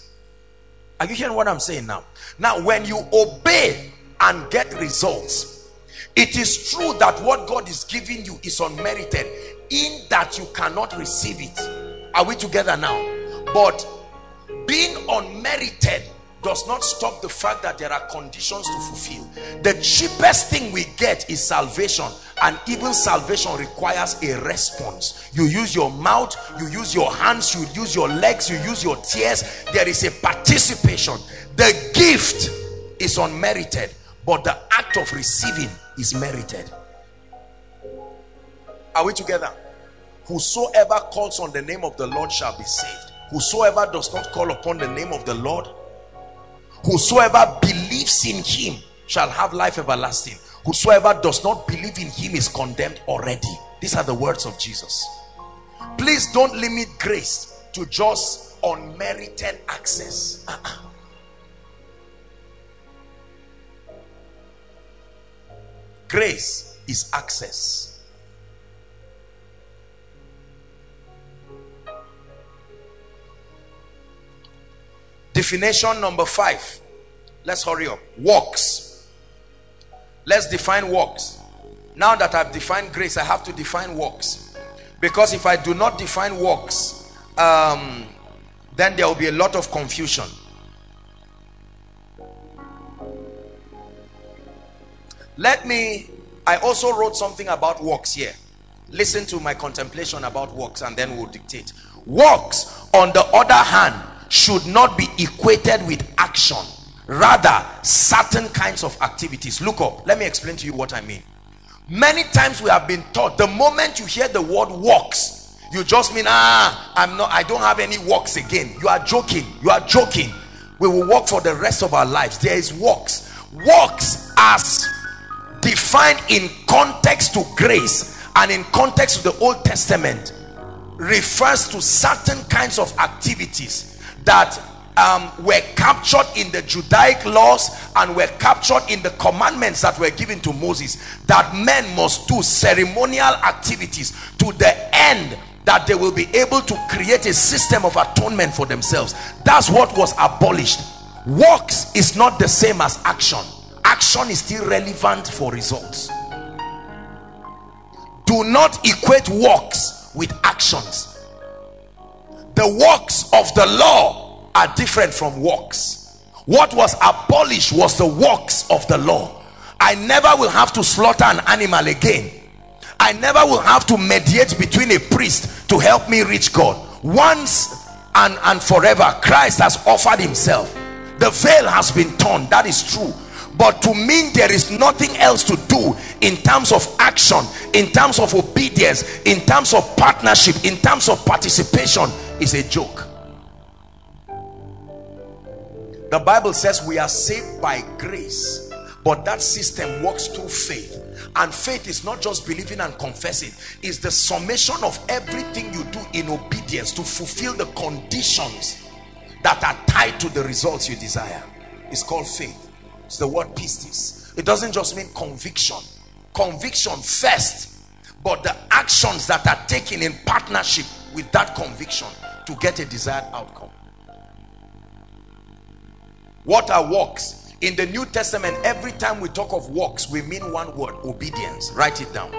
Are you hearing what I'm saying now? Now, when you obey and get results, it is true that what God is giving you is unmerited in that you cannot receive it. Are we together now? But being unmerited does not stop the fact that there are conditions to fulfill. The cheapest thing we get is salvation, and even salvation requires a response. You use your mouth, you use your hands, you use your legs, you use your tears. There is a participation. The gift is unmerited, but the act of receiving is merited. Are we together? Whosoever calls on the name of the Lord shall be saved. Whosoever does not call upon the name of the Lord, whosoever believes in him shall have life everlasting. Whosoever does not believe in him is condemned already. These are the words of Jesus. Please don't limit grace to just unmerited access. Uh-uh. Grace is access. Definition number five. Let's hurry up. Works. Let's define works. Now that I've defined grace, I have to define works. Because if I do not define works, um, then there will be a lot of confusion. Let me, I also wrote something about works here. Listen to my contemplation about works and then we'll dictate. Works, on the other hand, should not be equated with action. Rather, certain kinds of activities. Look up. Let me explain to you what I mean. Many times we have been taught, the moment you hear the word works, you just mean, ah, I'm not, I don't have any works again. You are joking. You are joking. We will work for the rest of our lives. There is works. Works as defined in context to grace and in context to the Old Testament refers to certain kinds of activities that um, were captured in the Judaic laws and were captured in the commandments that were given to Moses, that men must do ceremonial activities to the end that they will be able to create a system of atonement for themselves. That's what was abolished. Works is not the same as action. Action is still relevant for results. Do not equate works with actions. The works of the law are different from works. What was abolished was the works of the law. I never will have to slaughter an animal again. I never will have to mediate between a priest to help me reach God. Once and, and forever, Christ has offered himself. The veil has been torn. That is true. But to mean there is nothing else to do in terms of action, in terms of obedience, in terms of partnership, in terms of participation is a joke. The Bible says we are saved by grace, but that system works through faith. And faith is not just believing and confessing. It's the summation of everything you do in obedience to fulfill the conditions that are tied to the results you desire. It's called faith. It's the word pistis. It doesn't just mean conviction. Conviction first, but the actions that are taken in partnership with that conviction to get a desired outcome. What are works? In the New Testament, every time we talk of works, we mean one word: obedience. Write it down.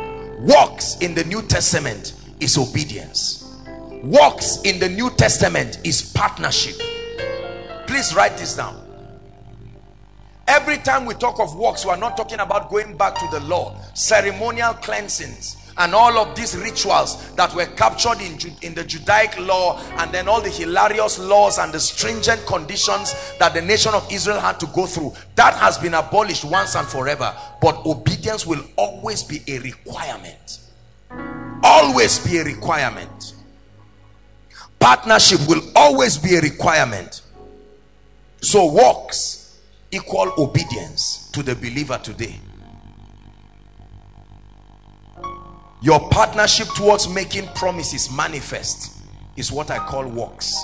Works in the New Testament is obedience. Works in the New Testament is partnership. Please write this down. Every time we talk of works, we are not talking about going back to the law, ceremonial cleansings, and all of these rituals that were captured in, in the Judaic law, and then all the hilarious laws and the stringent conditions that the nation of Israel had to go through. That has been abolished once and forever. But obedience will always be a requirement. Always be a requirement. Partnership will always be a requirement. So works equal obedience to the believer today. Your partnership towards making promises manifest is what I call works.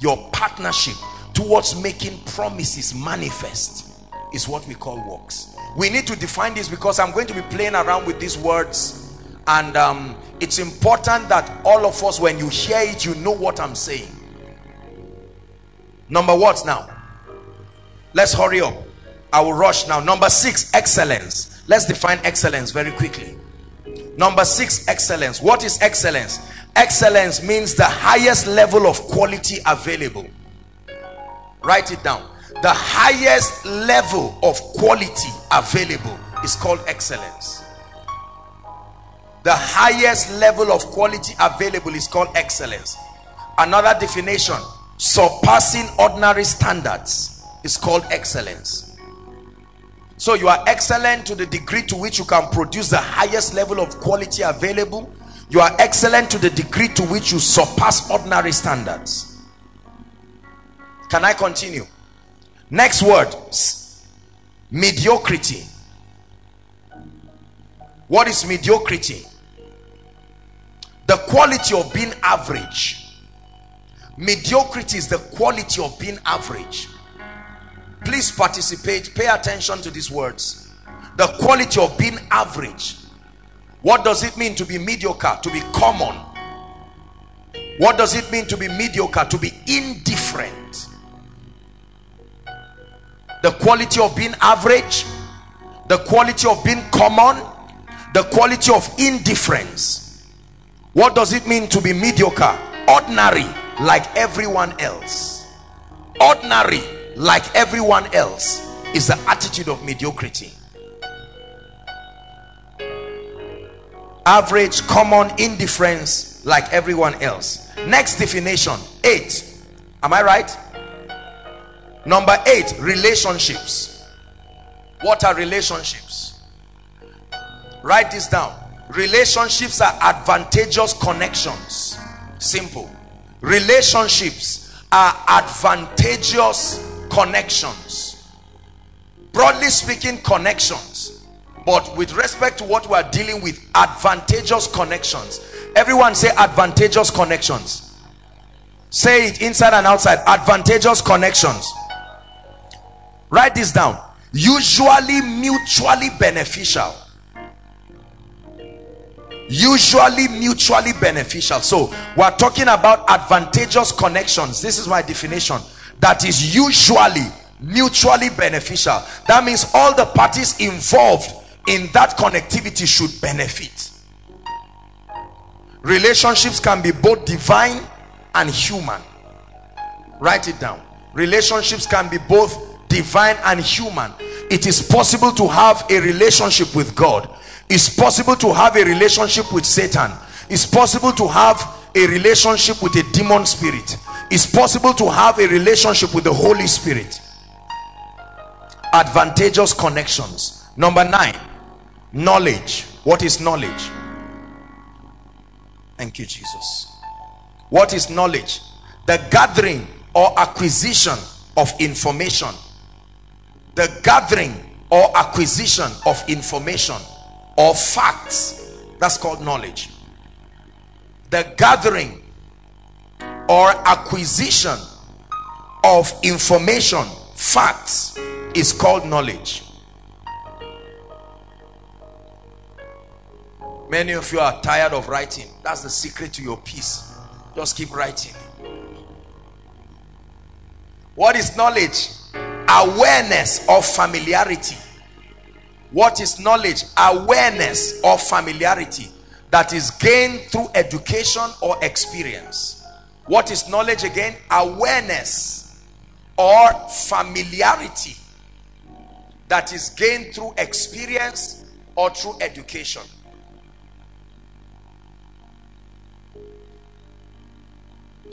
Your partnership towards making promises manifest is what we call works. We need to define this because I'm going to be playing around with these words, and um, it's important that all of us, when you hear it, you know what I'm saying. Number what now? Let's hurry up. I will rush now. Number six, excellence. Let's define excellence very quickly. Number six, excellence. What is excellence? Excellence means the highest level of quality available. Write it down. The highest level of quality available is called excellence. The highest level of quality available is called excellence. Another definition, surpassing ordinary standards, is called excellence. So you are excellent to the degree to which you can produce the highest level of quality available. You are excellent to the degree to which you surpass ordinary standards. Can I continue? Next word, mediocrity. What is mediocrity? The quality of being average. Mediocrity is the quality of being average. Please participate. Pay attention to these words. The quality of being average. What does it mean to be mediocre? To be common. What does it mean to be mediocre? To be indifferent. the quality of being average, the quality of being common, the quality of indifference. What does it mean to be mediocre? Ordinary like everyone else. Ordinary like everyone else is the attitude of mediocrity. Average, common, indifference like everyone else. Next definition, eight. Am I right? Number eight, relationships. What are relationships? Write this down. Relationships are advantageous connections. Simple. Relationships are advantageous connections. Broadly speaking, connections. But with respect to what we are dealing with, advantageous connections. Everyone say advantageous connections. Say it inside and outside. Advantageous connections. Write this down. Usually mutually beneficial. Usually mutually beneficial. So we're talking about advantageous connections. This is my definition. That is usually mutually beneficial. That means all the parties involved in that connectivity should benefit. Relationships can be both divine and human. Write it down. Relationships can be both divine and human. It is possible to have a relationship with God. It's possible to have a relationship with Satan. It's possible to have a relationship with a demon spirit. It's possible to have a relationship with the Holy Spirit. Advantageous connections. Number nine, knowledge. What is knowledge? Thank you, Jesus. What is knowledge? The gathering or acquisition of information. The gathering or acquisition of information or facts. That's called knowledge. The gathering or acquisition of information, facts, is called knowledge. Many of you are tired of writing. That's the secret to your peace. Just keep writing. What is knowledge? Awareness of familiarity. What is knowledge? Awareness of familiarity that is gained through education or experience. What is knowledge again? Awareness or familiarity that is gained through experience or through education.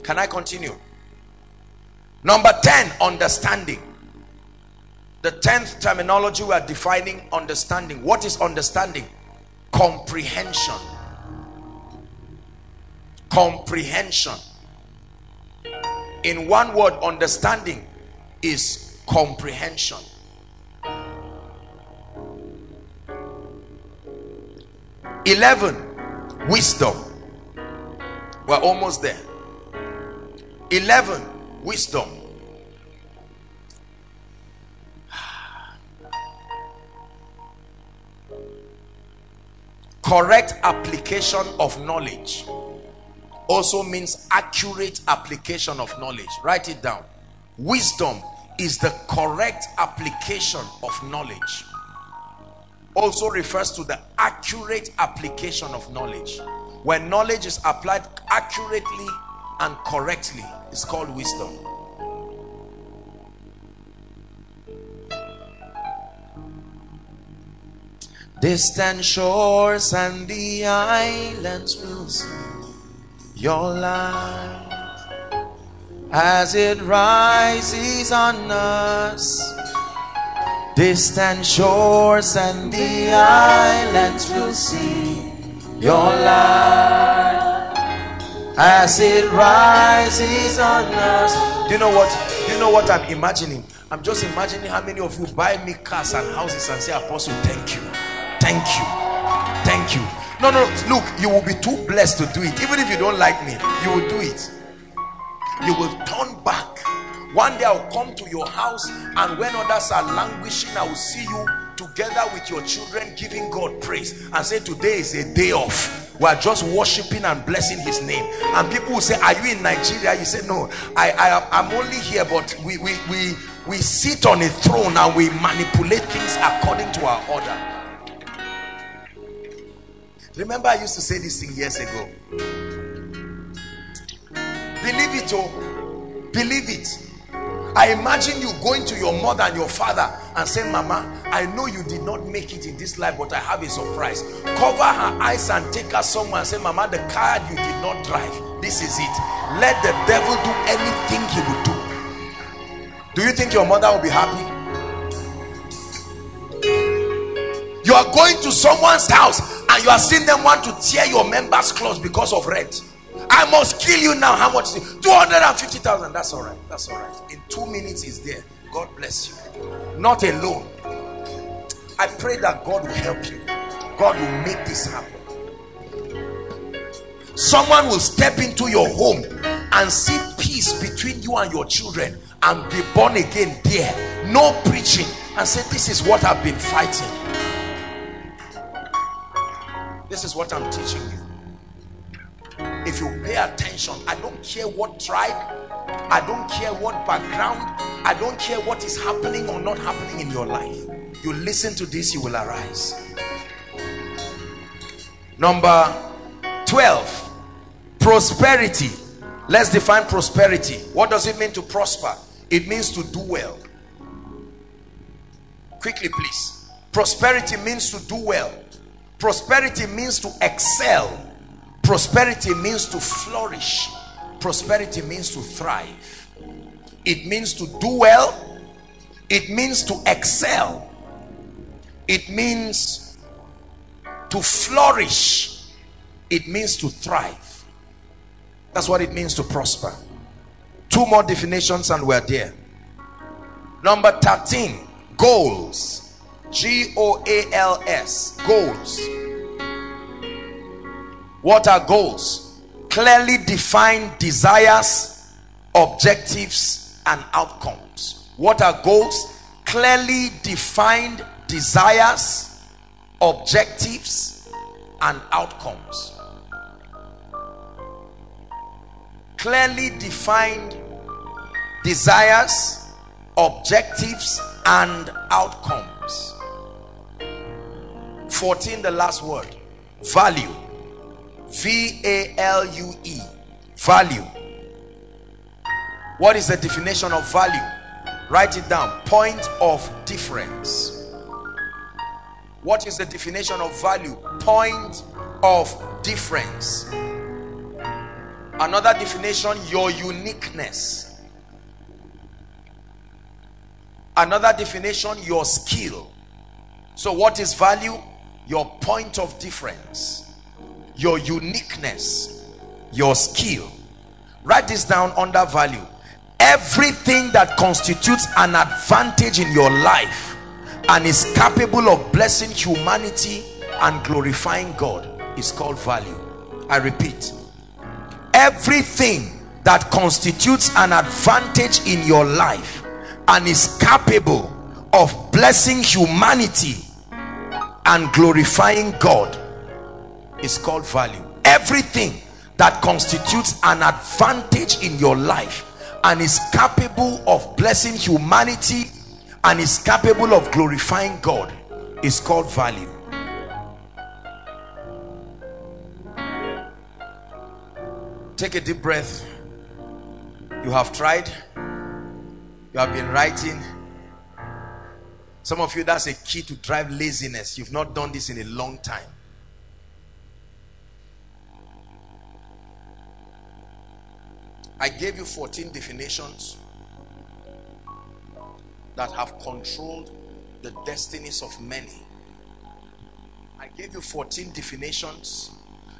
Can I continue? Number ten, understanding. The tenth terminology we are defining, understanding. What is understanding? Comprehension. Comprehension. In one word, understanding is comprehension. eleven, wisdom. We're almost there. eleven, wisdom. Correct application of knowledge also means accurate application of knowledge. Write it down. Wisdom is the correct application of knowledge. Also refers to the accurate application of knowledge. When knowledge is applied accurately and correctly, it's called wisdom. Distant shores and the islands will sing your light as it rises on us. Distant shores and the islands will sing your light as it rises on us. Do you know what? Do you know what I'm imagining? I'm just imagining how many of you buy me cars and houses and say, Apostle, thank you. Thank you. Thank you. No, no, look, you will be too blessed to do it. Even if you don't like me, you will do it. You will turn back. One day I'll come to your house, and when others are languishing, I will see you together with your children giving God praise and say, today is a day off. We are just worshiping and blessing his name. And people will say, are you in Nigeria? You say, no, I, I am I'm only here, but we, we, we, We sit on a throne and we manipulate things according to our order. Remember, I used to say this thing years ago. Believe it, oh, believe it. I imagine you going to your mother and your father and saying, Mama, I know you did not make it in this life, but I have a surprise. Cover her eyes and take her somewhere and say, Mama, the car you did not drive, this is it. Let the devil do anything he would do. Do you think your mother will be happy? You are going to someone's house and you are seeing them want to tear your members' clothes because of rent. I must kill you now. How much is it? two hundred fifty thousand. That's all right. That's all right. In two minutes is there. God bless you. Not alone. I pray that God will help you. God will make this happen. Someone will step into your home and see peace between you and your children and be born again there. No preaching. And say, this is what I've been fighting. This is what I'm teaching you. If you pay attention, I don't care what tribe, I don't care what background, I don't care what is happening or not happening in your life. You listen to this, you will arise. Number twelve, prosperity. Let's define prosperity. What does it mean to prosper? It means to do well. Quickly, please. Prosperity means to do well. Prosperity means to excel. Prosperity means to flourish. Prosperity means to thrive. It means to do well. It means to excel. It means to flourish. It means to thrive. That's what it means to prosper. Two more definitions and we're there. Number thirteen, goals. G O A L S, goals. What are goals? Clearly defined desires, objectives, and outcomes. What are goals? Clearly defined desires, objectives, and outcomes. Clearly defined desires, objectives, and outcomes. fourteen, the last word. Value. V A L U E, value. What is the definition of value? Write it down. Point of difference. What is the definition of value? Point of difference. Another definition, your uniqueness. Another definition, your skill. So what is value? Your point of difference, your uniqueness, your skill. Write this down under value. Everything that constitutes an advantage in your life and is capable of blessing humanity and glorifying God is called value. I repeat, everything that constitutes an advantage in your life and is capable of blessing humanity and glorifying God is called value. Everything that constitutes an advantage in your life and is capable of blessing humanity and is capable of glorifying God is called value. Take a deep breath. You have tried. You have been writing. Some of you, that's a key to drive laziness. You've not done this in a long time. I gave you fourteen definitions that have controlled the destinies of many. I gave you fourteen definitions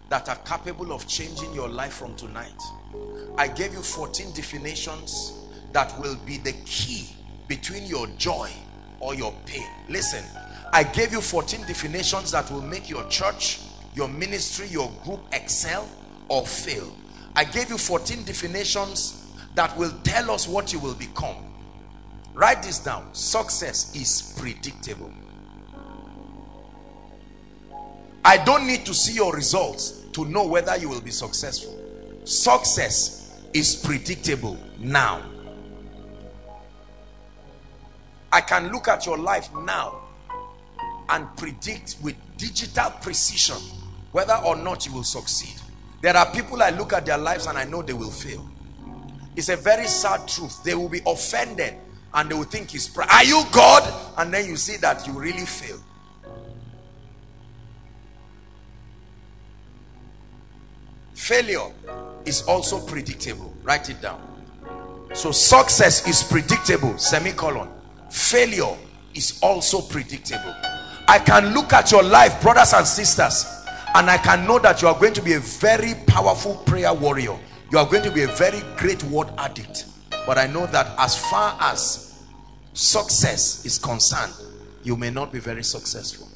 that are capable of changing your life from tonight. I gave you fourteen definitions that will be the key between your joy or your pain. Listen, I gave you fourteen definitions that will make your church, your ministry, your group excel or fail. I gave you fourteen definitions that will tell us what you will become. Write this down. Success is predictable. I don't need to see your results to know whether you will be successful. Success is predictable now. I can look at your life now and predict with digital precision whether or not you will succeed. There are people I look at their lives and I know they will fail. It's a very sad truth. They will be offended and they will think it's pride. Are you God? And then you see that you really fail. Failure is also predictable. Write it down. So success is predictable, semicolon. Failure is also predictable. I can look at your life, brothers and sisters, and I can know that you are going to be a very powerful prayer warrior. You are going to be a very great word addict. But I know that as far as success is concerned, you may not be very successful.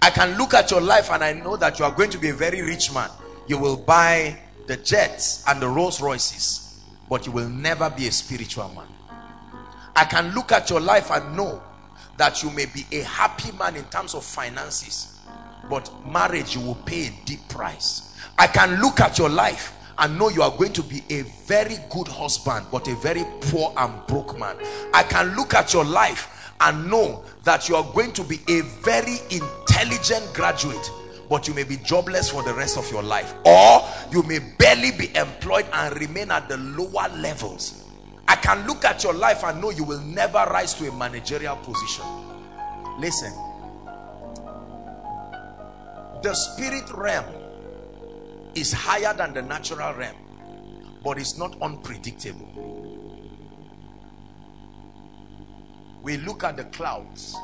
I can look at your life and I know that you are going to be a very rich man. You will buy the jets and the Rolls Royces, but you will never be a spiritual man. I can look at your life and know that you may be a happy man in terms of finances, but marriage, you will pay a deep price. I can look at your life and know you are going to be a very good husband, but a very poor and broke man. I can look at your life and know that you are going to be a very intelligent graduate, but you may be jobless for the rest of your life, or you may barely be employed and remain at the lower levels. I can look at your life and know you will never rise to a managerial position. Listen, the spirit realm is higher than the natural realm, but it's not unpredictable. We look at the clouds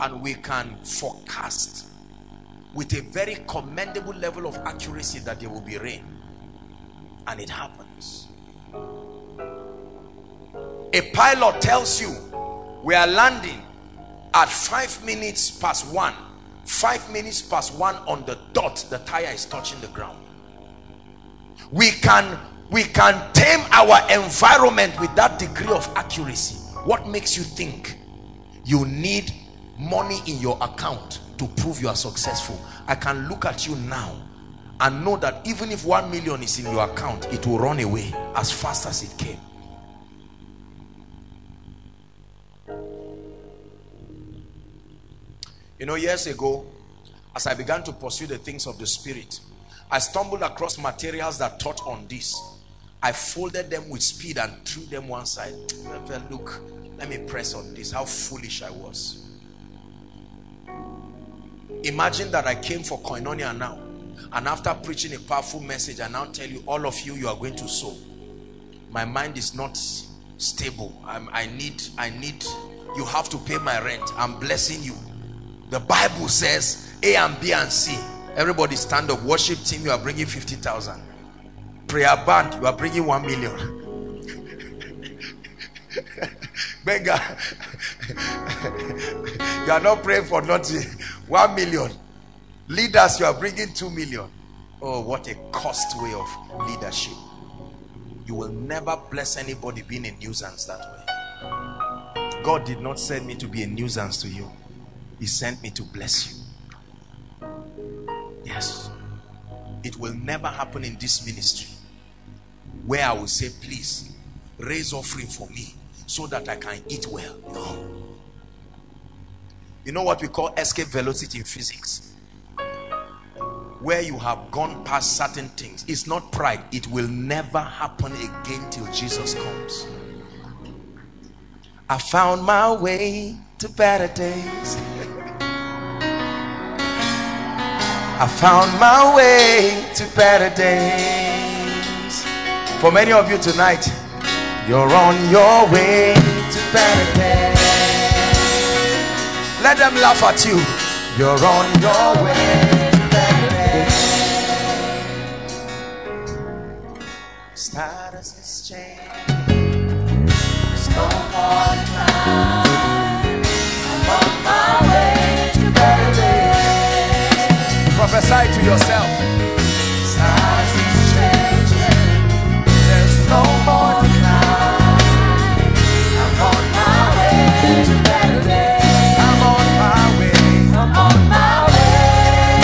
and we can forecast with a very commendable level of accuracy that there will be rain, and it happens. A pilot tells you we are landing at five minutes past one. Five minutes past one on the dot, the tire is touching the ground. We can we can tame our environment with that degree of accuracy. What makes you think you need money in your account to prove you are successful? I can look at you now and know that even if one million is in your account, it will run away as fast as it came. You know, years ago, as I began to pursue the things of the spirit, I stumbled across materials that taught on this. I folded them with speed and threw them one side. I felt, look, let me press on this. How foolish I was. Imagine that I came for Koinonia now, and after preaching a powerful message, I now tell you, all of you, you are going to sow. My mind is not stable. I'm, I need, I need, you have to pay my rent. I'm blessing you. The Bible says A and B and C. Everybody stand up. Worship team, you are bringing fifty thousand. Prayer band, you are bringing one million. Beggar, you are not praying for nothing. One million. Leaders, you are bringing two million. Oh, what a cost way of leadership. You will never bless anybody being a nuisance that way. God did not send me to be a nuisance to you. He sent me to bless you. Yes. It will never happen in this ministry where I will say, please raise offering for me so that I can eat well. No. You know what we call escape velocity in physics? Where you have gone past certain things. It's not pride. It will never happen again till Jesus comes. I found my way to better days. I found my way to better days. For many of you tonight, you're on your way to better days. Let them laugh at you. You're on your way to better days. Status is changing. There's no more time. Prophesy to yourself. Stars is changing. There's no more decline. I'm on my way to better days. I'm on my way. I'm on my way.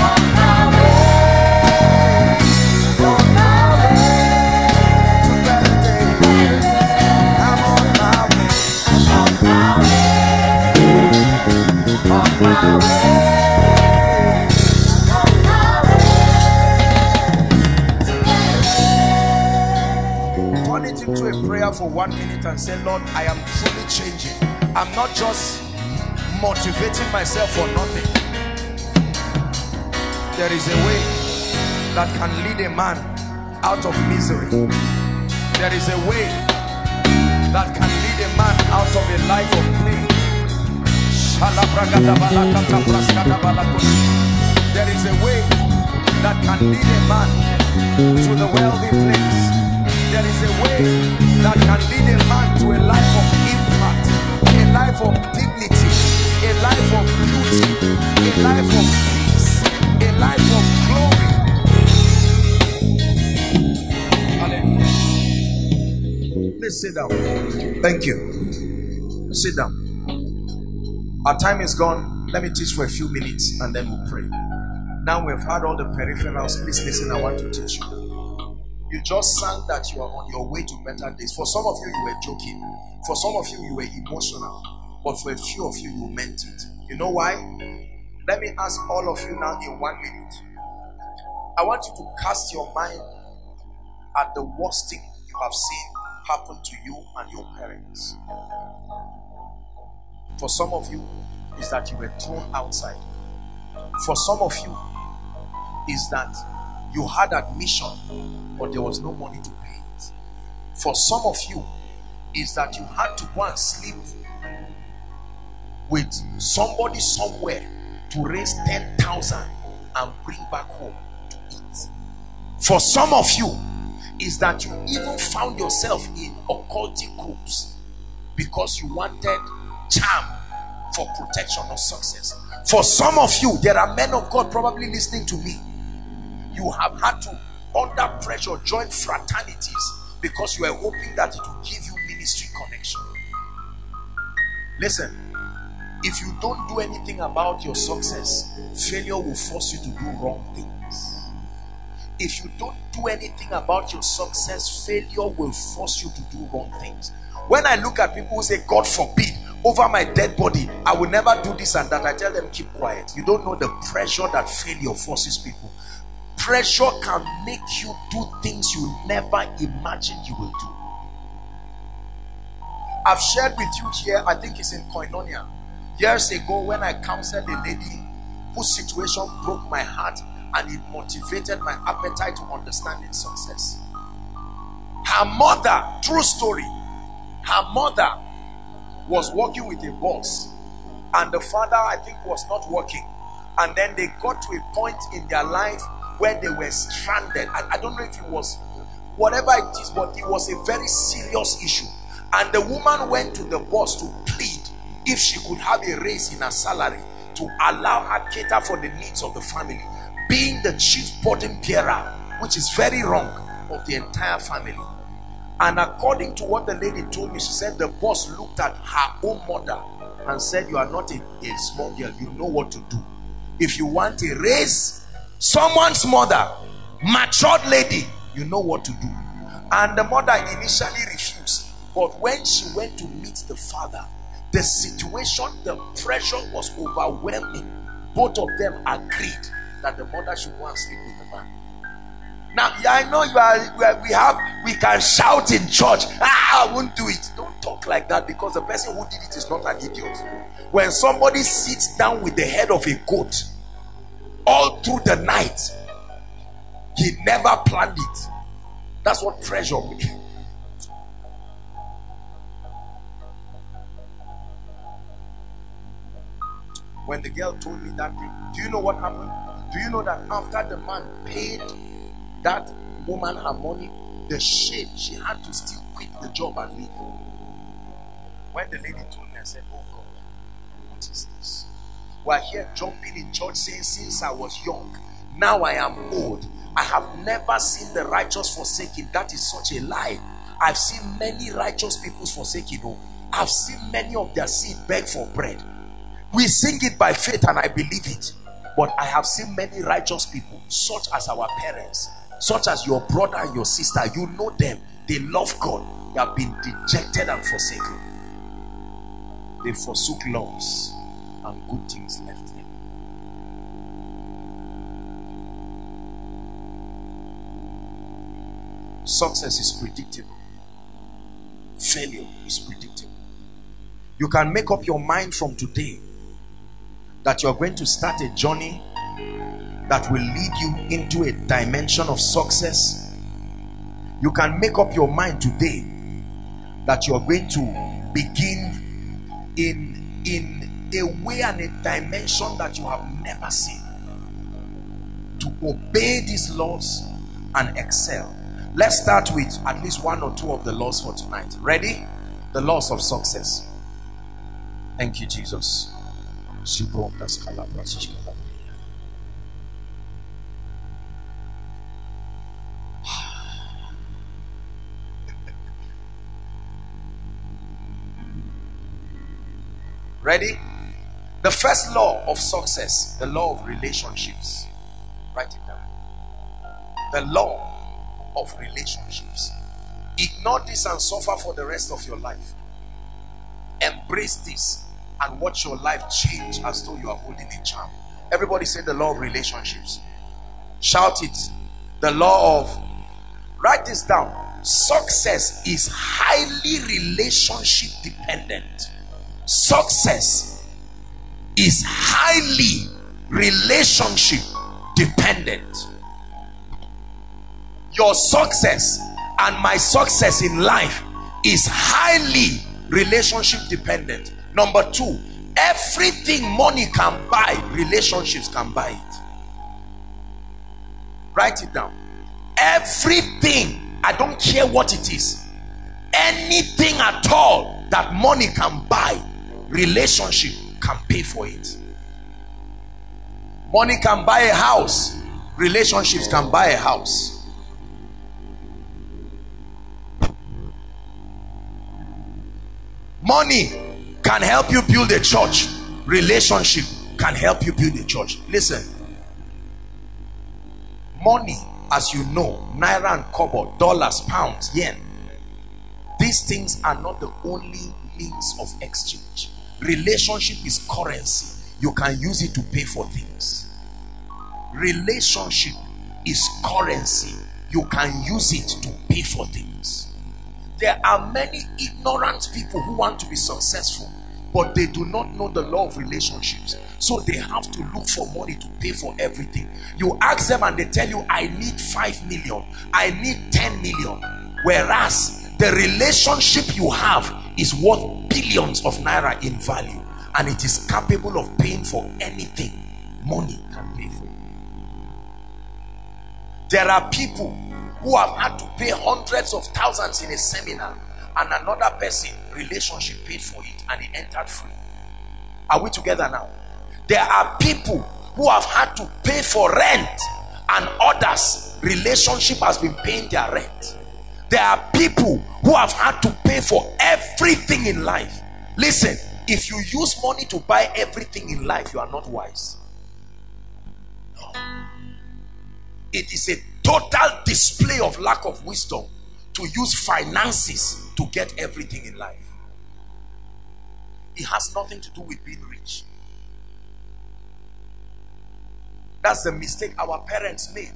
I'm on my way. I'm on my way to better days. I'm on my way. Turn it into a prayer for one minute and say, Lord, I am truly changing. I'm not just motivating myself for nothing. There is a way that can lead a man out of misery. There is a way that can lead a man out of a life of pain. There is a way that can lead a man to the wealthy place. There is a way that can lead a man to a life of impact, a life of dignity, a life of beauty, a life of peace, a life of glory. Please sit down. Thank you. Sit down. Our time is gone. Let me teach for a few minutes and then we'll pray. Now we've had all the peripherals. Please listen. I want to teach you. You just sang that you are on your way to better days. For some of you, you were joking. For some of you, you were emotional. But for a few of you, you meant it. You know why? Let me ask all of you now in one minute. I want you to cast your mind at the worst thing you have seen happen to you and your parents. For some of you, is that you were thrown outside. For some of you, is that you had admission, but there was no money to pay it. For some of you, is that you had to go and sleep with somebody somewhere to raise ten thousand and bring back home to eat. For some of you, is that you even found yourself in occultic groups because you wanted charm for protection or success. For some of you, there are men of God probably listening to me. You have had to, under pressure, join fraternities because you are hoping that it will give you ministry connection. Listen, if you don't do anything about your success, failure will force you to do wrong things. If you don't do anything about your success, failure will force you to do wrong things. When I look at people who say, God forbid, over my dead body, I will never do this and that, I tell them, keep quiet. You don't know the pressure that failure forces people. Pressure can make you do things you never imagined you will do. I've shared with you here, I think it's in Koinonia, years ago when I counseled a lady whose situation broke my heart, and it motivated my appetite to understanding success. Her mother, true story, her mother was working with a boss, and the father, I think, was not working. And then they got to a point in their life where they were stranded. And I don't know if it was, whatever it is, but it was a very serious issue. And the woman went to the boss to plead if she could have a raise in her salary to allow her cater for the needs of the family, being the chief burden bearer, which is very wrong, of the entire family. And according to what the lady told me, she said the boss looked at her own mother and said, you are not a, a small girl, you know what to do. If you want a raise, someone's mother, matured lady, you know what to do. And the mother initially refused, but when she went to meet the father, the situation, the pressure was overwhelming. Both of them agreed that the mother should go and sleep with the man. Now, yeah, I know you are, we have, we can shout in church, ah, I won't do it. Don't talk like that, because the person who did it is not an idiot. When somebody sits down with the head of a goat all through the night, he never planned it. That's what pressure would do. When the girl told me that thing, do you know what happened? Do you know that after the man paid that woman her money, the shame, she had to still quit the job and leave. When the lady told me, I said, oh God, what is this? We're here jumping in church saying, since I was young, now I am old. I have never seen the righteous forsaken. That is such a lie. I've seen many righteous people forsaken. Oh, I've seen many of their seed beg for bread. We sing it by faith and I believe it. But I have seen many righteous people, such as our parents, such as your brother and your sister. You know them. They love God. They have been dejected and forsaken. They forsook laws. and good things left him. Success is predictable. Failure is predictable. You can make up your mind from today that you're going to start a journey that will lead you into a dimension of success. You can make up your mind today that you're going to begin in, in a way and a dimension that you have never seen. To obey these laws and excel. Let's start with at least one or two of the laws for tonight. Ready? The laws of success. Thank you, Jesus. Ready? The first law of success, the law of relationships. Write it down. The law of relationships. Ignore this and suffer for the rest of your life. Embrace this and watch your life change as though you are holding a charm. Everybody say the law of relationships. Shout it. The law of... Write this down. Success is highly relationship dependent. Success is highly relationship dependent. Your success and my success in life is highly relationship dependent. Number two, everything money can buy, relationships can buy it. Write it down. Everything, I don't care what it is, anything at all that money can buy, relationship can pay for it. Money can buy a house, relationships can buy a house. Money can help you build a church, relationship can help you build a church. Listen, money, as you know, naira and kobo, dollars, pounds, yen, these things are not the only means of exchange. Relationship is currency. You can use it to pay for things. Relationship is currency. You can use it to pay for things. There are many ignorant people who want to be successful, but they do not know the law of relationships. So they have to look for money to pay for everything. You ask them and they tell you, I need five million. I need ten million. Whereas the relationship you have is worth billions of naira in value. And it is capable of paying for anything money can pay for. There are people who have had to pay hundreds of thousands in a seminar, and another person, relationship paid for it and he entered free. Are we together now? There are people who have had to pay for rent, and others, relationship has been paying their rent. There are people who have had to pay for everything in life. Listen, if you use money to buy everything in life, you are not wise. No. It is a total display of lack of wisdom to use finances to get everything in life. It has nothing to do with being rich. That's the mistake our parents made.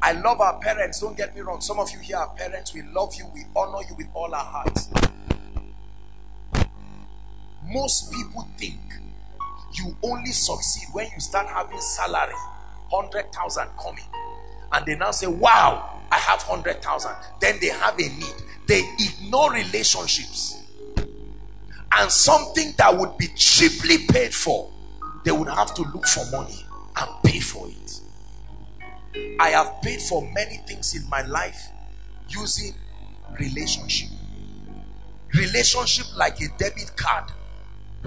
I love our parents, don't get me wrong. Some of you here are parents. We love you, we honor you with all our hearts. Most people think you only succeed when you start having salary, one hundred thousand coming. And they now say, wow, I have one hundred thousand. Then they have a need. They ignore relationships. And something that would be cheaply paid for, they would have to look for money and pay for it. I have paid for many things in my life using relationship. Relationship like a debit card.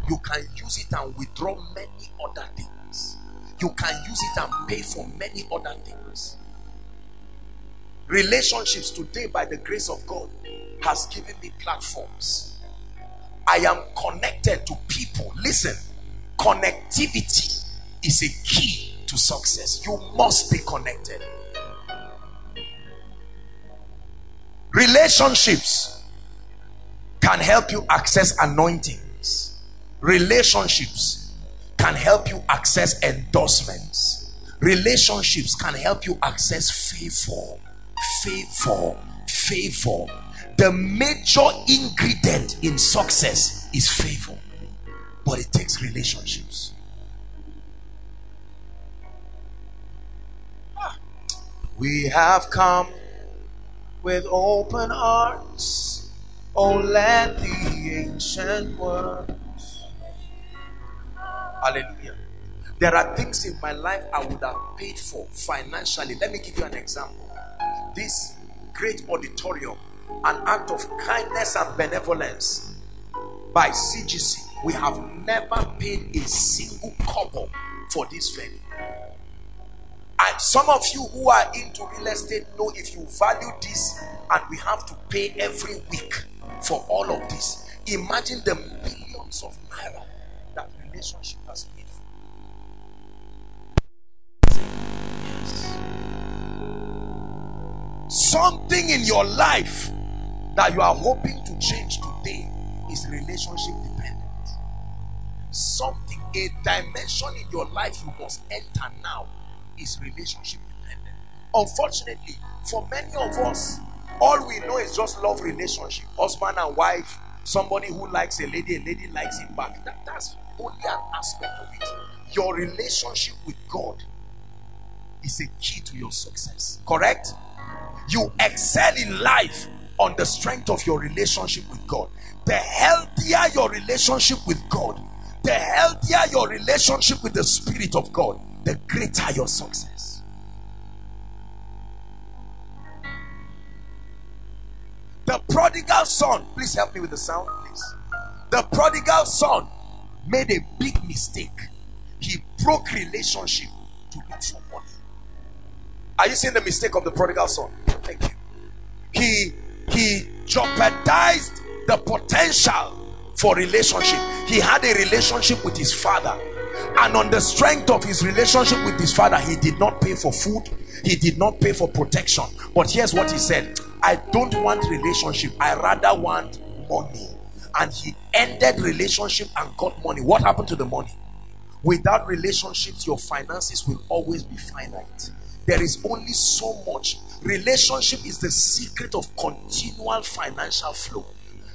You can use it and withdraw many other things. You can use it and pay for many other things. Relationships today, by the grace of God, has given me platforms. I am connected to people. Listen, connectivity is a key to success. You must be connected. Relationships can help you access anointings. Relationships can help you access endorsements. Relationships can help you access favor, favor, favor. The major ingredient in success is favor, but it takes relationships. Ah. We have come with open arms. Oh, let the ancient words. Hallelujah. There are things in my life I would have paid for financially. Let me give you an example. This great auditorium, an act of kindness and benevolence by C G C. We have never paid a single couple for this venue. And some of you who are into real estate know if you value this, and we have to pay every week for all of this. Imagine the millions of naira that relationship has paid for. Yes. Something in your life that you are hoping to change today is relationship dependent. Something, a dimension in your life you must enter now is relationship dependent. Unfortunately, for many of us, all we know is just love relationship. Husband and wife, somebody who likes a lady, a lady likes him back. That, that's only an aspect of it. Your relationship with God is a key to your success. Correct? You excel in life on the strength of your relationship with God. The healthier your relationship with God, the healthier your relationship with the Spirit of God, the greater your success. The prodigal son, please help me with the sound, please. The prodigal son made a big mistake. He broke relationship to look for money. Are you seeing the mistake of the prodigal son? Thank you. He he jeopardized the potential for relationship. He had a relationship with his father, and on the strength of his relationship with his father, he did not pay for food, he did not pay for protection. But here's what he said: I don't want relationship, I rather want money. And he ended relationship and got money. What happened to the money? Without relationships, your finances will always be finite. There is only so much. Relationship is the secret of continual financial flow.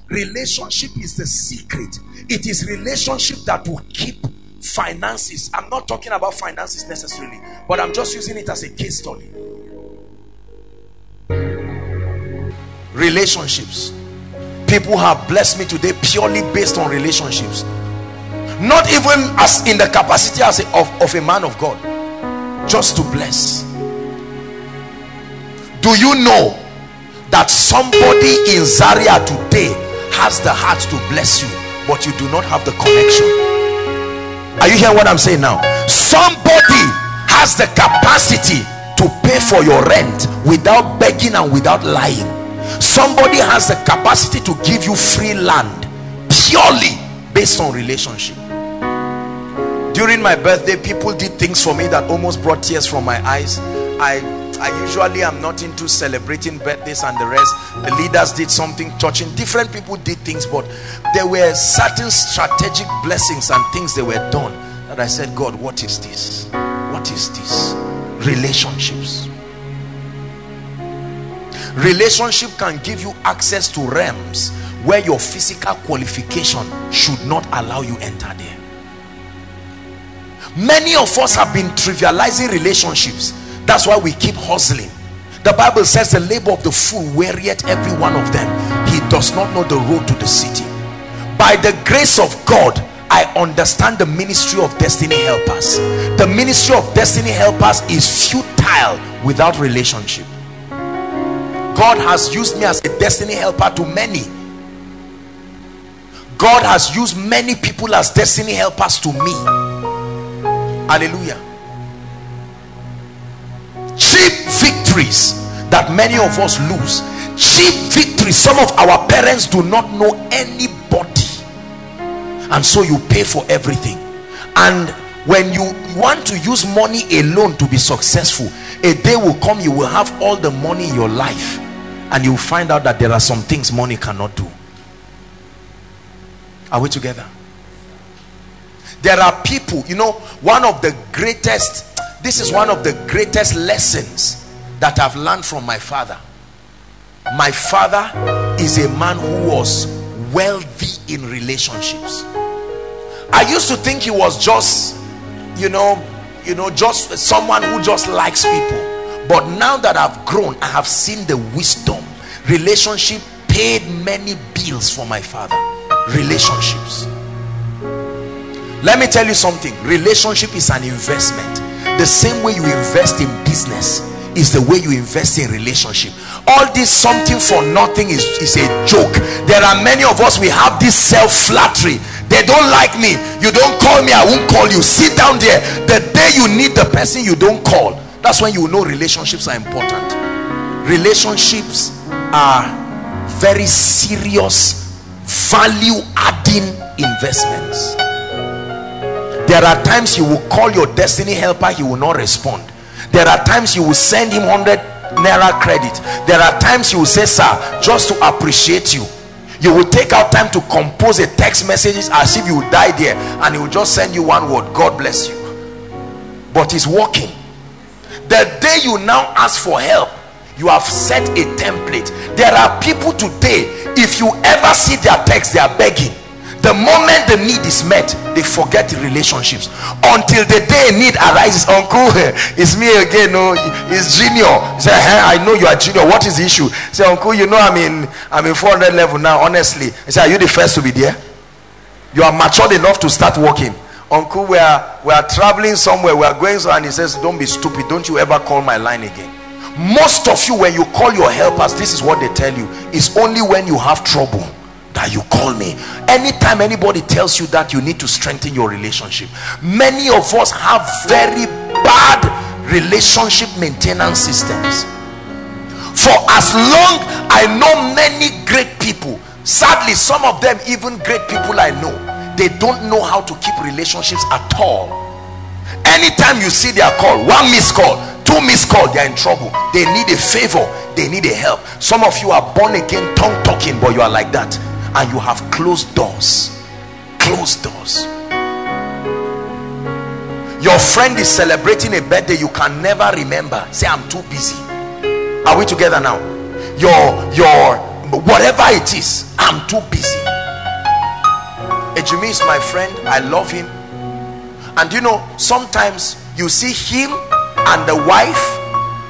Relationship is the secret. It is relationship that will keep finances. I'm not talking about finances necessarily, but I'm just using it as a case study. Relationships. People have blessed me today purely based on relationships. Not even as in the capacity as a, of, of a man of God. Just to bless. Do you know that somebody in Zaria today has the heart to bless you, but you do not have the connection? Are you hearing what I'm saying now? Somebody has the capacity to pay for your rent without begging and without lying. Somebody has the capacity to give you free land purely based on relationship. During my birthday, people did things for me that almost brought tears from my eyes. I I usually am not into celebrating birthdays and the rest. The leaders did something touching. Different people did things, but there were certain strategic blessings and things that were done that I said, God, what is this? What is this? Relationships. Relationship can give you access to realms where your physical qualification should not allow you enter there. Many of us have been trivializing relationships. That's why we keep hustling. The Bible says the labor of the fool wearieth every one of them. He does not know the road to the city. By the grace of God, I understand the ministry of destiny helpers. The ministry of destiny helpers is futile without relationship. God has used me as a destiny helper to many. God has used many people as destiny helpers to me. Hallelujah. Cheap victories that many of us lose. Cheap victories. Some of our parents do not know anybody, and so you pay for everything. And when you want to use money alone to be successful, a day will come you will have all the money in your life, and you find out that there are some things money cannot do. Are we together? There are people, you know, one of the greatest, this is one of the greatest lessons that I've learned from my father. My father is a man who was wealthy in relationships. I used to think he was just, you know, you know, just someone who just likes people. But now that I've grown, I have seen the wisdom. Relationship paid many bills for my father. Relationships. Let me tell you something. Relationship is an investment. The same way you invest in business is the way you invest in relationship. All this something for nothing is, is a joke. There are many of us, we have this self-flattery. They don't like me. You don't call me, I won't call you. Sit down there. The day you need the person, you don't call. That's when you know relationships are important. Relationships are very serious, value-adding investments. There are times you will call your destiny helper, he will not respond. There are times you will send him one hundred naira credit. There are times you will say, sir, just to appreciate you. You will take out time to compose a text message as if you die there, and he will just send you one word, God bless you. But he's working. The day you now ask for help, you have set a template. There are people today, if you ever see their text, they are begging. The moment the need is met, they forget relationships. Until the day need arises, uncle, it's me again, no, it's Junior. Say, hey, I know you are Junior. What is the issue? Say, uncle, you know I'm in, I'm in four hundred level now, honestly. I say, are you the first to be there? You are matured enough to start working. Uncle, we are, we are traveling somewhere, we are going somewhere, and he says, don't be stupid, don't you ever call my line again. Most of you, when you call your helpers, this is what they tell you. It's only when you have trouble that you call me. Anytime anybody tells you that, you need to strengthen your relationship. Many of us have very bad relationship maintenance systems. For as long, I know many great people. Sadly, some of them, even great people I know, they don't know how to keep relationships at all. Anytime you see their call, one missed call, two missed call, they're in trouble. They need a favor, they need a help. Some of you are born again, tongue talking, but you are like that, and you have closed doors. Closed doors. Your friend is celebrating a birthday, you can never remember. Say, I'm too busy. Are we together now? Your, your, whatever it is, I'm too busy. Ejime is my friend, I love him. And you know, sometimes you see him and the wife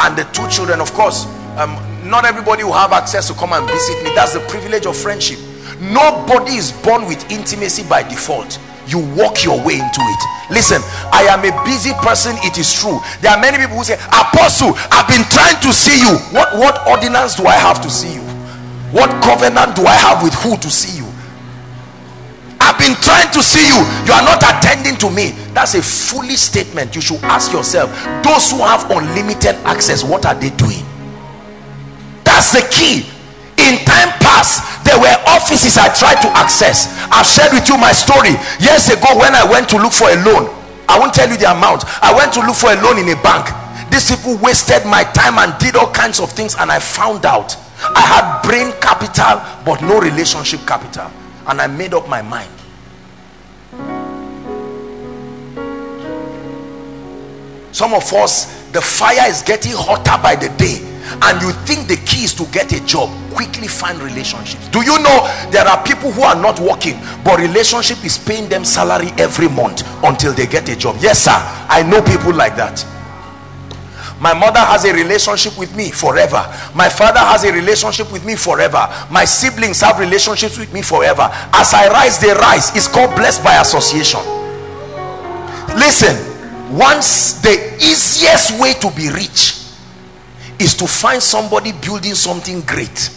and the two children. Of course, um, not everybody will have access to come and visit me. That's the privilege of friendship. Nobody is born with intimacy by default. You walk your way into it. Listen, I am a busy person, it is true. There are many people who say, Apostle, I've been trying to see you. What, what ordinance do I have to see you? What covenant do I have with who to see you? I've been trying to see you. You are not attending to me. That's a foolish statement. You should ask yourself, those who have unlimited access, what are they doing? That's the key. In time past, there were offices I tried to access. I've shared with you my story. Years ago, when I went to look for a loan, I won't tell you the amount. I went to look for a loan in a bank. These people wasted my time and did all kinds of things, and I found out I had brain capital, but no relationship capital. And I made up my mind. Some of us, the fire is getting hotter by the day, and you think the key is to get a job. Quickly find relationships. Do you know there are people who are not working, but relationship is paying them salary every month until they get a job? Yes, sir. I know people like that. My mother has a relationship with me forever. My father has a relationship with me forever. My siblings have relationships with me forever. As I rise, they rise. It's called blessed by association. Listen, once the easiest way to be rich is to find somebody building something great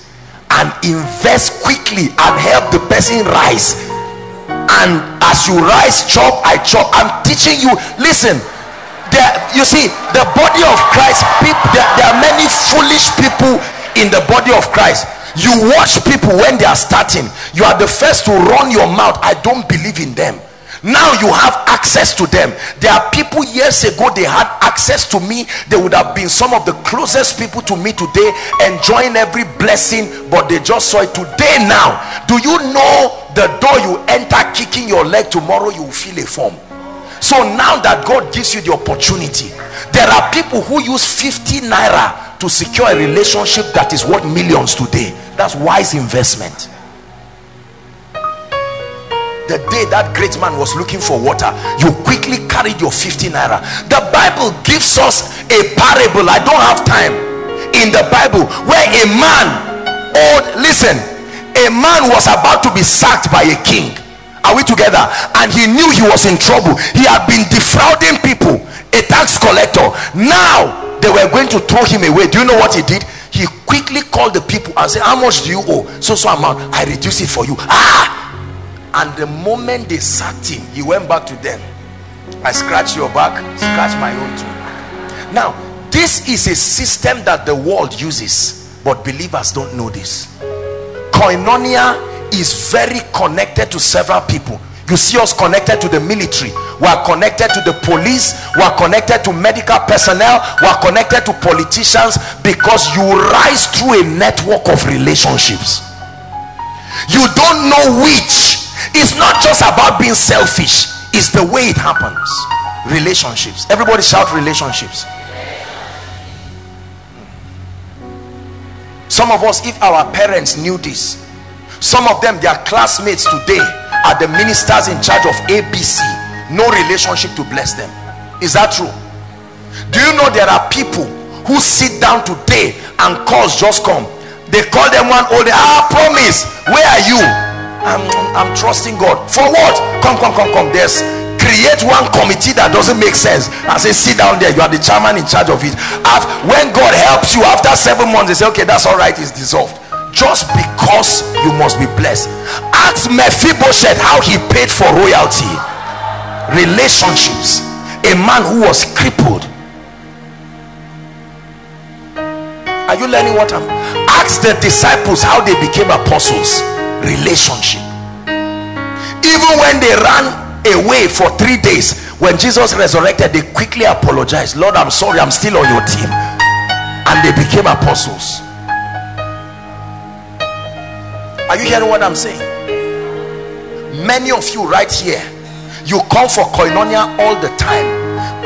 and invest quickly and help the person rise. And as you rise, chop, I chop. I'm teaching you. Listen. There, you see, the body of Christ, people, there, there are many foolish people in the body of Christ. You watch people when they are starting. You are the first to run your mouth. I don't believe in them. Now you have access to them. There are people years ago, they had access to me. They would have been some of the closest people to me today, enjoying every blessing, but they just saw it today. Now, do you know the door you enter kicking your leg, tomorrow you will feel a form? So now that God gives you the opportunity, there are people who use fifty naira to secure a relationship that is worth millions today. That's wise investment. The day that great man was looking for water, you quickly carried your fifty naira. The Bible gives us a parable. I don't have time. In the Bible, where a man, oh listen, a man was about to be sacked by a king. Are we together? And he knew he was in trouble. He had been defrauding people, a tax collector. Now they were going to throw him away. Do you know what he did? He quickly called the people and said, how much do you owe? So so amount. I reduce it for you. Ah! And the moment they sacked him, he went back to them. I scratch your back, scratch my own too. Now, this is a system that the world uses, but believers don't know this. Koinonia is very connected to several people. You see us connected to the military. We are connected to the police. We are connected to medical personnel. We are connected to politicians, because you rise through a network of relationships. You don't know which. It's not just about being selfish, it's the way it happens. Relationships. Everybody shout relationships. Some of us, if our parents knew this, some of them, their classmates today are the ministers in charge of A B C. No relationship to bless them. Is that true? Do you know there are people who sit down today and calls just come? They call them one old, ah, promise, where are you? I'm, I'm trusting God. For what? Come, come, come, come. There's create one committee that doesn't make sense and say, sit down there. You are the chairman in charge of it. After, when God helps you after seven months, they say, okay, that's all right. It's dissolved. Just because you must be blessed. Ask Mephibosheth how he paid for royalty. Relationships. A man who was crippled. Are you learning what I'm? Ask the disciples how they became apostles. Relationship. Even when they ran away for three days, when Jesus resurrected, they quickly apologized. Lord, I'm sorry, I'm still on your team. And they became apostles. Are you hearing what I'm saying? Many of you right here, you come for Koinonia all the time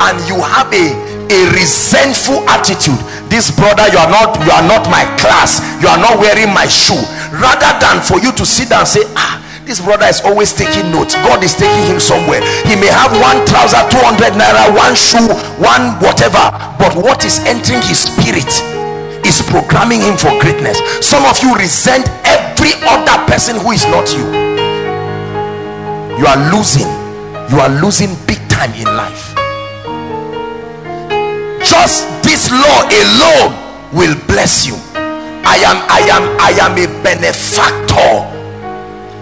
and you have a a resentful attitude. This brother, you are not you are not my class, you are not wearing my shoe. Rather than for you to sit down and say, ah, this brother is always taking notes, God is taking him somewhere. He may have one trouser, two hundred naira, one shoe, one whatever, but what is entering his spirit is programming him for greatness. Some of you resent every other person who is not you. You are losing, you are losing big time in life. Just this law alone will bless you. I am, I am, I am a benefactor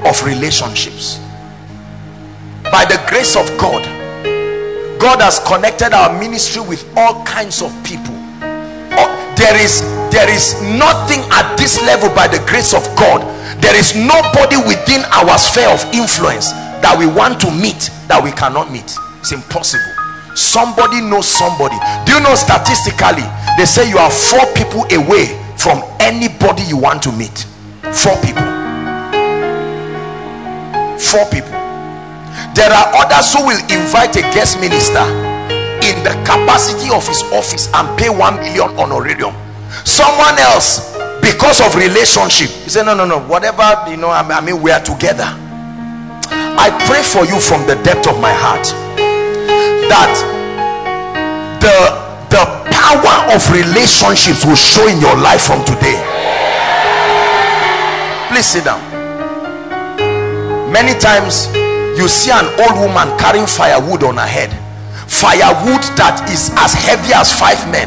of relationships. By the grace of God, God has connected our ministry with all kinds of people. Oh, there is, there is nothing at this level by the grace of God. There is nobody within our sphere of influence that we want to meet that we cannot meet. It's impossible. Somebody knows somebody. Do you know statistically they say you are four people away from anybody you want to meet? Four people four people. There are others who will invite a guest minister in the capacity of his office and pay one million honorarium. Someone else, because of relationship, he said, no no no whatever, you know, I mean, we are together. I pray for you from the depth of my heart that the the power of relationships will show in your life from today. Please sit down. Many times you see an old woman carrying firewood on her head, firewood that is as heavy as five men.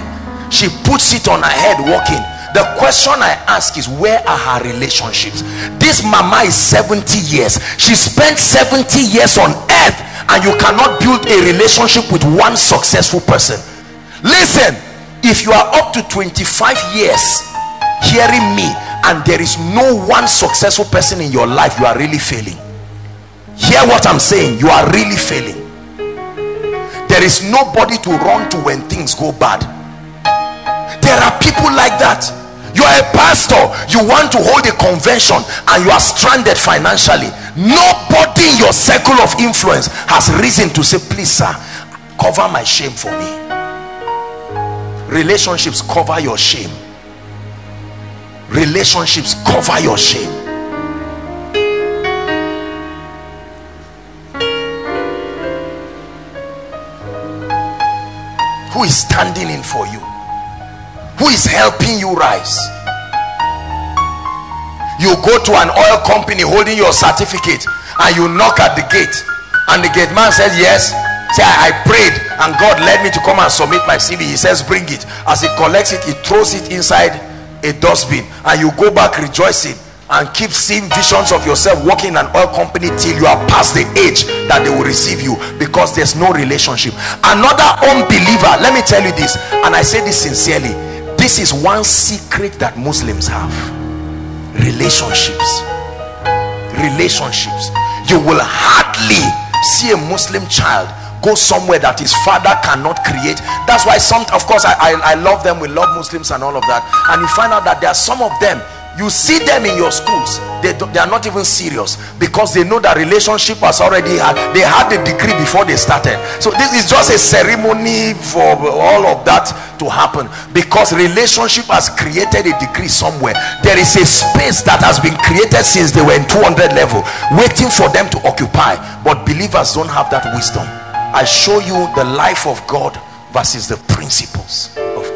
She puts it on her head walking. The question I ask is, where are her relationships? This mama is seventy years. She spent seventy years on earth, and you cannot build a relationship with one successful person. Listen, if you are up to twenty-five years hearing me and there is no one successful person in your life, you are really failing. Hear what I'm saying. You are really failing. There is nobody to run to when things go bad. There are people like that. You are a pastor, you want to hold a convention and you are stranded financially. Nobody in your circle of influence has reason to say, please sir, cover my shame for me. Relationships cover your shame. Relationships cover your shame. Who is standing in for you? Who is helping you rise? You go to an oil company holding your certificate and you knock at the gate and the gate man says yes. Say, I prayed and God led me to come and submit my C V. He says bring it. As he collects it, he throws it inside a dustbin and you go back rejoicing and keep seeing visions of yourself working in an oil company till you are past the age that they will receive you, because there's no relationship. Another unbeliever, let me tell you this, and I say this sincerely, this is one secret that Muslims have. Relationships. Relationships. You will hardly see a Muslim child go somewhere that his father cannot create. That's why some, of course, I, I, I love them, we love Muslims and all of that, and you find out that there are some of them, you see them in your schools, they, they are not even serious, because they know that relationship has already had, they had the degree before they started. So this is just a ceremony for all of that to happen, because relationship has created a degree somewhere. There is a space that has been created since they were in two hundred level waiting for them to occupy, but believers don't have that wisdom. I show you the life of God versus the principles of God.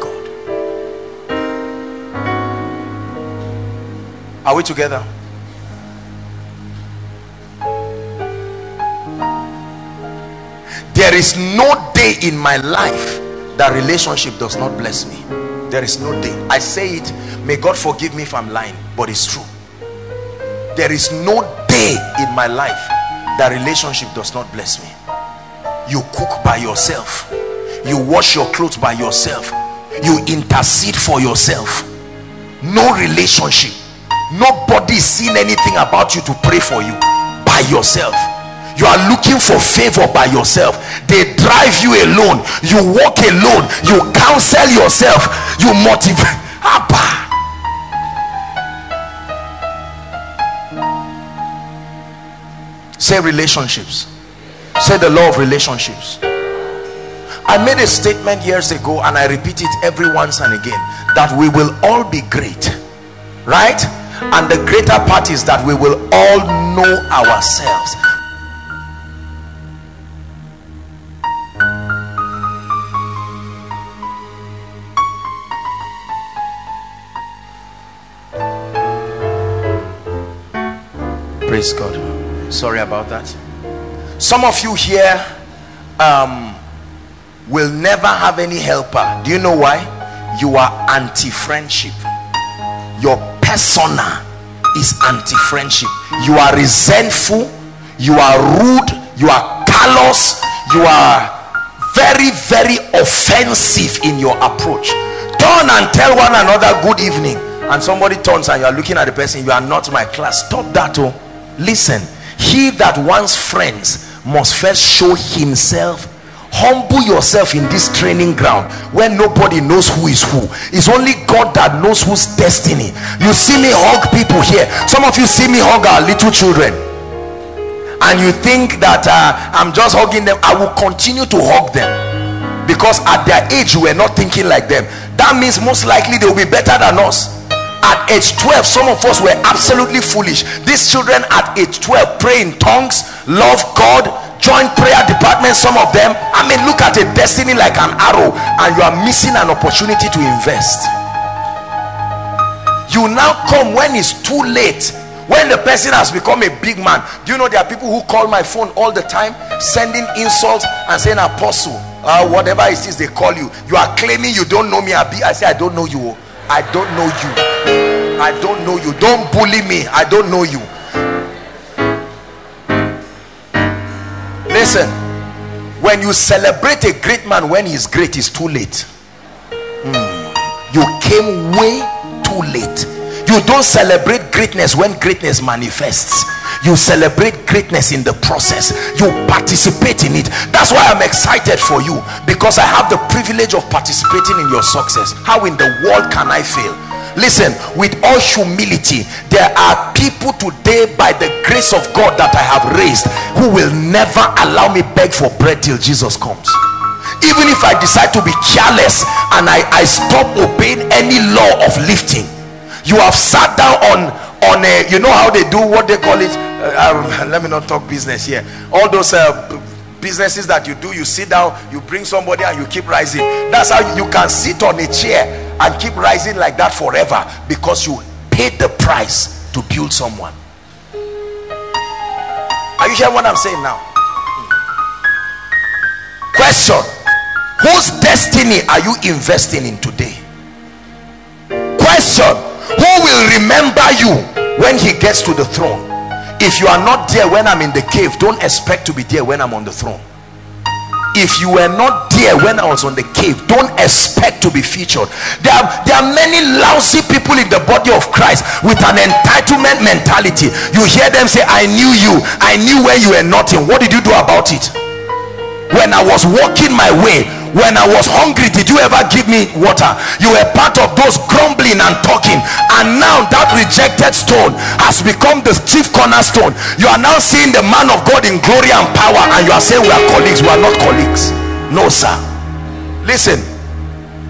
Are we together? There is no day in my life that relationship does not bless me. There is no day. I say it, may God forgive me if I'm lying, but it's true. There is no day in my life that relationship does not bless me. You cook by yourself. You wash your clothes by yourself. You intercede for yourself. No relationship. Nobody's seen anything about you to pray for you by yourself. You are looking for favor by yourself. They drive you alone. You walk alone. You counsel yourself. You motivate. Abba. Say relationships. Say the law of relationships. I made a statement years ago and I repeat it every once and again, that we will all be great, right? And the greater part is that we will all know ourselves. Praise God. Sorry about that. Some of you here um, will never have any helper. Do you know why? You are anti-friendship. Your persona is anti-friendship. You are resentful, you are rude, you are callous, you are very, very offensive in your approach. Turn and tell one another good evening, and somebody turns and you are looking at the person, you are not my class. Stop that. Oh, listen, he that wants friends must first show himself. Humble yourself in this training ground where nobody knows who is who. It's only God that knows whose destiny. You see me hug people here. Some of you see me hug our little children and you think that uh, I'm just hugging them. I will continue to hug them, because at their age you were not thinking like them. That means most likely they will be better than us. At age twelve, some of us were absolutely foolish. These children at age twelve pray in tongues, love God, join prayer departments, some of them. I mean, look at a destiny like an arrow, and you are missing an opportunity to invest. You now come when it's too late, when the person has become a big man. Do you know there are people who call my phone all the time, sending insults and saying, apostle, uh, whatever it is they call you, you are claiming you don't know me. I say, I don't know you. I don't know you. I don't know you. Don't bully me. I don't know you. Listen, when you celebrate a great man when he's great, it's too late. Mm. You came way too late. You don't celebrate greatness when greatness manifests. You celebrate greatness in the process. You participate in it. That's why I'm excited for you, because I have the privilege of participating in your success. How in the world can I fail? Listen, with all humility, there are people today by the grace of God that I have raised who will never allow me beg for bread till Jesus comes. Even if I decide to be careless and I, I stop obeying any law of lifting, you have sat down on on a, you know how they do, what they call it, uh, um, let me not talk business here, all those uh, businesses that you do, you sit down, you bring somebody and you keep rising. That's how you can sit on a chair and keep rising like that forever, because you paid the price to build someone. Are you hearing what I'm saying now? Question: whose destiny are you investing in today? Question: who will remember you when he gets to the throne? If you are not there when I'm in the cave, don't expect to be there when I'm on the throne. If you were not there when I was on the cave, don't expect to be featured. There are, there are many lousy people in the body of Christ with an entitlement mentality. You hear them say, I knew you, I knew where you were nothing. What did you do about it? When I was walking my way, when I was hungry, did you ever give me water? You were part of those grumbling and talking, and now that rejected stone has become the chief cornerstone. You are now seeing the man of God in glory and power, and you are saying we are colleagues. We are not colleagues. No, sir. Listen,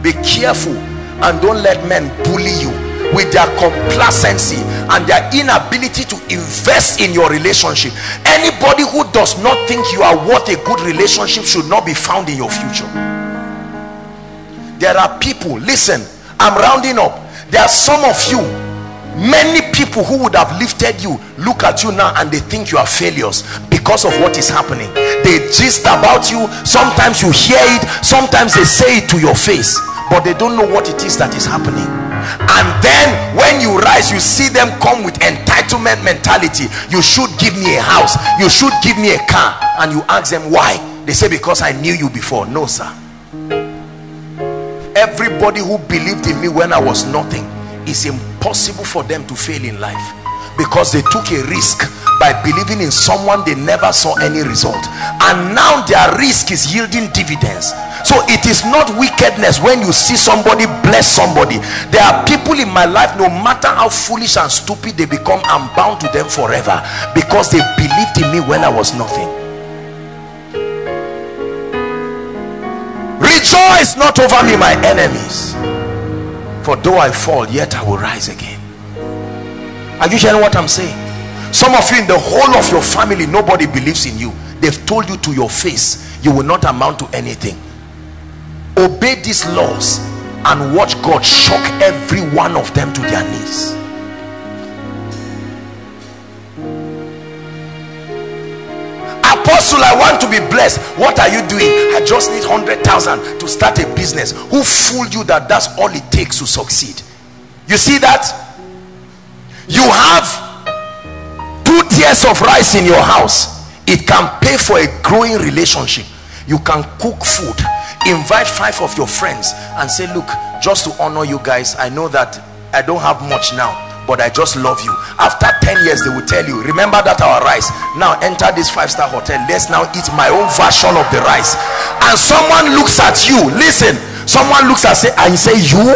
be careful and don't let men bully you with their complacency and their inability to invest in your relationship. Anybody who does not think you are worth a good relationship should not be found in your future. There are people, listen, I'm rounding up. There are some of you, many people who would have lifted you, look at you now and they think you are failures because of what is happening. They gist about you. Sometimes you hear it, sometimes they say it to your face, but they don't know what it is that is happening. And then when you rise, you see them come with entitlement mentality. You should give me a house, you should give me a car. And you ask them why. They say, because I knew you before. No, sir. Everybody who believed in me when I was nothing, it's impossible for them to fail in life, because they took a risk by believing in someone they never saw any result, and now their risk is yielding dividends. So it is not wickedness when you see somebody bless somebody. There are people in my life, no matter how foolish and stupid they become, I'm bound to them forever, because they believed in me when I was nothing. Rejoice not over me, my enemies, for though I fall, yet I will rise again. Are you hearing what I'm saying? Some of you, in the whole of your family, nobody believes in you. They've told you to your face, you will not amount to anything. Obey these laws and watch God shock every one of them to their knees. Apostle, I want to be blessed. What are you doing? I just need one hundred thousand to start a business. Who fooled you that that's all it takes to succeed? You see that? You have two tears of rice in your house. It can pay for a growing relationship. You can cook food, invite five of your friends and say, look, just to honor you guys, I know that I don't have much now, but I just love you. After ten years, they will tell you, remember that our rice. Now enter this five-star hotel. Let's now eat my own version of the rice. And someone looks at you. Listen, someone looks at say, and you say, you?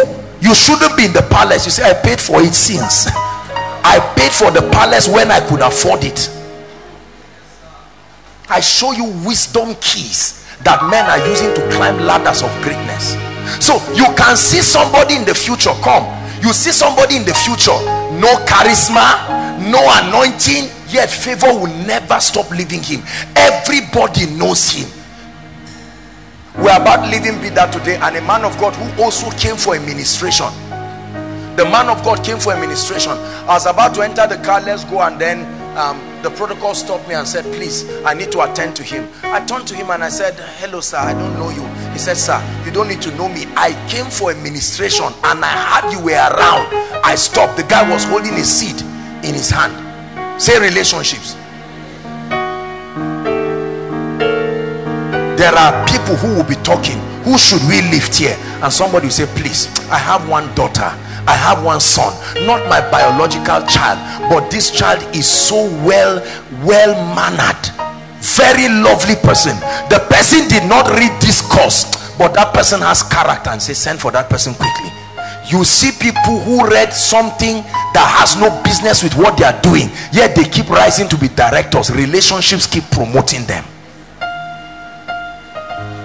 You shouldn't be in the palace. You say, I paid for it since. I paid for the palace when I could afford it. I show you wisdom keys that men are using to climb ladders of greatness. So you can see somebody in the future. Come, you see somebody in the future, no charisma, no anointing, yet favor will never stop leaving him. Everybody knows him. We're about leaving Bida today, and a man of God who also came for administration. The man of God came for administration. I was about to enter the car, let's go, and then um, the protocol stopped me and said, please, I need to attend to him. I turned to him and I said, hello, sir, I don't know you. He said, sir, you don't need to know me. I came for administration and I heard you were around. I stopped. The guy was holding a seed in his hand. Say relationships. There are people who will be talking. Who should we lift here? And somebody will say, please, I have one daughter, I have one son, not my biological child, but this child is so well well mannered, very lovely person. The person did not read this course, but that person has character, and say, send for that person quickly. You see people who read something that has no business with what they are doing, yet they keep rising to be directors. Relationships keep promoting them.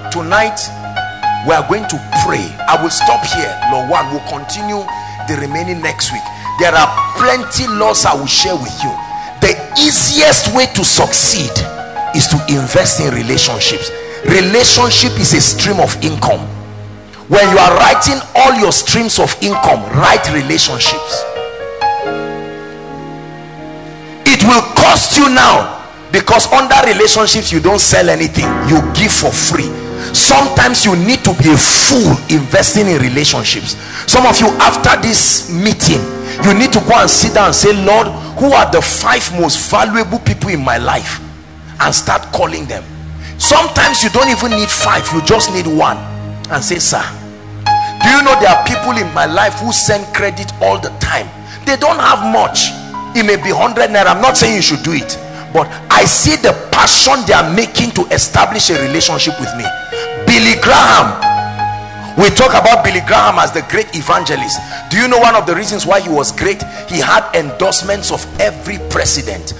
Tonight we are going to pray. I will stop here. Lord one will continue the remaining next week. There are plenty laws I will share with you. The easiest way to succeed is to invest in relationships. Relationship is a stream of income. When you are writing all your streams of income, write relationships. It will cost you now, because under relationships you don't sell anything, you give for free. Sometimes you need to be a fool investing in relationships. Some of you, after this meeting, you need to go and sit down and say, Lord, who are the five most valuable people in my life? And start calling them. Sometimes you don't even need five, you just need one. And say, sir, do you know there are people in my life who send credit all the time? They don't have much. It may be one hundred naira. I'm not saying you should do it, but I see the passion they are making to establish a relationship with me. Billy Graham. We talk about Billy Graham as the great evangelist. Do you know one of the reasons why he was great? He had endorsements of every president.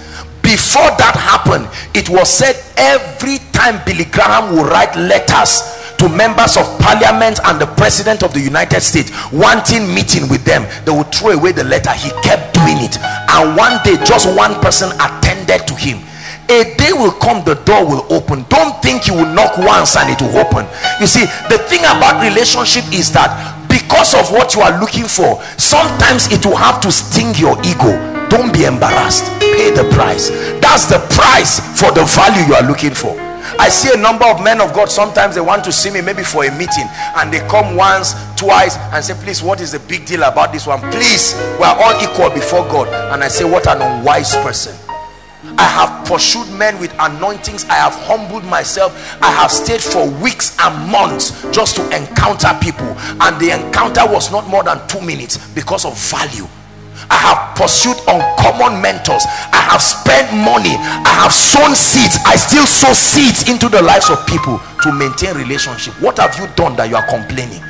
Before that happened, it was said every time Billy Graham would write letters to members of parliament and the president of the United States wanting meeting with them, they would throw away the letter. He kept doing it, and one day just one person attended to him. A day will come, the door will open. Don't think you will knock once and it will open. You see, the thing about relationship is that because of what you are looking for, sometimes it will have to sting your ego. Don't be embarrassed. Pay the price. That's the price for the value you are looking for. I see a number of men of God, sometimes they want to see me maybe for a meeting, and they come once, twice, and say, please, what is the big deal about this one? Please, we are all equal before God. And I say, what an unwise person. I have pursued men with anointings. I have humbled myself. I have stayed for weeks and months just to encounter people, and the encounter was not more than two minutes because of value. I have pursued uncommon mentors. I have spent money. I have sown seeds. I still sow seeds into the lives of people to maintain relationship. What have you done that you are complaining?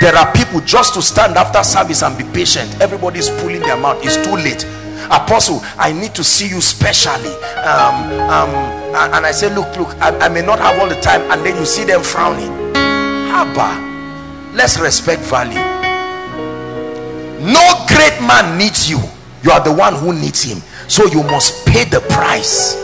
There are people just to stand after service and be patient. Everybody's pulling their mouth. It's too late. Apostle, I need to see you specially. Um, um, and, and I say, look, look, I, I may not have all the time. And then you see them frowning. Abba, let's respect value. No great man needs you. You are the one who needs him. So you must pay the price.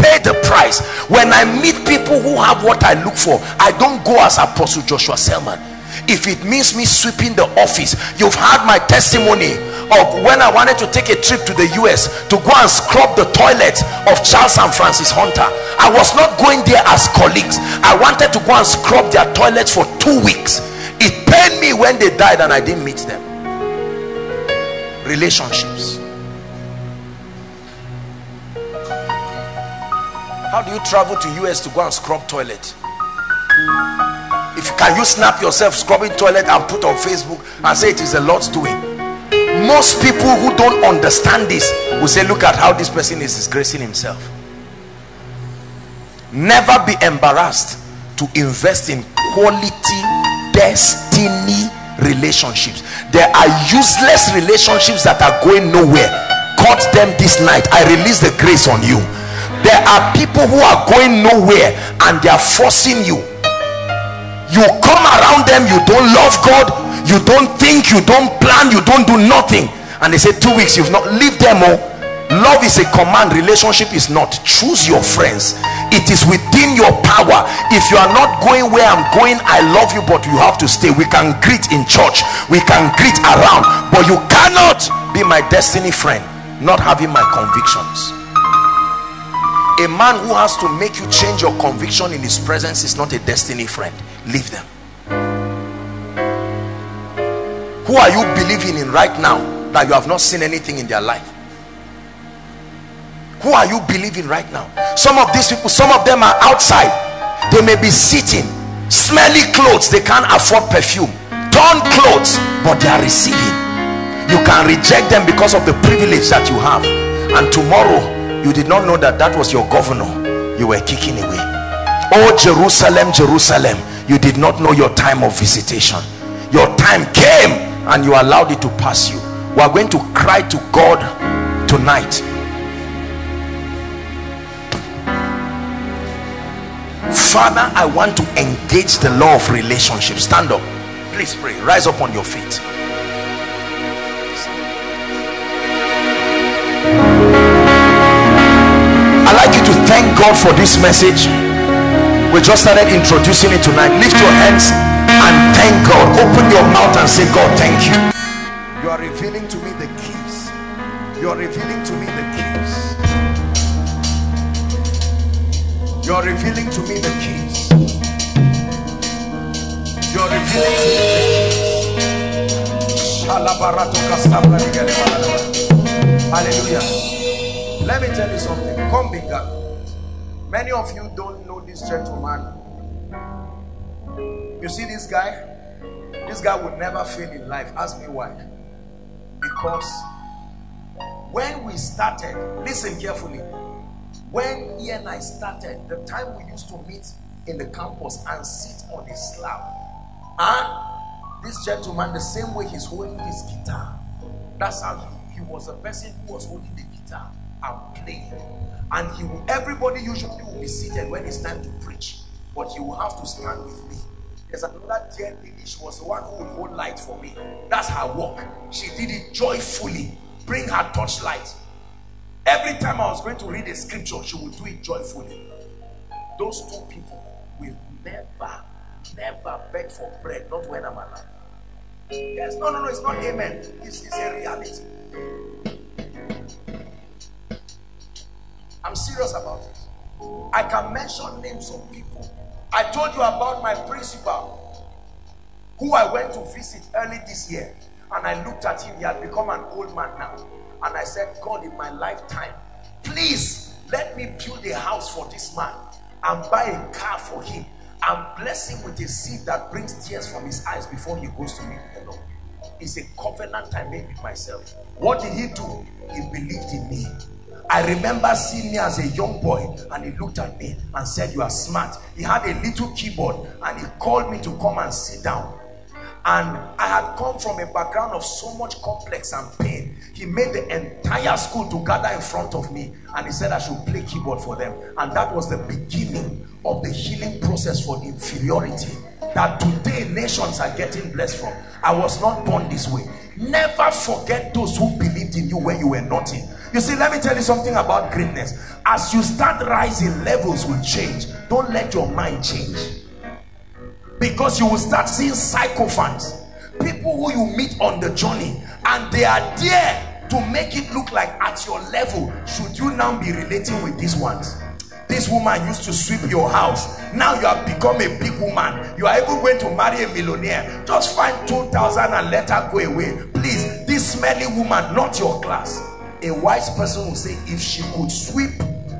Pay the price. When I meet people who have what I look for, I don't go as Apostle Joshua Selman. If it means me sweeping the office, you've heard my testimony of when I wanted to take a trip to the U S to go and scrub the toilets of Charles and Francis Hunter. I was not going there as colleagues. I wanted to go and scrub their toilets for two weeks. It pained me when they died and I didn't meet them. Relationships. How do you travel to U S to go and scrub toilet? If can you snap yourself scrubbing toilet and put on Facebook and say it is the Lord's doing? Most people who don't understand this will say, look at how this person is disgracing himself. Never be embarrassed to invest in quality destiny relationships. There are useless relationships that are going nowhere. Cut them this night. I release the grace on you. There are people who are going nowhere and they are forcing you. You come around them, you don't love God, you don't think, you don't plan, you don't do nothing, and they say two weeks you've not. Leave them all. Love is a command, relationship is not. Choose your friends. It is within your power. If you are not going where I'm going, I love you, but you have to stay. We can greet in church, we can greet around, but you cannot be my destiny friend not having my convictions. A man who has to make you change your conviction in his presence is not a destiny friend. Leave them. Who are you believing in right now that you have not seen anything in their life? Who are you believing right now? Some of these people, some of them are outside. They may be sitting, smelly clothes. They can't afford perfume. Torn clothes, but they are receiving. You can reject them because of the privilege that you have. And tomorrow, you did not know that that was your governor you were kicking away. Oh, Jerusalem, Jerusalem, you did not know your time of visitation. Your time came and you allowed it to pass you. We are going to cry to God tonight. Father, I want to engage the law of relationship. Stand up, please. Pray. Rise up on your feet. I'd like you to thank God for this message. We just started introducing it tonight. Lift your hands and thank God. Open your mouth and say, God, thank you. You are revealing to me the keys. You are revealing to me the keys. You are revealing to me the keys. You are revealing to me the keys. Hallelujah. Let me tell you something. Come bigger. Many of you don't know this gentleman. You see this guy? This guy would never fail in life. Ask me why. Because when we started, listen carefully. When he and I started, the time we used to meet in the campus and sit on a slab. And this gentleman, the same way he's holding his guitar. That's how he, he was the person who was holding the guitar and playing, and he will, everybody usually will be seated when it's time to preach, but you will have to stand with me. There's another dear lady, she was the one who would hold light for me. That's her work. She did it joyfully. Bring her torchlight. Every time I was going to read a scripture, she would do it joyfully. Those two people will never, never beg for bread, not when I'm alive. Yes, no, no, no, it's not amen. This is a reality. I'm serious about it. I can mention names of people. I told you about my principal, who I went to visit early this year, and I looked at him. He had become an old man now. And I said, God, in my lifetime, please let me build a house for this man and buy a car for him and bless him with a seed that brings tears from his eyes before he goes to meet the Lord. It's a covenant I made with myself. What did he do? He believed in me. I remember seeing me as a young boy, and he looked at me and said, you are smart. He had a little keyboard and he called me to come and sit down. And I had come from a background of so much complex and pain. He made the entire school to gather in front of me, and he said I should play keyboard for them. And that was the beginning of the healing process for inferiority that today nations are getting blessed from. I was not born this way. Never forget those who believed in you when you were nothing. You see, let me tell you something about greatness. As you start rising, levels will change. Don't let your mind change. Because you will start seeing sycophants. People who you meet on the journey. And they are there to make it look like at your level. Should you now be relating with these ones? This woman used to sweep your house. Now you have become a big woman. You are even going to marry a millionaire. Just find two thousand and let her go away. Please, this smelly woman, not your class. A wise person will say, if she could sweep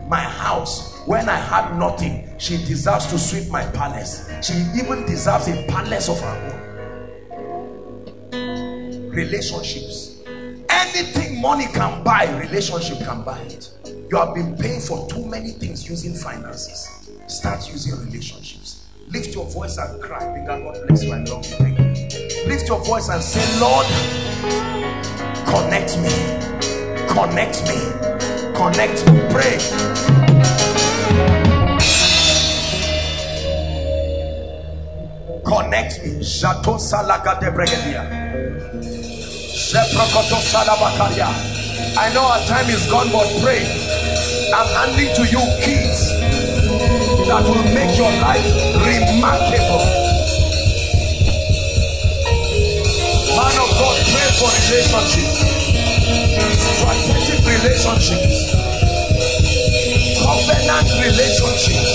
my house when I had nothing, she deserves to sweep my palace. She even deserves a palace of her own. Relationships. Anything money can buy, relationship can buy it. You have been paying for too many things using finances. Start using relationships. Lift your voice and cry. God bless you. I love you. Lift your voice and say, Lord, connect me. Connect me. Connect me. Pray. Connect me. Shato salaka de bregadia. Sheprokoto salabakaria. I know our time is gone, but pray. I'm handing to you keys that will make your life remarkable. Man of God, pray for relationships. Strategic relationships, covenant relationships.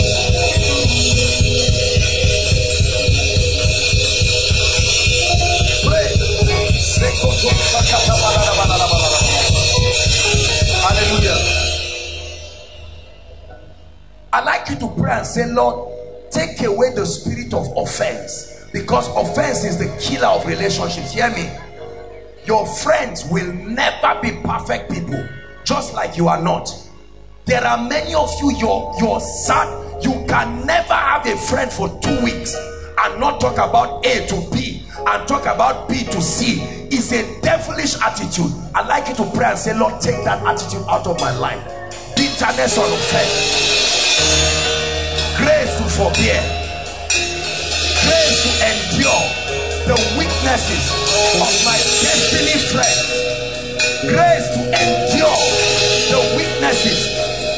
Pray. Hallelujah. I like you to pray and say, Lord, take away the spirit of offense, because offense is the killer of relationships. Hear me. Your friends will never be perfect people, just like you are not. There are many of you, you're, you're sad. You can never have a friend for two weeks and not talk about A to B and talk about B to C. is a devilish attitude. I'd like you to pray and say, Lord, take that attitude out of my life. Bitterness on offense, grace to forbear, grace to endure the weaknesses of my destiny friend, grace to endure the weaknesses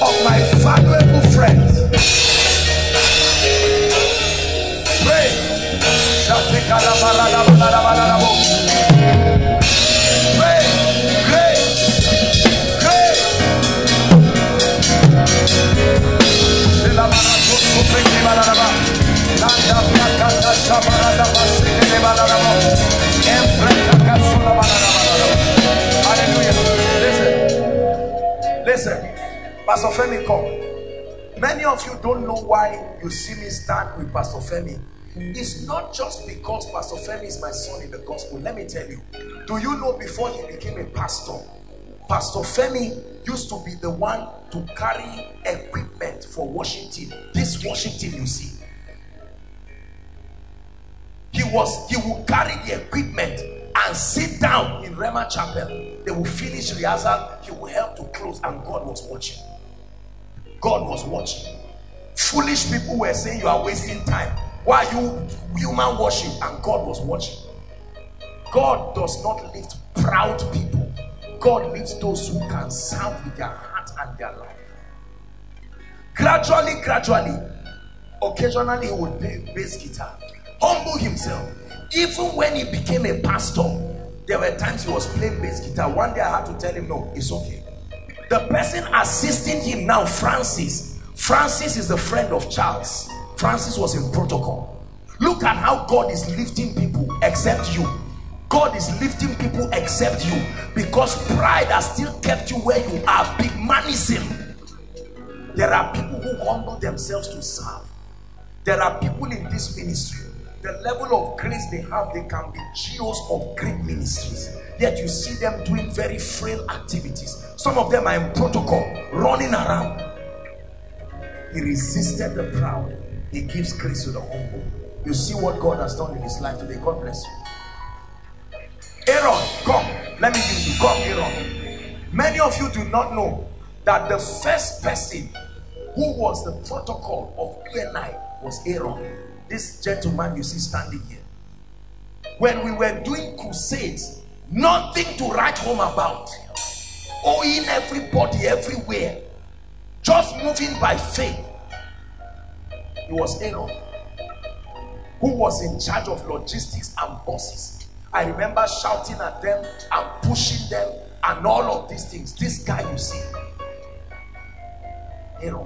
of my valuable friends. Pray. Hallelujah. Listen, listen, Pastor Femi, come. Many of you don't know why you see me stand with Pastor Femi. It's not just because Pastor Femi is my son in the gospel. Let me tell you, do you know before he became a pastor, Pastor Femi used to be the one to carry equipment for worship team. This worship team you see, he was he would carry the equipment and sit down in Rema Chapel. They would finish rehearsal, he would help to close, and God was watching. God was watching. Foolish people were saying you are wasting time. Why you human worship? And God was watching. God does not lift proud people. God leads those who can serve with their heart and their life. Gradually, gradually, occasionally he would play bass guitar, humble himself. Even when he became a pastor, there were times he was playing bass guitar. One day I had to tell him, no, it's okay. The person assisting him now, Francis, Francis is the friend of Charles. Francis was in protocol. Look at how God is lifting people except you. God is lifting people except you, because pride has still kept you where you are. Big manism. There are people who humble themselves to serve. There are people in this ministry, the level of grace they have, they can be CEOs of great ministries, yet you see them doing very frail activities. Some of them are in protocol, running around. He resisted the proud. He gives grace to the humble. You see what God has done in his life today. God bless you. Aaron, come, let me use you. Come, Aaron. Many of you do not know that the first person who was the protocol of U N I was Aaron. This gentleman you see standing here. When we were doing crusades, nothing to write home about, owing everybody everywhere, just moving by faith, it was Aaron who was in charge of logistics and buses. I remember shouting at them and pushing them and all of these things. This guy you see, Aaron.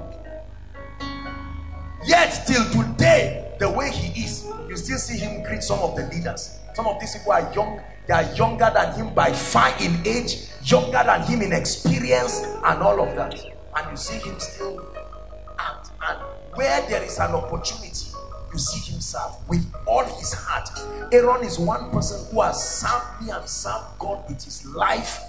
Yet till today, the way he is, you still see him greet some of the leaders. Some of these people are young. They are younger than him by far in age, younger than him in experience and all of that. And you see him still act. And where there is an opportunity, you see himself with all his heart. Aaron is one person who has served me and served God with his life,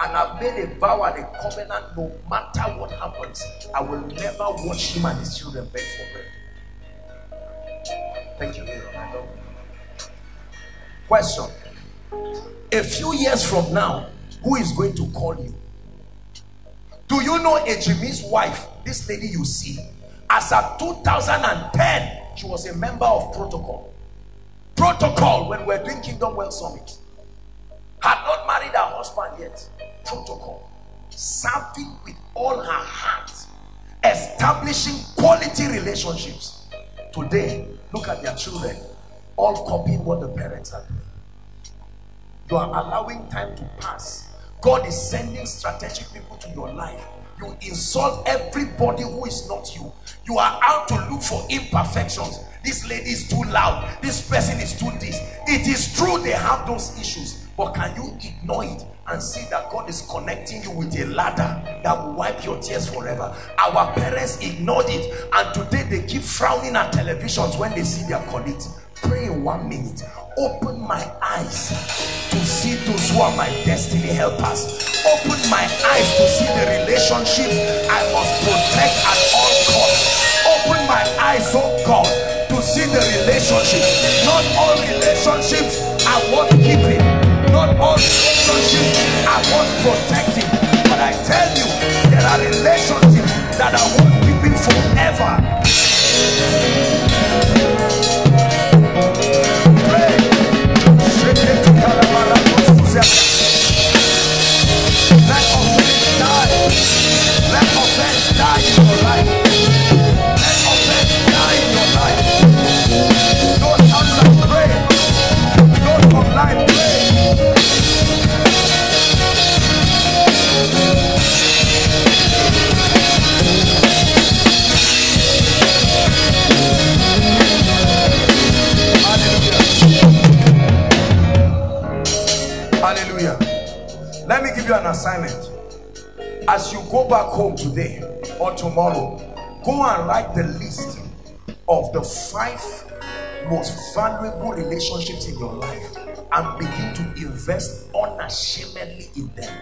and I've made a vow and a covenant, no matter what happens, I will never watch him and his children beg for bread. Thank you, Aaron. I love you. Question: a few years from now, who is going to call you? Do you know Ejime's wife, this lady you see, as of two thousand ten? She was a member of protocol. Protocol, when we were doing Kingdom Well Summit. Had not married her husband yet. Protocol. Serving with all her heart. Establishing quality relationships. Today, look at their children. All copying what the parents are doing. You are allowing time to pass. God is sending strategic people to your life. You insult everybody who is not you. You are out to look for imperfections. This lady is too loud. This person is too this. It is true they have those issues. But can you ignore it and see that God is connecting you with a ladder that will wipe your tears forever? Our parents ignored it. And today they keep frowning at televisions when they see their colleagues. Pray in one minute. Open my eyes to see those who are my destiny helpers. Open my eyes to see the relationships I must protect at all costs. Open my eyes, oh God, to see the relationships. Not all relationships are worth keeping. Not all relationship are worth protecting. But I tell you, there are relationships that are worth keeping forever. Pray. Let offense die. Let offense die in your life. Let offense die in your life. Don't answer pray. Don't online pray. Let me give you an assignment. As you go back home today or tomorrow, go and write the list of the five most valuable relationships in your life and begin to invest unashamedly in them.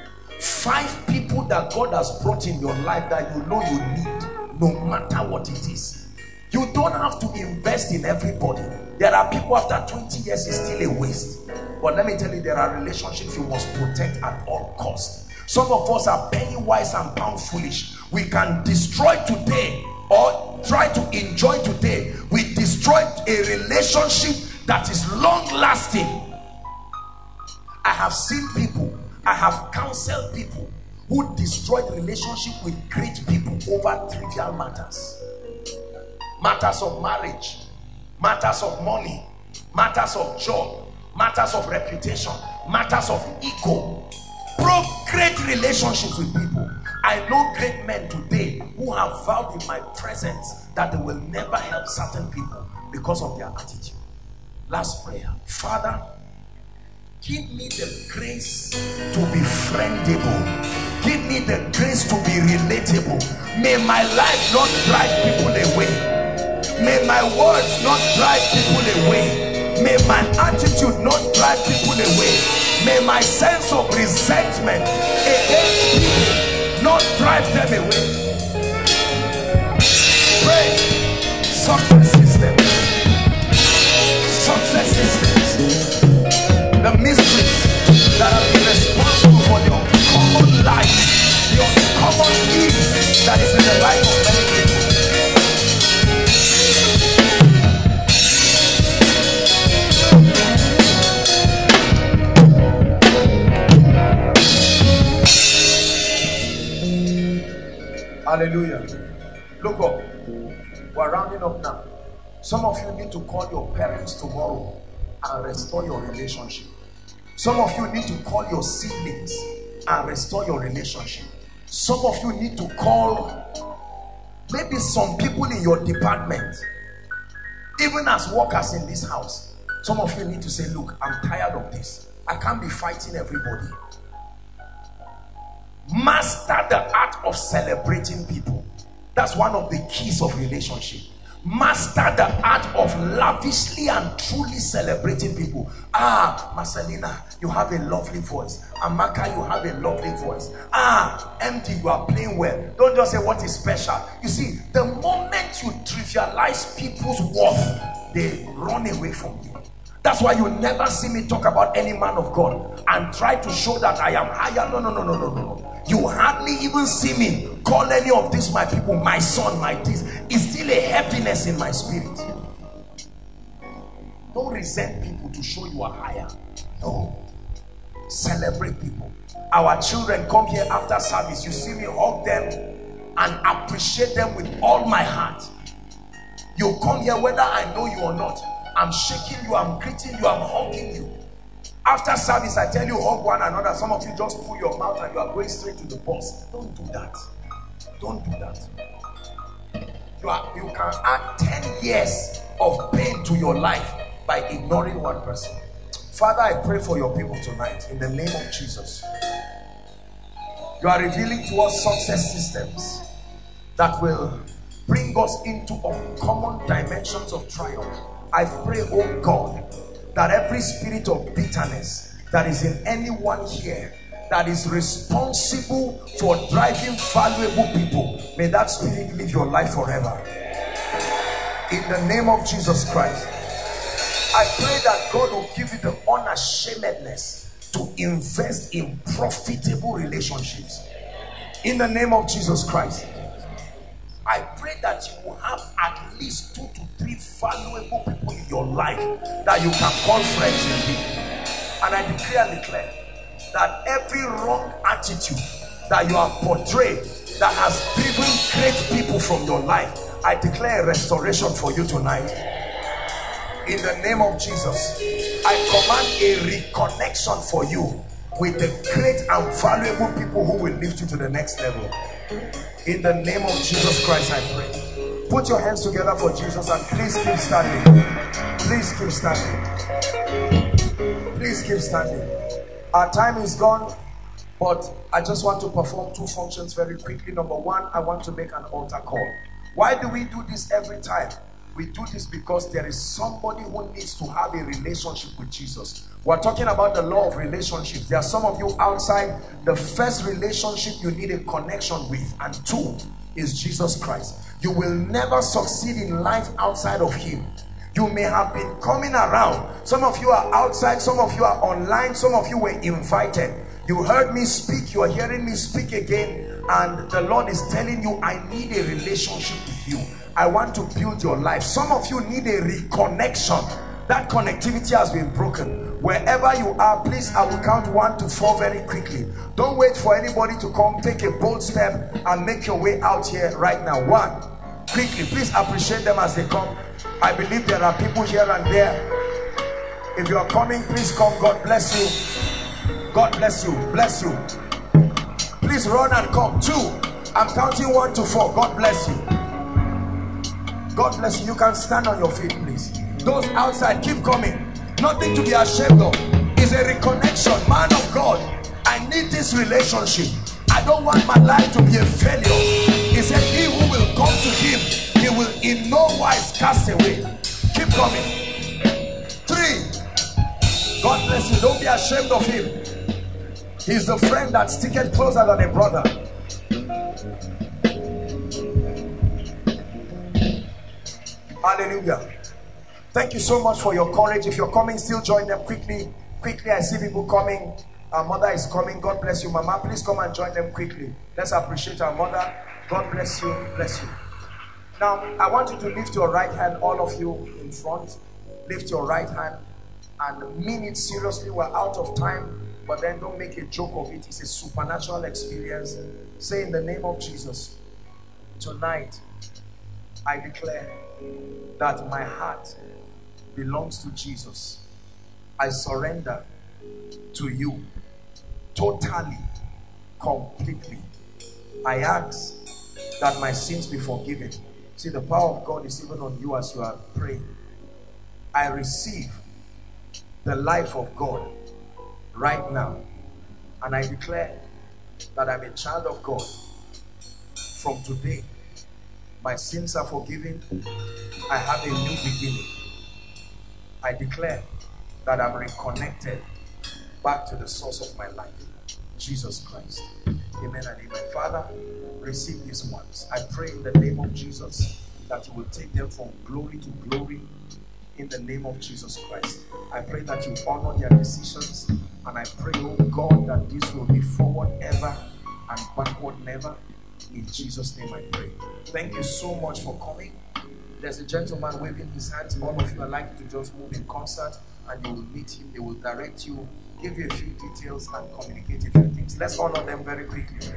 Five people that God has brought in your life that you know you need, no matter what it is. You don't have to invest in everybody. There are people after twenty years is still a waste. But let me tell you, there are relationships you must protect at all costs. Some of us are penny wise and pound foolish. We can destroy today or try to enjoy today. We destroy a relationship that is long lasting. I have seen people, I have counseled people who destroyed relationship with great people over trivial matters. Matters of marriage, matters of money, matters of job, matters of reputation, matters of ego. Broke great relationships with people. I know great men today who have vowed in my presence that they will never help certain people because of their attitude. Last prayer. Father, give me the grace to be friendable. Give me the grace to be relatable. May my life not drive people away. May my words not drive people away. May my attitude not drive people away. May my sense of resentment against people not drive them away. Pray. Success systems. Success systems. The mysteries that have been responsible for the uncommon life, the uncommon needs that is in the life of many people. Hallelujah. Look up. We're rounding up now. Some of you need to call your parents tomorrow and restore your relationship. Some of you need to call your siblings and restore your relationship. Some of you need to call maybe some people in your department, even as workers in this house. Some of you need to say, look, I'm tired of this. I can't be fighting everybody. Master the art of celebrating people. That's one of the keys of relationship. Master the art of lavishly and truly celebrating people. Ah, Marcelina, you have a lovely voice. Amaka, you have a lovely voice. Ah, Empty, you are playing well. Don't just say what is special. You see, the moment you trivialize people's worth, they run away from you. That's why you never see me talk about any man of God and try to show that I am higher. No, no, no, no, no, no. You hardly even see me call any of these my people, my son, my this. It's still a heaviness in my spirit. Don't resent people to show you are higher. No. Celebrate people. Our children come here after service. You see me hug them and appreciate them with all my heart. You come here whether I know you or not. I'm shaking you, I'm greeting you, I'm hugging you. After service, I tell you, hug one another. Some of you just pull your mouth and you are going straight to the boss. Don't do that. Don't do that. You, are, you can add ten years of pain to your life by ignoring one person. Father, I pray for your people tonight in the name of Jesus. You are revealing to us success systems that will bring us into uncommon dimensions of triumph. I pray, oh God, that every spirit of bitterness that is in anyone here that is responsible for driving valuable people, may that spirit live your life forever. In the name of Jesus Christ, I pray that God will give you the unashamedness to invest in profitable relationships. In the name of Jesus Christ, I pray that you will have at least two to three valuable people in your life that you can call friends indeed. And I declare and declare that every wrong attitude that you have portrayed that has driven great people from your life, I declare a restoration for you tonight. In the name of Jesus, I command a reconnection for you with the great and valuable people who will lift you to the next level. In the name of Jesus Christ, I pray. Put your hands together for Jesus and please keep standing. Please keep standing. Please keep standing. Our time is gone, but I just want to perform two functions very quickly. Number one, I want to make an altar call. Why do we do this every time? We do this because there is somebody who needs to have a relationship with Jesus. We're talking about the law of relationships. There are some of you outside. The first relationship you need a connection with, and two, is Jesus Christ. You will never succeed in life outside of him. You may have been coming around. Some of you are outside. Some of you are online. Some of you were invited. You heard me speak. You are hearing me speak again. And the Lord is telling you, I need a relationship with you. I want to build your life. Some of you need a reconnection. That connectivity has been broken. Wherever you are, please, I will count one to four very quickly. Don't wait for anybody to come. Take a bold step and make your way out here right now. One, quickly, please appreciate them as they come. I believe there are people here and there. If you are coming, please come. God bless you. God bless you. Bless you. Please run and come. Two, I'm counting one to four. God bless you. God bless you. You can stand on your feet, please. Those outside, keep coming. Nothing to be ashamed of. It's a reconnection. Man of God, I need this relationship. I don't want my life to be a failure. He said, he who will come to him, he will in no wise cast away. Keep coming. Three. God bless you. Don't be ashamed of him. He's the friend that sticketh closer than a brother. Hallelujah. Thank you so much for your courage. If you're coming, still join them quickly. Quickly, I see people coming. Our mother is coming. God bless you, Mama. Please come and join them quickly. Let's appreciate our mother. God bless you. Bless you. Now, I want you to lift your right hand, all of you in front. Lift your right hand and mean it seriously. We're out of time, but then don't make a joke of it. It's a supernatural experience. Say, in the name of Jesus, tonight, I declare that my heart belongs to Jesus. I surrender to you totally, completely. I ask that my sins be forgiven. See, the power of God is even on you as you are praying. I receive the life of God right now, and I declare that I'm a child of God. From today, my sins are forgiven. I have a new beginning. I declare that I'm reconnected back to the source of my life, Jesus Christ. Amen and amen. Father, receive these ones. I pray in the name of Jesus that you will take them from glory to glory in the name of Jesus Christ. I pray that you honor their decisions, and I pray, oh God, that this will be forward ever and backward never. In Jesus' name I pray. Thank you so much for coming. There's a gentleman waving his hands. All of you are likely to just move in concert, and you will meet him. They will direct you, give you a few details, and communicate a few things. Let's honor them very quickly.